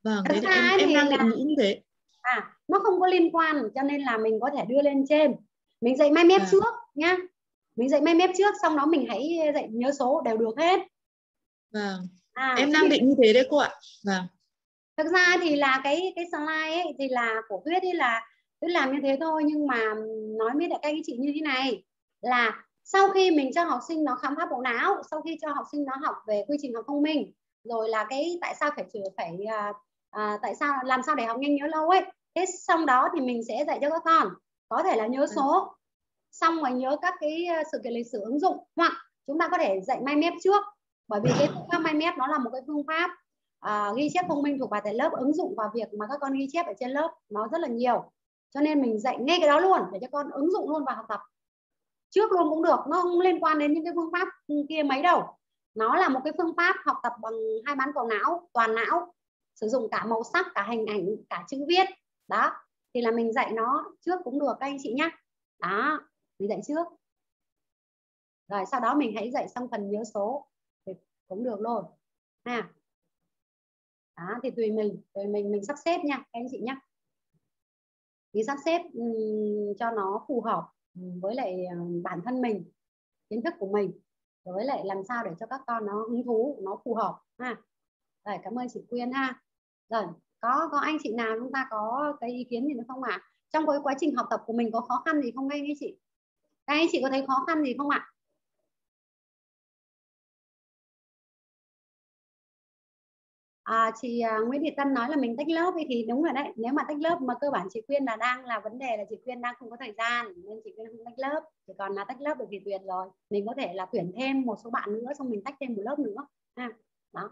Vâng, thật ra em, em thì đang là, định nghĩ như thế. À, nó không có liên quan, cho nên là mình có thể đưa lên trên. Mình dạy mai mép à, trước nhá. Mình dạy mai mép trước, xong đó mình hãy dạy nhớ số, đều được hết. Vâng. À, em đang định như thế đấy cô ạ. Vâng. Thực ra thì là cái cái slide ấy thì là của Tuyết ấy, là Tuyết làm như thế thôi, nhưng mà nói với lại các anh chị như thế này là sau khi mình cho học sinh nó khám phá bộ não, sau khi cho học sinh nó học về quy trình học thông minh, rồi là cái tại sao phải phải à, tại sao làm sao để học nhanh nhớ lâu ấy, thế xong đó thì mình sẽ dạy cho các con có thể là nhớ số, xong rồi nhớ các cái sự kiện lịch sử ứng dụng, hoặc chúng ta có thể dạy mind map trước, bởi vì cái phương pháp mind map nó là một cái phương pháp à, ghi chép thông minh thuộc bài tại lớp, ứng dụng vào việc mà các con ghi chép ở trên lớp nó rất là nhiều, cho nên mình dạy ngay cái đó luôn để cho con ứng dụng luôn vào học tập trước luôn cũng được, nó không liên quan đến những cái phương pháp kia mấy đâu. Nó là một cái phương pháp học tập bằng hai bán cầu não, toàn não, sử dụng cả màu sắc, cả hình ảnh, cả chữ viết. Đó, thì là mình dạy nó trước cũng được các anh chị nhé. Đó, mình dạy trước. Rồi sau đó mình hãy dạy xong phần nhớ số thì cũng được luôn. À. Đó, thì tùy mình, tùy mình mình sắp xếp nha các anh chị nhé. Mình sắp xếp um, cho nó phù hợp với lại bản thân mình, kiến thức của mình, với lại làm sao để cho các con nó hứng thú, nó phù hợp ha. Rồi, cảm ơn chị Quyên ha. Rồi, có có anh chị nào chúng ta có cái ý kiến gì nữa không ạ? À? Trong cái quá trình học tập của mình có khó khăn gì không anh chị? Các anh chị có thấy khó khăn gì không ạ? À? À, chị Nguyễn Thị Tân nói là mình tách lớp ấy thì đúng rồi đấy. Nếu mà tách lớp mà cơ bản chị Quyên là đang là vấn đề là chị Quyên đang không có thời gian nên chị Quyên không tách lớp. Chỉ còn là tách lớp được thì tuyệt rồi. Mình có thể là tuyển thêm một số bạn nữa, xong mình tách thêm một lớp nữa. À, đó.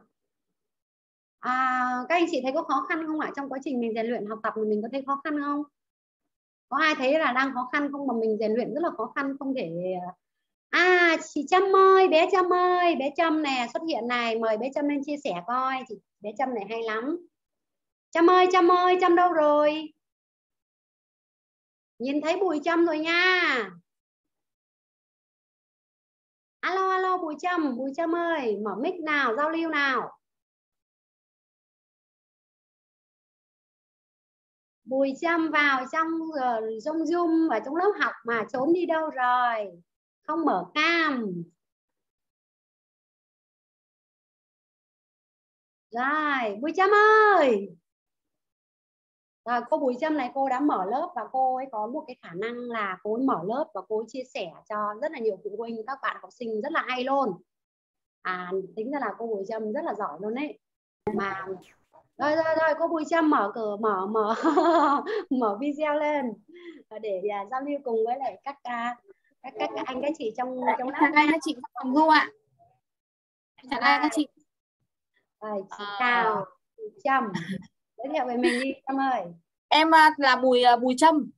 À, các anh chị thấy có khó khăn không ạ? Trong quá trình mình rèn luyện học tập mình có thấy khó khăn không? Có ai thấy là đang khó khăn không mà mình rèn luyện rất là khó khăn không thể? À, chị Trâm ơi, bé Trâm ơi, bé Trâm nè xuất hiện này, mời bé Trâm lên chia sẻ coi, chị bé Trâm này hay lắm. Trâm ơi, Trâm ơi, Trâm đâu rồi? Nhìn thấy Bùi Trâm rồi nha. Alo, alo Bùi Trâm, Bùi Trâm ơi, mở mic nào, giao lưu nào. Bùi Trâm vào trong trong Zoom và trong lớp học mà trốn đi đâu rồi? Không mở cam. Rồi, Bùi Trâm ơi. Rồi, cô Bùi Trâm này cô đã mở lớp và cô ấy có một cái khả năng là cô ấy mở lớp và cô ấy chia sẻ cho rất là nhiều phụ huynh, các bạn học sinh rất là hay luôn. À, tính ra là cô Bùi Trâm rất là giỏi luôn đấy. mà. Rồi rồi rồi, cô Bùi Trâm mở cửa mở mở mở video lên để uh, giao lưu cùng với lại các uh, các các anh các chị trong trong lớp. Các chị phòng du ạ. Chào các chị. Rồi, chị Cao, Bùi Trâm. Giới thiệu về mình đi Trâm ơi. Em là Bùi Bùi Trâm.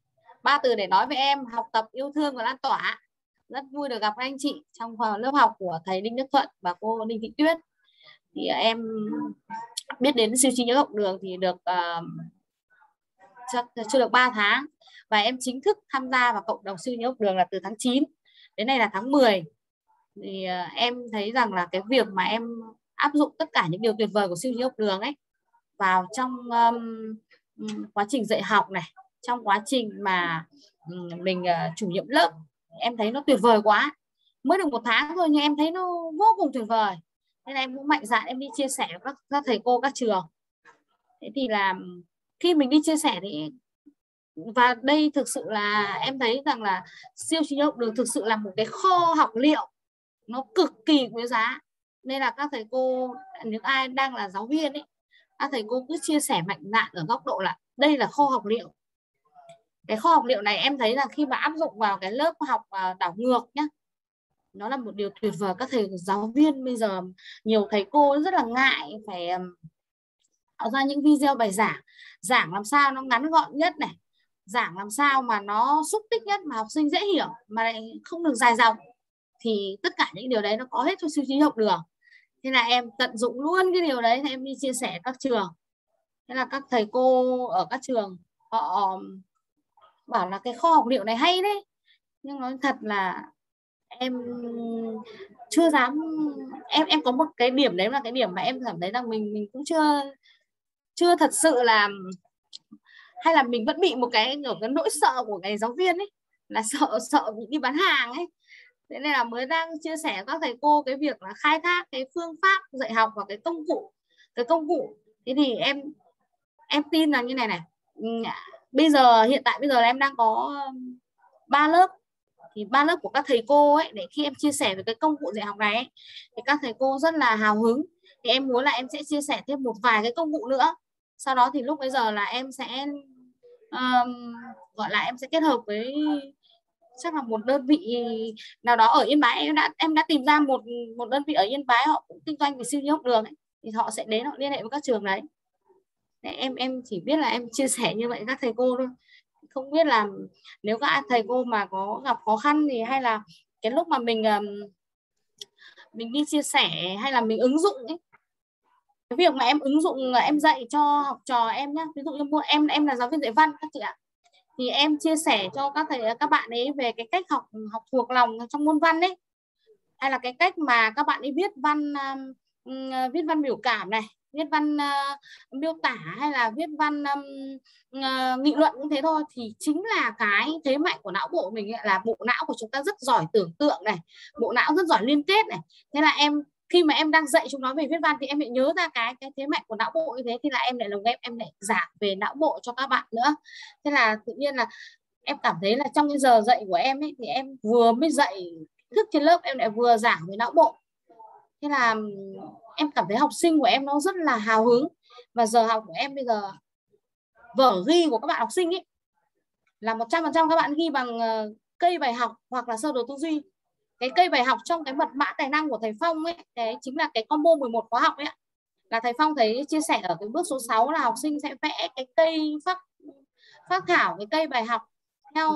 Ba từ để nói về em: học tập, yêu thương và lan tỏa. Rất vui được gặp anh chị trong lớp học của thầy Đinh Đức Thuận và cô Đinh Thị Tuyết. Thì em biết đến siêu trí nhớ học đường thì được uh, chắc chưa được ba tháng, và em chính thức tham gia vào cộng đồng siêu trí nhớ học đường là từ tháng chín đến nay là tháng mười. Thì uh, em thấy rằng là cái việc mà em áp dụng tất cả những điều tuyệt vời của siêu trí nhớ học đường ấy vào trong um, quá trình dạy học này, trong quá trình mà mình uh, chủ nhiệm lớp, em thấy nó tuyệt vời quá. Mới được một tháng thôi nhưng em thấy nó vô cùng tuyệt vời. Nên em cũng mạnh dạn em đi chia sẻ với các, các thầy cô, các trường. Thế thì là khi mình đi chia sẻ thì, và đây thực sự là em thấy rằng là siêu trí nhớ học đường thực sự là một cái kho học liệu nó cực kỳ quý giá. Nên là các thầy cô, những ai đang là giáo viên ấy, các thầy cô cứ chia sẻ mạnh dạn ở góc độ là đây là kho học liệu. Cái kho học liệu này em thấy là khi mà áp dụng vào cái lớp học đảo ngược nhá, nó là một điều tuyệt vời. Các thầy giáo viên bây giờ, nhiều thầy cô rất là ngại phải tạo ra những video bài giảng. Giảng làm sao nó ngắn gọn nhất này, giảng làm sao mà nó xúc tích nhất, mà học sinh dễ hiểu, mà lại không được dài dòng. Thì tất cả những điều đấy nó có hết trong siêu trí nhớ học đường. Thế là em tận dụng luôn cái điều đấy, em đi chia sẻ các trường. Thế là các thầy cô ở các trường họ bảo là cái kho học liệu này hay đấy. Nhưng nói thật là em chưa dám, em em có một cái điểm đấy là cái điểm mà em cảm thấy rằng mình mình cũng chưa chưa thật sự là, hay là mình vẫn bị một cái cái nỗi sợ của người giáo viên ấy, là sợ sợ bị đi bán hàng ấy. Thế nên là mới đang chia sẻ với các thầy cô cái việc là khai thác cái phương pháp dạy học và cái công cụ, cái công cụ. Thế thì em em tin là như này này. Bây giờ hiện tại bây giờ là em đang có ba lớp. Thì ba lớp của các thầy cô ấy, để khi em chia sẻ về cái công cụ dạy học này ấy, thì các thầy cô rất là hào hứng. Thì em muốn là em sẽ chia sẻ thêm một vài cái công cụ nữa. Sau đó thì lúc bây giờ là em sẽ um, gọi là em sẽ kết hợp với chắc là một đơn vị nào đó ở Yên Bái. Em đã em đã tìm ra một một đơn vị ở Yên Bái, họ cũng kinh doanh về siêu trí nhớ học đường ấy. Thì họ sẽ đến họ liên hệ với các trường đấy. Để em em chỉ biết là em chia sẻ như vậy các thầy cô thôi. Không biết là nếu các thầy cô mà có gặp khó khăn thì, hay là cái lúc mà mình mình đi chia sẻ hay là mình ứng dụng ấy, cái việc mà em ứng dụng là em dạy cho học trò em nhé. Ví dụ như em em là giáo viên dạy văn các chị ạ, thì em chia sẻ cho các thầy các bạn ấy về cái cách học học thuộc lòng trong môn văn đấy, hay là cái cách mà các bạn ấy viết văn viết văn biểu cảm này, viết văn uh, miêu tả, hay là viết văn um, uh, nghị luận cũng thế thôi. Thì chính là cái thế mạnh của não bộ mình ấy, là bộ não của chúng ta rất giỏi tưởng tượng này, bộ não rất giỏi liên kết này. Thế là em khi mà em đang dạy chúng nó về viết văn thì em lại nhớ ra cái cái thế mạnh của não bộ như thế. Thì là em lại lồng ghép, em lại giảng về não bộ cho các bạn nữa. Thế là tự nhiên là em cảm thấy là trong cái giờ dạy của em ấy, thì em vừa mới dạy thức trên lớp, em lại vừa giảng về não bộ. Thế là em cảm thấy học sinh của em nó rất là hào hứng. Và giờ học của em bây giờ, vở ghi của các bạn học sinh ấy là một trăm phần trăm các bạn ghi bằng cây bài học hoặc là sơ đồ tư duy. Cái cây bài học trong cái mật mã tài năng của thầy Phong ấy, đấy chính là cái combo mười một khóa học ấy. Là thầy Phong thấy chia sẻ ở cái bước số sáu là học sinh sẽ vẽ cái cây phát, phát thảo cái cây bài học theo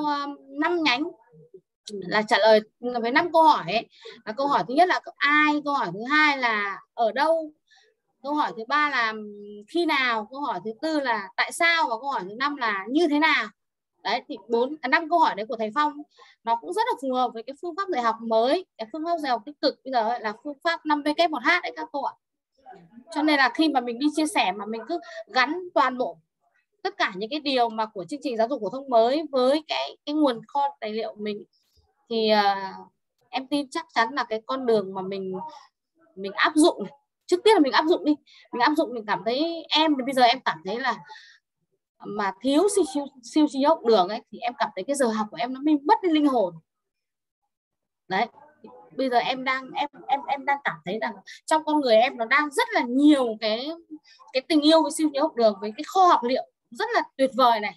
năm nhánh, là trả lời với năm câu hỏi ấy. Là câu hỏi thứ nhất là ai, câu hỏi thứ hai là ở đâu, câu hỏi thứ ba là khi nào, câu hỏi thứ tư là tại sao, và câu hỏi thứ năm là như thế nào. Đấy thì bốn năm câu hỏi đấy của thầy Phong nó cũng rất là phù hợp với cái phương pháp dạy học mới, cái phương pháp dạy học tích cực bây giờ ấy, là phương pháp năm W một H đấy các cô ạ. Cho nên là khi mà mình đi chia sẻ mà mình cứ gắn toàn bộ tất cả những cái điều mà của chương trình giáo dục phổ thông mới với cái cái nguồn kho tài liệu mình, thì uh, em tin chắc chắn là cái con đường mà mình mình áp dụng, trước tiên là mình áp dụng đi, mình áp dụng mình cảm thấy em bây giờ em cảm thấy là mà thiếu siêu siêu trí nhớ học đường ấy, thì em cảm thấy cái giờ học của em nó bị mất đi linh hồn. Đấy, bây giờ em đang em em em đang cảm thấy rằng trong con người em nó đang rất là nhiều cái cái tình yêu với siêu nhớ học đường, với cái kho học liệu rất là tuyệt vời này.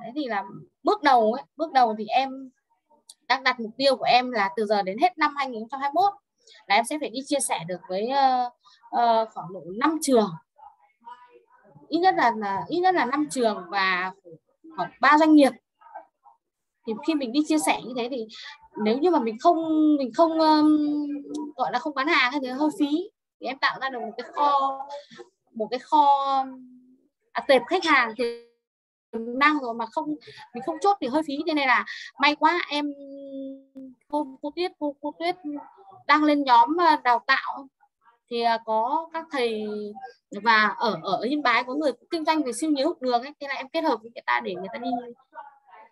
Đấy thì là bước đầu ấy, bước đầu thì em đang đặt mục tiêu của em là từ giờ đến hết năm hai nghìn không trăm hai mươi mốt là em sẽ phải đi chia sẻ được với uh, uh, khoảng độ năm trường, ít nhất là, là ít nhất là năm trường và khoảng ba doanh nghiệp. Thì khi mình đi chia sẻ như thế thì nếu như mà mình không mình không um, gọi là không bán hàng hay thế hơi phí, thì em tạo ra được một cái kho một cái kho à, tệp khách hàng thì năng rồi mà không mình không chốt thì hơi phí. Thế nên là may quá em cô, cô Tuyết cô, cô Tuyết đang lên nhóm đào tạo thì có các thầy và ở ở Yên Bái có người kinh doanh về siêu nhớ học đường ấy, thế là em kết hợp với người ta để người ta đi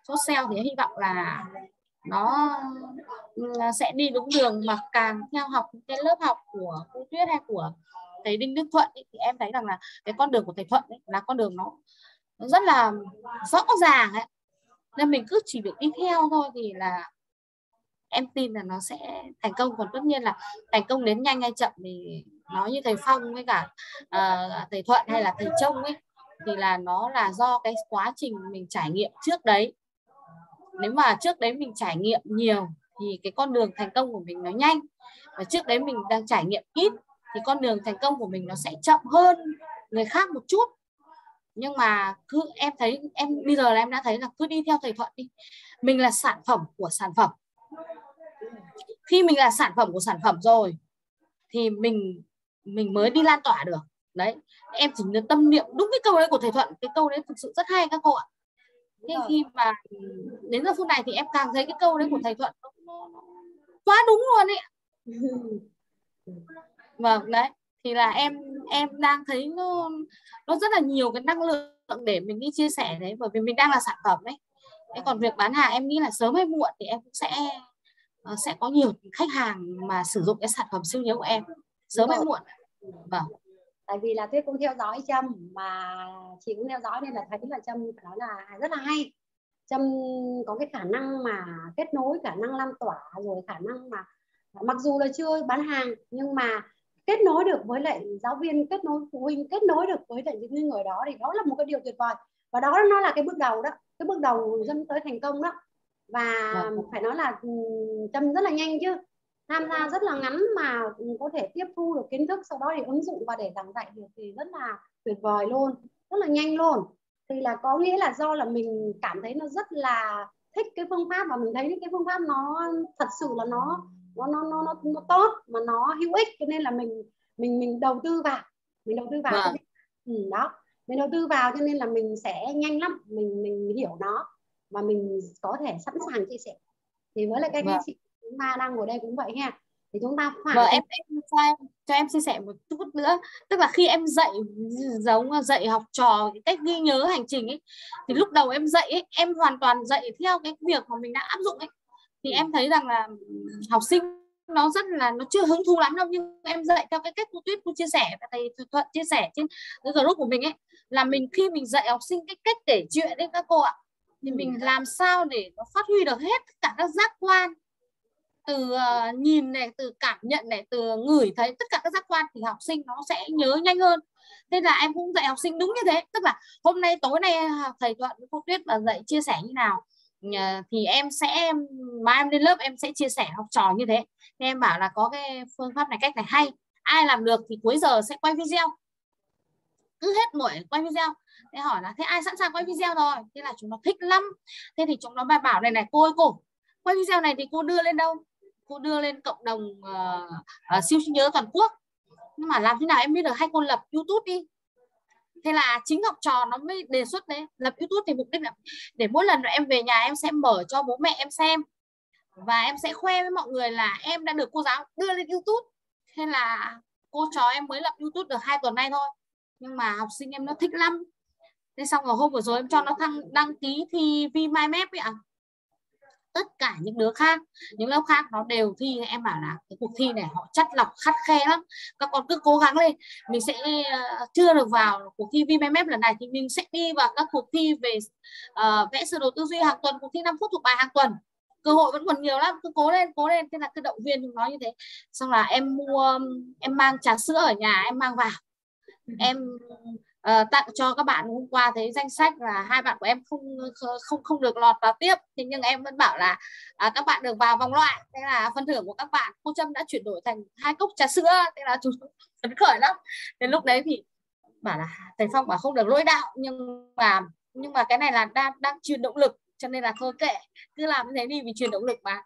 chốt sale, thì hy vọng là nó sẽ đi đúng đường. Mà càng theo học cái lớp học của cô Tuyết hay của thầy Đinh Đức Thuận ấy, thì em thấy rằng là cái con đường của thầy Thuận ấy, là con đường nó rất là rõ ràng ấy. Nên mình cứ chỉ việc đi theo thôi thì là em tin là nó sẽ thành công. Còn tất nhiên là thành công đến nhanh hay chậm thì nó như thầy Phong với cả uh, thầy Thuận hay là thầy Trông ấy, thì là nó là do cái quá trình mình trải nghiệm trước đấy. Nếu mà trước đấy mình trải nghiệm nhiều thì cái con đường thành công của mình nó nhanh, và trước đấy mình đang trải nghiệm ít thì con đường thành công của mình nó sẽ chậm hơn người khác một chút. Nhưng mà cứ em thấy em bây giờ là em đã thấy là cứ đi theo thầy Thuận đi, mình là sản phẩm của sản phẩm. Khi mình là sản phẩm của sản phẩm rồi thì mình mình mới đi lan tỏa được. Đấy, em chỉ nhớ tâm niệm đúng cái câu đấy của thầy Thuận, cái câu đấy thực sự rất hay các cô ạ. Thế khi mà đến giờ phút này thì em càng thấy cái câu đấy của thầy Thuận quá đúng luôn ấy. Vâng, đấy thì là em em đang thấy nó nó rất là nhiều cái năng lượng để mình đi chia sẻ đấy, bởi vì mình đang là sản phẩm đấy. Còn việc bán hàng em nghĩ là sớm hay muộn thì em cũng sẽ sẽ có nhiều khách hàng mà sử dụng cái sản phẩm siêu nhớ của em sớm hay muộn. Vâng. Tại vì là Tuyết cũng theo dõi Trâm mà chị cũng theo dõi nên là thấy là Trâm nói là rất là hay. Trâm có cái khả năng mà kết nối, khả năng lan tỏa, rồi khả năng mà mặc dù là chưa bán hàng nhưng mà kết nối được với lại giáo viên, kết nối phụ huynh, kết nối được với lại những người đó thì đó là một cái điều tuyệt vời. Và đó nó là cái bước đầu đó, cái bước đầu Trâm tới thành công đó. Và được, phải nói là Trâm rất là nhanh chứ, tham gia rất là ngắn mà có thể tiếp thu được kiến thức, sau đó thì ứng dụng và để giảng dạy được thì rất là tuyệt vời luôn, rất là nhanh luôn. Thì là có nghĩa là do là mình cảm thấy nó rất là thích cái phương pháp, và mình thấy cái phương pháp nó thật sự là nó nó nó nó nó, nó tốt mà nó hữu ích, cho nên là mình mình mình đầu tư vào, mình đầu tư vào à. ừ, đó, mình đầu tư vào cho nên là mình sẽ nhanh lắm, mình mình hiểu nó và mình có thể sẵn sàng chia sẻ. Thì với lại các anh chị chúng ta đang ngồi đây cũng vậy ha, thì chúng ta phải vâng, em, em cho, em, cho em chia sẻ một chút nữa, tức là khi em dạy giống dạy học trò cái cách ghi nhớ hành trình ấy, thì lúc đầu em dạy ấy, em hoàn toàn dạy theo cái việc mà mình đã áp dụng ấy, thì em thấy rằng là học sinh nó rất là nó chưa hứng thú lắm đâu. Nhưng em dạy theo cái cách cô Tuyết cô chia sẻ và thầy Thuận chia sẻ trên cái group của mình ấy, là mình khi mình dạy học sinh cái cách kể chuyện đấy các cô ạ, thì mình làm sao để nó phát huy được hết tất cả các giác quan, từ nhìn này, từ cảm nhận này, từ ngửi thấy, tất cả các giác quan thì học sinh nó sẽ nhớ nhanh hơn. Thế là em cũng dạy học sinh đúng như thế, tức là hôm nay tối nay thầy Thuận với cô Tuyết là dạy chia sẻ như nào thì em sẽ mà em lên lớp em sẽ chia sẻ học trò như thế. Thế em bảo là có cái phương pháp này, cách này hay, ai làm được thì cuối giờ sẽ quay video, cứ hết buổi quay video. Thế hỏi là thế ai sẵn sàng quay video rồi, thế là chúng nó thích lắm. Thế thì chúng nó bài bảo này này cô ơi, cô quay video này thì cô đưa lên đâu, cô đưa lên cộng đồng uh, uh, siêu nhớ toàn quốc, nhưng mà làm thế nào em biết được, hay cô lập YouTube đi. Thế là chính học trò nó mới đề xuất đấy, lập YouTube thì mục đích là để mỗi lần em về nhà em sẽ mở cho bố mẹ em xem và em sẽ khoe với mọi người là em đã được cô giáo đưa lên YouTube. Thế là cô trò em mới lập YouTube được hai tuần nay thôi, nhưng mà học sinh em nó thích lắm. Thế xong rồi hôm vừa rồi em cho nó thăng, đăng ký thi VMyMap ấy ạ. À, tất cả những đứa khác, những lớp khác nó đều thi. Em bảo là cái cuộc thi này họ chắt lọc khắt khe lắm, các con cứ cố gắng lên. Mình sẽ uh, chưa được vào cuộc thi VMyMap lần này thì mình sẽ đi vào các cuộc thi về uh, vẽ sơ đồ tư duy hàng tuần, cuộc thi năm phút thuộc bài hàng tuần. cơ hội vẫn còn nhiều lắm, cứ cố lên cố lên. Thế là cứ động viên chúng nó như thế. Xong là em mua, em mang trà sữa ở nhà em mang vào, em uh, tặng cho các bạn. Hôm qua thấy danh sách là hai bạn của em không không không được lọt vào tiếp, thế nhưng em vẫn bảo là uh, các bạn được vào vòng loại. Thế là phần thưởng của các bạn cô Trâm đã chuyển đổi thành hai cốc trà sữa. Thế là chúng phấn khởi lắm. Đến lúc đấy thì bảo là Thầy Phong bảo không được lỗi đạo, nhưng mà nhưng mà cái này là đang đang truyền động lực, cho nên là thôi kệ, cứ làm như thế đi, vì truyền động lực mà.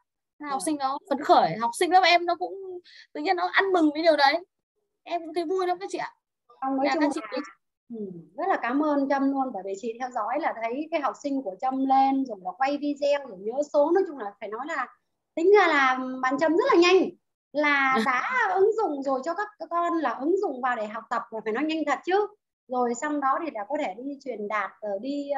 Học sinh nó phấn khởi, học sinh lớp em nó cũng tự nhiên nó ăn mừng với điều đấy, em cũng thấy vui lắm các chị ạ. Nói chung chị... ừ, rất là cảm ơn Trâm luôn, bởi vì chị theo dõi là thấy cái học sinh của Trâm lên rồi là quay video rồi nhớ số. Nói chung là phải nói là tính ra là bạn Trâm rất là nhanh, là đã ứng dụng rồi cho các con là ứng dụng vào để học tập, và phải nói nhanh thật chứ. Rồi xong đó thì đã có thể đi truyền đạt, đi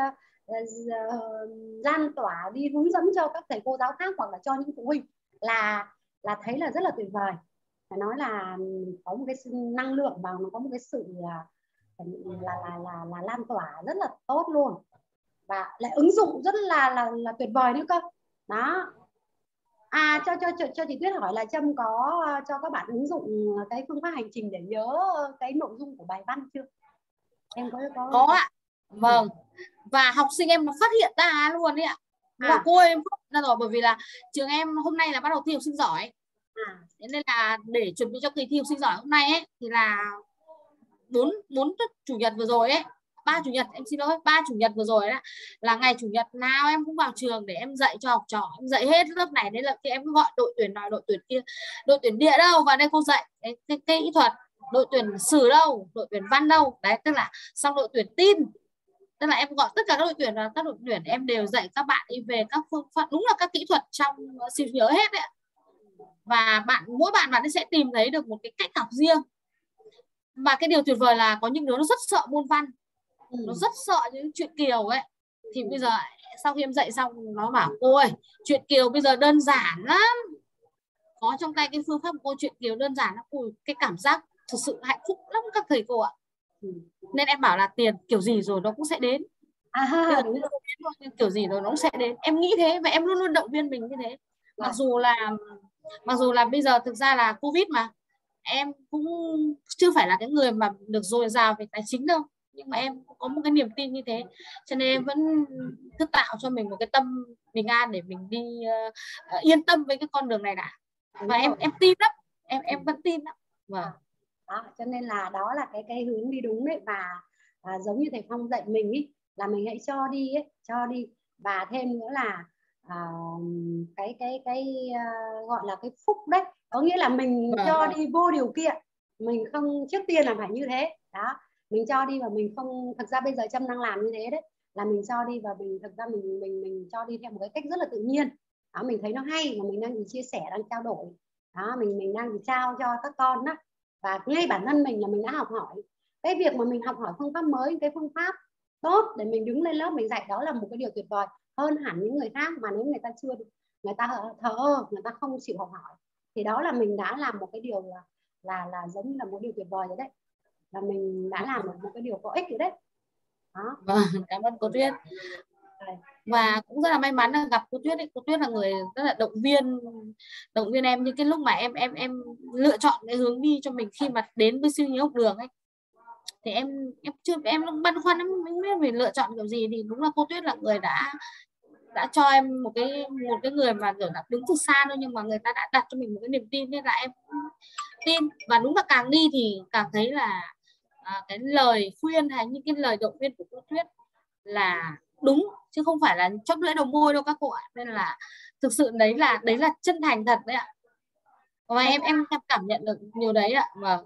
lan tỏa, đi hướng dẫn cho các thầy cô giáo khác hoặc là cho những phụ huynh, là là thấy là rất là tuyệt vời. Phải nói là có một cái năng lượng và nó có một cái sự là là là là, là lan tỏa rất là tốt luôn, và lại ứng dụng rất là là, là tuyệt vời nữa cơ đó. À, cho cho cho cho chị Tuyết hỏi là Trâm có cho các bạn ứng dụng cái phương pháp hành trình để nhớ cái nội dung của bài văn chưa? Em có có, có ạ. Vâng. Và học sinh em nó phát hiện ra luôn đấy ạ. À. Cô em phát hiện ra rồi, bởi vì là trường em hôm nay là bắt đầu thi học sinh giỏi. À. Thế nên là để chuẩn bị cho kỳ thi học sinh giỏi hôm nay ấy, thì là bốn bốn chủ nhật vừa rồi ấy, ba chủ nhật em xin lỗi, ba chủ nhật vừa rồi đó, là ngày chủ nhật nào em cũng vào trường để em dạy cho học trò, em dạy hết lớp này đến lớp kia, em cứ gọi đội tuyển đòi đội tuyển kia, đội tuyển địa đâu vào đây cô dạy, cái kỹ thuật, đội tuyển sử đâu, đội tuyển văn đâu, đấy tức là xong đội tuyển tin, tức là em gọi tất cả các đội tuyển và các đội tuyển em đều dạy các bạn đi về các phương pháp, đúng là các kỹ thuật trong siêu nhớ hết đấy. Và bạn mỗi bạn bạn sẽ tìm thấy được một cái cách học riêng. Và cái điều tuyệt vời là có những đứa nó rất sợ môn văn, ừ. nó rất sợ những chuyện Kiều ấy, thì ừ. bây giờ sau khi em dạy xong nó bảo cô ơi, chuyện Kiều bây giờ đơn giản lắm, có trong tay cái phương pháp của cô chuyện Kiều đơn giản lắm, ui, cái cảm giác thực sự hạnh phúc lắm các thầy cô ạ. ừ. Nên em bảo là tiền kiểu gì rồi nó cũng sẽ đến, à, đúng rồi. Rồi, kiểu gì rồi nó cũng sẽ đến, em nghĩ thế và em luôn luôn động viên mình như thế. Mặc dù là mặc dù là bây giờ thực ra là Covid mà em cũng chưa phải là cái người mà được dồi dào về tài chính đâu, nhưng mà em cũng có một cái niềm tin như thế, cho nên em vẫn cứ tạo cho mình một cái tâm bình an để mình đi uh, yên tâm với cái con đường này đã. Và em em tin lắm, em em vẫn tin lắm. Vâng. Đó, cho nên là đó là cái cái hướng đi đúng đấy. Và à, giống như thầy Phong dạy mình ý, là mình hãy cho đi ấy, cho đi. Và thêm nữa là à, cái cái cái uh, gọi là cái phúc đấy, có nghĩa là mình vâng, cho vâng. đi vô điều kiện, mình không, trước tiên là phải như thế đó, mình cho đi và mình không, thực ra bây giờ Trâm đang làm như thế đấy, là mình cho đi và mình thực ra mình mình mình cho đi theo một cái cách rất là tự nhiên đó, mình thấy nó hay mà mình đang chia sẻ, đang trao đổi đó, mình mình đang trao cho các con đó. Và ngay bản thân mình là mình đã học hỏi cái việc mà mình học hỏi phương pháp mới, cái phương pháp tốt để mình đứng lên lớp mình dạy, đó là một cái điều tuyệt vời hơn hẳn những người khác. Mà nếu người ta chưa, người ta thờ ơ, người ta không chịu học hỏi, thì đó là mình đã làm một cái điều là là, là giống như là một điều tuyệt vời rồi đấy, là mình đã làm một, một cái điều có ích rồi đấy đó. Vâng, cảm ơn cô Tuyết. Và cũng rất là may mắn là gặp cô Tuyết ấy. Cô Tuyết là người rất là động viên động viên em những cái lúc mà em em em lựa chọn cái hướng đi cho mình khi mà đến với siêu nhớ học đường ấy, thì em em chưa em băn khoăn lắm, mình biết mình lựa chọn kiểu gì, thì đúng là cô Tuyết là người đã đã cho em một cái một cái người mà kiểu là đứng từ xa thôi, nhưng mà người ta đã đặt cho mình một cái niềm tin, nên là em tin. Và đúng là càng đi thì càng thấy là à, cái lời khuyên hay những cái lời động viên của cô Tuyết là đúng, chứ không phải là chóp lưỡi đầu môi đâu các cô ạ. Nên là thực sự đấy là đấy là chân thành thật đấy ạ. Và em em cảm nhận được nhiều đấy ạ. Vâng.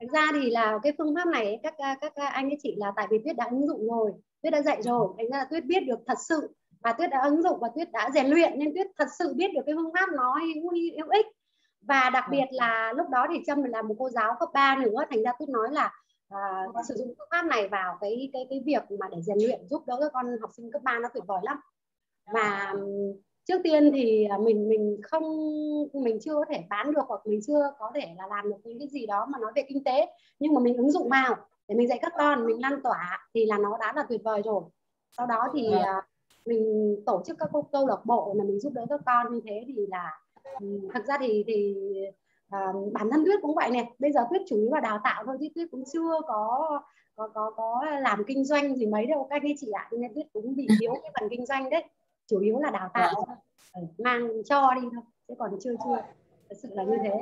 Thực ra thì là cái phương pháp này các các anh các chị là tại vì Tuyết đã ứng dụng rồi, Tuyết đã dạy rồi, thành ra là Tuyết biết được thật sự, và Tuyết đã ứng dụng và Tuyết đã rèn luyện, nên Tuyết thật sự biết được cái phương pháp nó hữu ích. Và đặc biệt là lúc đó thì Trâm là một cô giáo cấp ba nữa, thành ra Tuyết nói là à, sử dụng phương pháp này vào cái cái cái việc mà để rèn luyện giúp đỡ các con học sinh cấp ba nó tuyệt vời lắm. Và trước tiên thì mình mình không mình chưa có thể bán được, hoặc mình chưa có thể là làm được những cái gì đó mà nói về kinh tế, nhưng mà mình ứng dụng vào để mình dạy các con, mình lan tỏa thì là nó đã là tuyệt vời rồi. Sau đó thì mình tổ chức các câu lạc bộ là mình giúp đỡ các con như thế thì là thật ra thì thì à, bản thân Tuyết cũng vậy này. Bây giờ Tuyết chủ yếu là đào tạo thôi chứ Tuyết cũng chưa có có có có làm kinh doanh gì mấy đâu các anh chị ạ. À, nên Tuyết cũng bị thiếu cái phần kinh doanh đấy, chủ yếu là đào tạo mang cho đi thôi chứ còn chưa chưa thật sự là như thế.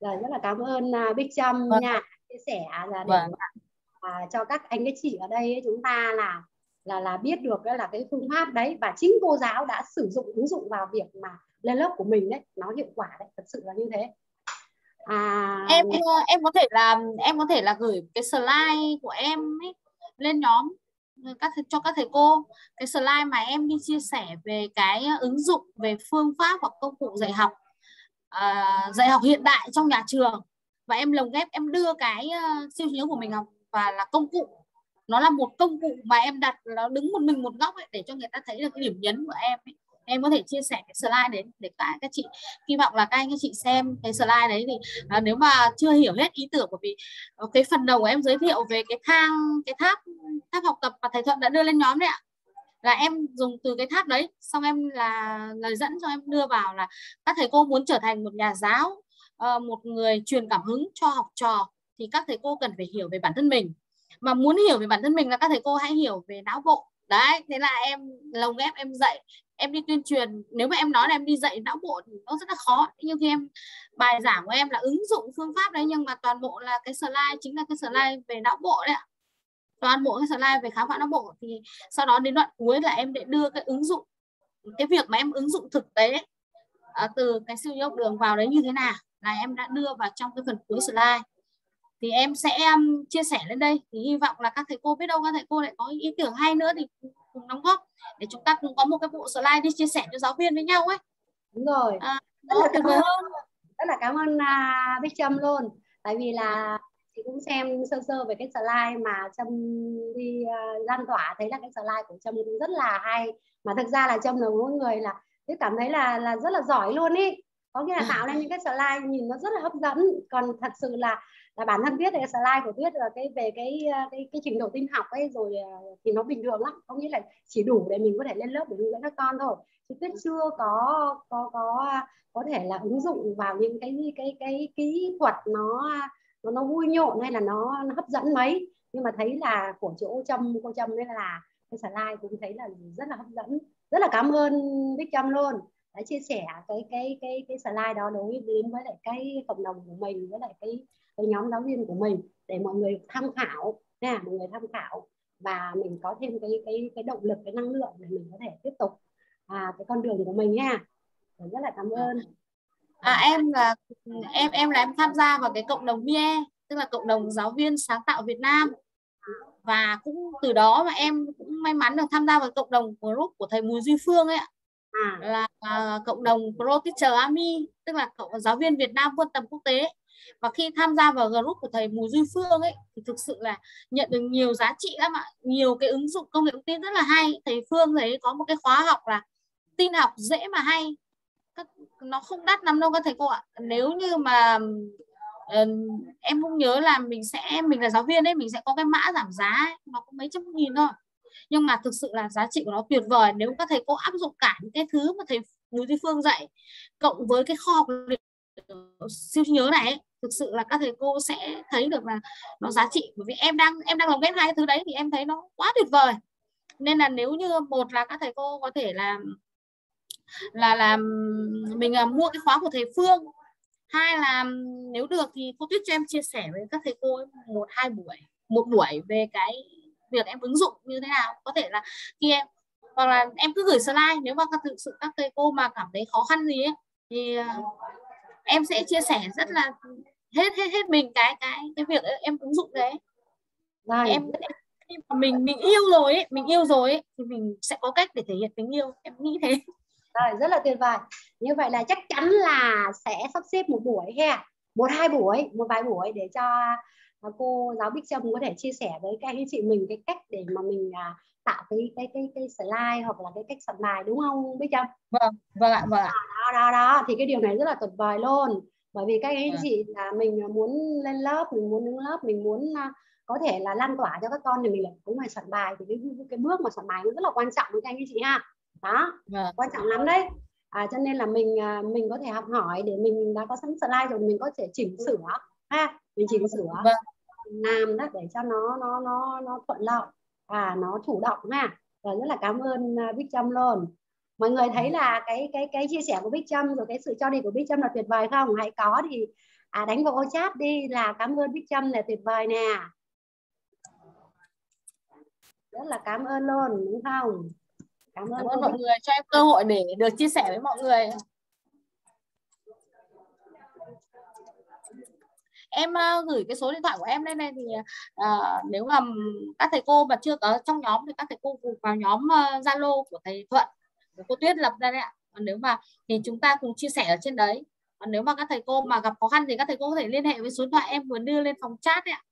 Là rất là cảm ơn uh, Bích Trâm vâng. nha, chia sẻ là để vâng. uh, cho các anh các chị ở đây ấy, chúng ta là là là biết được là cái phương pháp đấy và chính cô giáo đã sử dụng ứng dụng vào việc mà lên lớp của mình đấy, nó hiệu quả đấy, thật sự là như thế. À... em em có thể là em có thể là gửi cái slide của em ấy lên nhóm các cho các thầy cô, cái slide mà em đi chia sẻ về cái ứng dụng về phương pháp hoặc công cụ dạy học à, dạy học hiện đại trong nhà trường, và em lồng ghép em đưa cái uh, siêu nhớ của mình học và là công cụ, nó là một công cụ mà em đặt nó đứng một mình một góc ấy, để cho người ta thấy được cái điểm nhấn của em ấy. Em có thể chia sẻ cái slide đến để cả các chị, hy vọng là các anh các chị xem cái slide đấy thì à, nếu mà chưa hiểu hết ý tưởng, bởi vì cái phần đầu của em giới thiệu về cái thang cái tháp tháp học tập mà thầy Thuận đã đưa lên nhóm đấy ạ, là em dùng từ cái tháp đấy, xong em là lời dẫn cho em đưa vào là các thầy cô muốn trở thành một nhà giáo, một người truyền cảm hứng cho học trò thì các thầy cô cần phải hiểu về bản thân mình, mà muốn hiểu về bản thân mình là các thầy cô hãy hiểu về não bộ đấy. Thế là em lồng ghép em dạy, em đi tuyên truyền, nếu mà em nói là em đi dạy não bộ thì nó rất là khó, nhưng khi em bài giảng của em là ứng dụng phương pháp đấy, nhưng mà toàn bộ là cái slide chính là cái slide về não bộ đấy ạ, toàn bộ cái slide về khám phá não bộ. Thì sau đó đến đoạn cuối là em để đưa cái ứng dụng, cái việc mà em ứng dụng thực tế đấy, à, từ cái siêu nhớ đường vào đấy như thế nào là em đã đưa vào trong cái phần cuối slide. Thì em sẽ um, chia sẻ lên đây, thì hy vọng là các thầy cô, biết đâu các thầy cô lại có ý tưởng hay nữa thì cùng đóng góp để chúng ta cũng có một cái bộ slide đi chia sẻ cho giáo viên với nhau ấy. Đúng rồi. À, rất, rất là cảm ơn, rất là cảm ơn uh, Bích Trâm luôn, tại vì là chị cũng xem sơ sơ về cái slide mà Trâm đi uh, lan tỏa, thấy là cái slide của Trâm cũng rất là hay, mà thực ra là Trâm là mỗi người là cứ cảm thấy là là rất là giỏi luôn ý. Có nghĩa là tạo nên những cái slide nhìn nó rất là hấp dẫn, còn thật sự là là bản thân Tuyết, cái slide của Tuyết là cái về cái cái cái trình độ tin học ấy rồi thì nó bình thường lắm, có nghĩa là chỉ đủ để mình có thể lên lớp để hướng dẫn các con thôi, chứ Tuyết chưa có có có có thể là ứng dụng vào những cái cái cái kỹ thuật nó nó nó vui nhộn hay là nó, nó hấp dẫn mấy. Nhưng mà thấy là của chỗ Trâm, cô Trâm nên là cái slide cũng thấy là rất là hấp dẫn. Rất là cảm ơn Bích Trâm luôn, đã chia sẻ cái cái cái cái slide đó đối đến với lại cái cộng đồng của mình, với lại cái, cái nhóm giáo viên của mình, để mọi người tham khảo nha, mọi người tham khảo và mình có thêm cái cái cái động lực, cái năng lượng để mình có thể tiếp tục à, cái con đường của mình nha. Mình rất là cảm ơn. À, em là em em là em tham gia vào cái cộng đồng bê e, tức là cộng đồng giáo viên sáng tạo Việt Nam, và cũng từ đó mà em cũng may mắn được tham gia vào cộng đồng group của thầy Bùi Duy Phương ấy ạ. À. Là uh, cộng đồng Pro Teacher Army, tức là cộng giáo viên Việt Nam vươn tầm quốc tế. Và khi tham gia vào group của thầy Bùi Duy Phương ấy thì thực sự là nhận được nhiều giá trị lắm ạ, nhiều cái ứng dụng công nghệ thông tin rất là hay. Thầy Phương ấy có một cái khóa học là tin học dễ mà hay, các, nó không đắt lắm đâu các thầy cô ạ. Nếu như mà uh, em không nhớ là mình sẽ mình là giáo viên ấy, mình sẽ có cái mã giảm giá ấy, nó có mấy trăm nghìn thôi, nhưng mà thực sự là giá trị của nó tuyệt vời nếu các thầy cô áp dụng cả những cái thứ mà thầy Bùi Duy Phương dạy cộng với cái kho học siêu nhớ này ấy, thực sự là các thầy cô sẽ thấy được là nó giá trị. Bởi vì em đang em đang lồng ghép hai thứ đấy thì em thấy nó quá tuyệt vời, nên là nếu như một là các thầy cô có thể là là làm mình là mua cái khóa của thầy Phương, hai là nếu được thì cô Tuyết cho em chia sẻ với các thầy cô ấy một hai buổi một buổi về cái việc em ứng dụng như thế nào, có thể là khi em hoặc là em cứ gửi slide, nếu mà thực sự các thầy cô mà cảm thấy khó khăn gì ấy, thì em sẽ chia sẻ rất là hết hết hết mình cái cái cái việc em ứng dụng đấy. Rồi. Em khi mà mình mình yêu rồi ấy, mình yêu rồi ấy, thì mình sẽ có cách để thể hiện tình yêu, em nghĩ thế. Rồi, rất là tuyệt vời. Như vậy là chắc chắn là sẽ sắp xếp một buổi ha, một hai buổi, một vài buổi để cho cô giáo Bích Trâm có thể chia sẻ với các anh chị mình cái cách để mà mình à, tạo cái cái cái cái slide hoặc là cái cách soạn bài, đúng không Bích Trâm? Vâng, vâng ạ, vâng. Đó, đó, đó, thì cái điều này rất là tuyệt vời luôn, bởi vì các anh chị là mình muốn lên lớp, mình muốn đứng lớp, mình muốn có thể là lan tỏa cho các con thì mình lại cũng phải soạn bài, thì cái, cái bước mà soạn bài nó rất là quan trọng với các anh chị ha, đó yeah. quan trọng lắm đấy. À, cho nên là mình mình có thể học hỏi để mình đã có sẵn slide rồi mình có thể chỉnh sửa ha, mình chỉnh sửa yeah. làm đó để cho nó nó nó nó thuận lợi và nó chủ động ha. Rồi rất là cảm ơn Bích Trâm luôn. Mọi người thấy là cái cái cái chia sẻ của Bích Trâm rồi cái sự cho đi của Bích Trâm là tuyệt vời không? Hãy có thì à, đánh vào ô chat đi là cảm ơn Bích Trâm là tuyệt vời nè. Rất là cảm ơn luôn đúng không? Cảm ơn, cảm ơn mọi người cho em cơ hội để được chia sẻ với mọi người. Em uh, gửi cái số điện thoại của em lên đây thì uh, nếu mà các thầy cô mà chưa có trong nhóm thì các thầy cô cùng vào nhóm Zalo uh, của thầy Thuận, của cô Tuyết lập ra đấy ạ. Còn nếu mà thì chúng ta cùng chia sẻ ở trên đấy. Còn nếu mà các thầy cô mà gặp khó khăn thì các thầy cô có thể liên hệ với số điện thoại em vừa đưa lên phòng chat đấy ạ.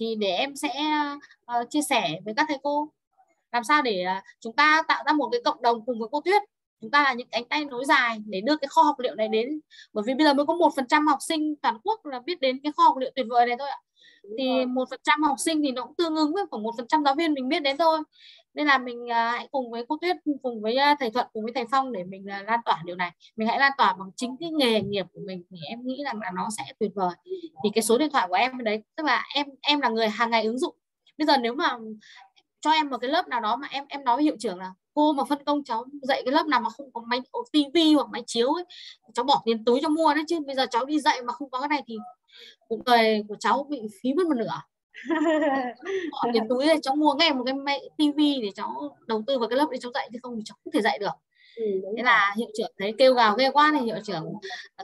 Thì để em sẽ uh, chia sẻ với các thầy cô làm sao để uh, chúng ta tạo ra một cái cộng đồng cùng với cô Tuyết. Chúng ta là những cánh tay nối dài để đưa cái kho học liệu này đến. Bởi vì bây giờ mới có một phần trăm học sinh toàn quốc là biết đến cái kho học liệu tuyệt vời này thôi ạ. Thì một phần trăm học sinh thì nó cũng tương ứng với khoảng một phần trăm giáo viên mình biết đến thôi. Nên là mình hãy cùng với cô Tuyết, cùng với thầy Thuận, cùng với thầy Phong để mình lan tỏa điều này. Mình hãy lan tỏa bằng chính cái nghề nghiệp của mình thì em nghĩ rằng là nó sẽ tuyệt vời. Thì cái số điện thoại của em đấy, tức là em em là người hàng ngày ứng dụng. Bây giờ nếu mà cho em một cái lớp nào đó mà em em nói với hiệu trưởng là cô mà phân công cháu dạy cái lớp nào mà không có máy tivi hoặc máy chiếu ấy, cháu bỏ tiền túi cho mua đấy, chứ bây giờ cháu đi dạy mà không có cái này thì cuộc đời của cháu bị phí mất một nửa. Bỏ tiền túi này, cháu mua ngay một cái máy tivi để cháu đầu tư vào cái lớp để cháu dạy, chứ không thì cháu không thể dạy được. Ừ, thế là hiệu trưởng thấy kêu gào ghê quá thì hiệu trưởng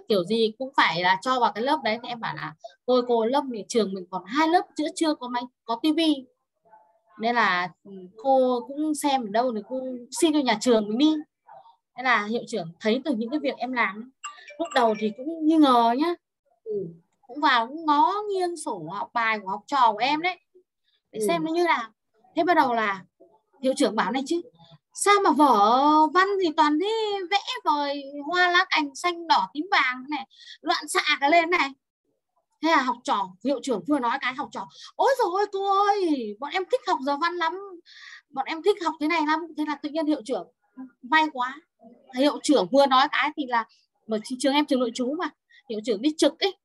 kiểu gì cũng phải là cho vào cái lớp đấy. Thì em bảo là tôi cô lớp thì trường mình còn hai lớp chưa chưa có máy có tivi. Nên là cô cũng xem ở đâu thì cô xin cho nhà trường mình đi. Thế là hiệu trưởng thấy từ những cái việc em làm, lúc đầu thì cũng nghi ngờ nhá, ừ. cũng vào cũng ngó nghiêng sổ học bài của học trò của em đấy để ừ. xem nó như nào. Thế bắt đầu là hiệu trưởng bảo này chứ sao mà vở văn thì toàn thế vẽ vời hoa lá cành xanh đỏ tím vàng này, loạn xạ cái lên này. Thế là học trò, hiệu trưởng vừa nói cái học trò ôi dồi ôi cô ơi, bọn em thích học giờ văn lắm, bọn em thích học thế này lắm. Thế là tự nhiên hiệu trưởng may quá, hiệu trưởng vừa nói cái thì là bởi trường em trường nội trú mà, hiệu trưởng đi trực ấy.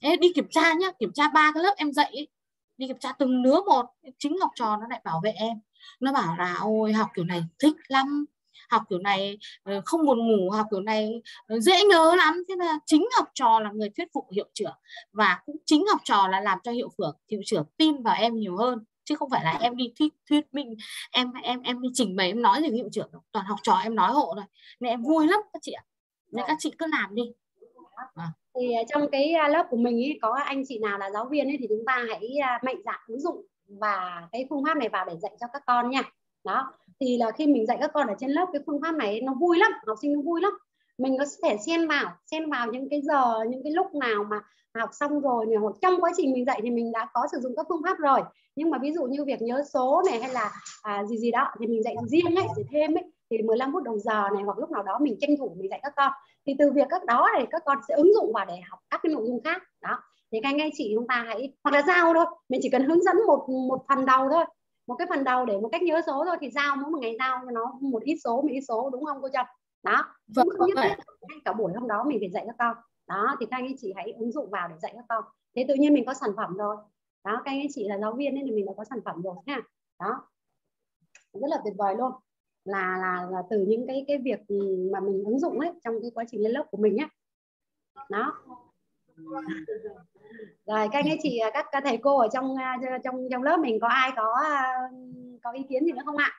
Ê, đi kiểm tra nhá, kiểm tra ba cái lớp em dạy ấy. Đi kiểm tra từng đứa một. Chính học trò nó lại bảo vệ em, nó bảo là ôi học kiểu này thích lắm, học kiểu này không buồn ngủ, học kiểu này dễ nhớ lắm. Thế là chính học trò là người thuyết phục hiệu trưởng, và cũng chính học trò là làm cho hiệu trưởng hiệu trưởng tin vào em nhiều hơn, chứ không phải là em đi thuyết thuyết minh, em em em đi trình bày em nói thì hiệu trưởng toàn học trò em nói hộ rồi, nên em vui lắm các chị ạ. Nên các chị cứ làm đi. À. Thì trong cái lớp của mình ý, có anh chị nào là giáo viên ấy, thì chúng ta hãy mạnh dạn ứng dụng và cái phương pháp này vào để dạy cho các con nha. Đó, thì là khi mình dạy các con ở trên lớp cái phương pháp này nó vui lắm, học sinh nó vui lắm. Mình có thể xen vào, xen vào những cái giờ, những cái lúc nào mà học xong rồi, hoặc trong quá trình mình dạy thì mình đã có sử dụng các phương pháp rồi. Nhưng mà ví dụ như việc nhớ số này hay là à, gì gì đó thì mình dạy riêng ấy, dạy thêm ấy, thì mười lăm phút đầu giờ này hoặc lúc nào đó mình tranh thủ mình dạy các con. Thì từ việc các đó này các con sẽ ứng dụng vào để học các cái nội dung khác. Đó, thì các anh các chị chúng ta hãy, hoặc là giao thôi, mình chỉ cần hướng dẫn một một phần đầu thôi. Một cái phần đầu để một cách nhớ số thôi thì giao mỗi một ngày giao cho nó một ít số, một ít số đúng không cô Trâm? Đó, vâng, không nhất thiết ngay cả buổi hôm đó mình phải dạy các con. Đó, thì các anh chị hãy ứng dụng vào để dạy các con. Thế tự nhiên mình có sản phẩm rồi. Đó, các anh chị là giáo viên nên là mình đã có sản phẩm rồi nha. Đó, rất là tuyệt vời luôn. Là là, là từ những cái cái việc mà mình ứng dụng ấy trong cái quá trình lên lớp của mình ấy. Đó. Rồi các anh chị, các, các thầy cô ở trong trong trong lớp mình có ai có có ý kiến gì nữa không ạ?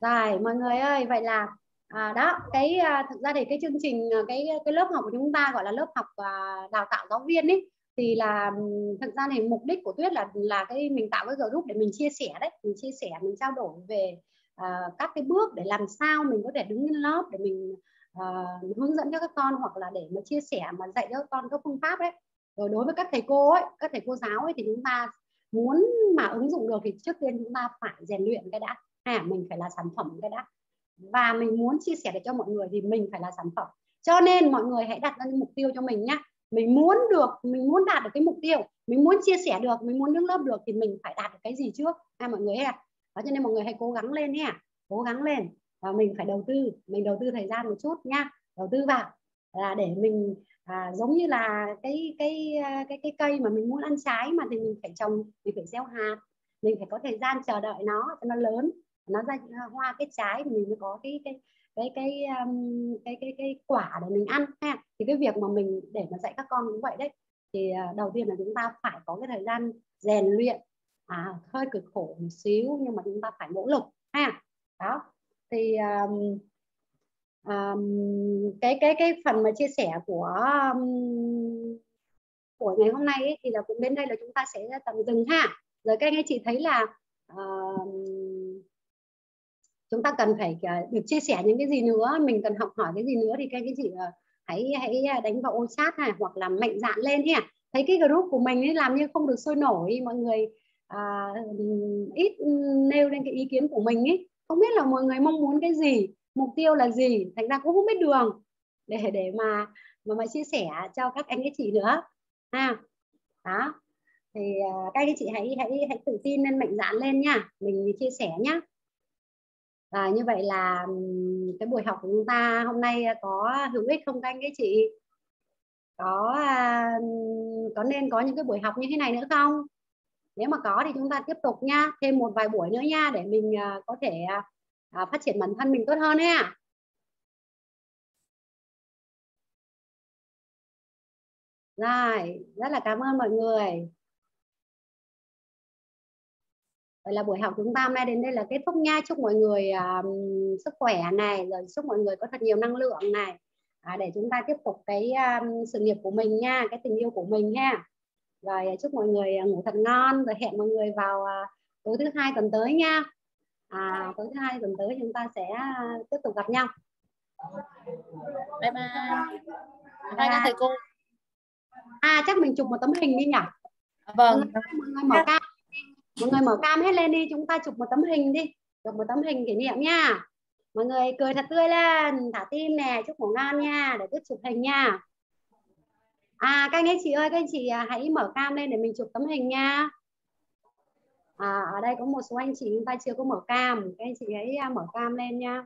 Rồi mọi người ơi, vậy là à, đó cái thực ra thì cái chương trình cái cái lớp học của chúng ta gọi là lớp học đào tạo giáo viên ấy, thì là thực ra thì mục đích của Tuyết là là cái mình tạo cái group để mình chia sẻ đấy, mình chia sẻ mình trao đổi về Uh, các cái bước để làm sao mình có thể đứng lên lớp để mình uh, hướng dẫn cho các con, hoặc là để mà chia sẻ mà dạy cho các con các phương pháp đấy. Rồi đối với các thầy cô ấy, các thầy cô giáo ấy, thì chúng ta muốn mà ứng dụng được thì trước tiên chúng ta phải rèn luyện cái đã, à mình phải là sản phẩm cái đã, và mình muốn chia sẻ để cho mọi người thì mình phải là sản phẩm. Cho nên mọi người hãy đặt ra mục tiêu cho mình nhé. Mình muốn được, mình muốn đạt được cái mục tiêu, mình muốn chia sẻ được, mình muốn nâng lớp được thì mình phải đạt được cái gì trước à, mọi người ạ. À? Đó, cho nên mọi người hãy cố gắng lên nhé, cố gắng lên. Và mình phải đầu tư, mình đầu tư thời gian một chút nha, đầu tư vào là để mình à, giống như là cái cái cái cái cây mà mình muốn ăn trái mà thì mình phải trồng, mình phải gieo hạt, mình phải có thời gian chờ đợi nó cho nó lớn, nó ra hoa cái trái thì mình mới có cái cái cái cái cái cái, cái, cái quả để mình ăn ha. Thì cái việc mà mình để mà dạy các con cũng vậy đấy, thì đầu tiên là chúng ta phải có cái thời gian rèn luyện, à, hơi cực khổ một xíu nhưng mà chúng ta phải nỗ lực ha. Đó thì um, um, cái cái cái phần mà chia sẻ của um, của ngày hôm nay ấy, thì là cũng bên đây là chúng ta sẽ tạm dừng ha. Rồi các anh ấy chị thấy là uh, chúng ta cần phải uh, được chia sẻ những cái gì nữa, mình cần học hỏi cái gì nữa thì các anh ấy chị uh, hãy hãy đánh vào ô chat này hoặc là mạnh dạn lên ha. Thấy cái group của mình ấy làm như không được sôi nổi, mọi người uh, ít nêu lên cái ý kiến của mình ấy. Không biết là mọi người mong muốn cái gì, mục tiêu là gì, thành ra cũng không biết đường để để mà mà, mà chia sẻ cho các anh các chị nữa ha. Đó thì các anh chị hãy hãy hãy tự tin lên, mạnh dạn lên nha, mình chia sẻ nhá. Và như vậy là cái buổi học của chúng ta hôm nay có hữu ích không các anh các chị, có có nên có những cái buổi học như thế này nữa không? Nếu mà có thì chúng ta tiếp tục nha, thêm một vài buổi nữa nha, để mình uh, có thể uh, phát triển bản thân mình tốt hơn ha. Rồi, rất là cảm ơn mọi người. Vậy là buổi học chúng ta hôm nay đến đây là kết thúc nha. Chúc mọi người uh, sức khỏe này, rồi chúc mọi người có thật nhiều năng lượng này, à, để chúng ta tiếp tục cái um, sự nghiệp của mình nha, cái tình yêu của mình ha. Rồi chúc mọi người ngủ thật ngon, rồi hẹn mọi người vào tối thứ hai tuần tới nha. À, tối thứ hai tuần tới chúng ta sẽ tiếp tục gặp nhau. Bye bye. Bye bye thầy cô. À chắc mình chụp một tấm hình đi nhỉ? Vâng. Mọi người mở cam, mọi người mở cam hết lên đi, chúng ta chụp một tấm hình đi, chụp một tấm hình kỷ niệm nha. Mọi người cười thật tươi lên, thả tim nè, chúc ngủ ngon nha, để tiếp chụp hình nha. À các anh chị ơi, các anh chị hãy mở cam lên để mình chụp tấm hình nha. À, ở đây có một số anh chị chúng ta chưa có mở cam, các anh chị hãy mở cam lên nha.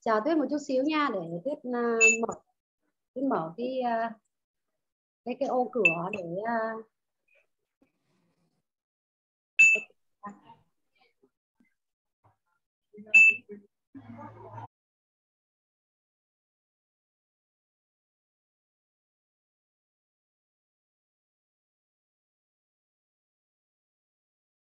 Chờ Tuyết một chút xíu nha, để Tuyết uh, mở Tuyết mở cái uh, cái cái ô cửa để uh,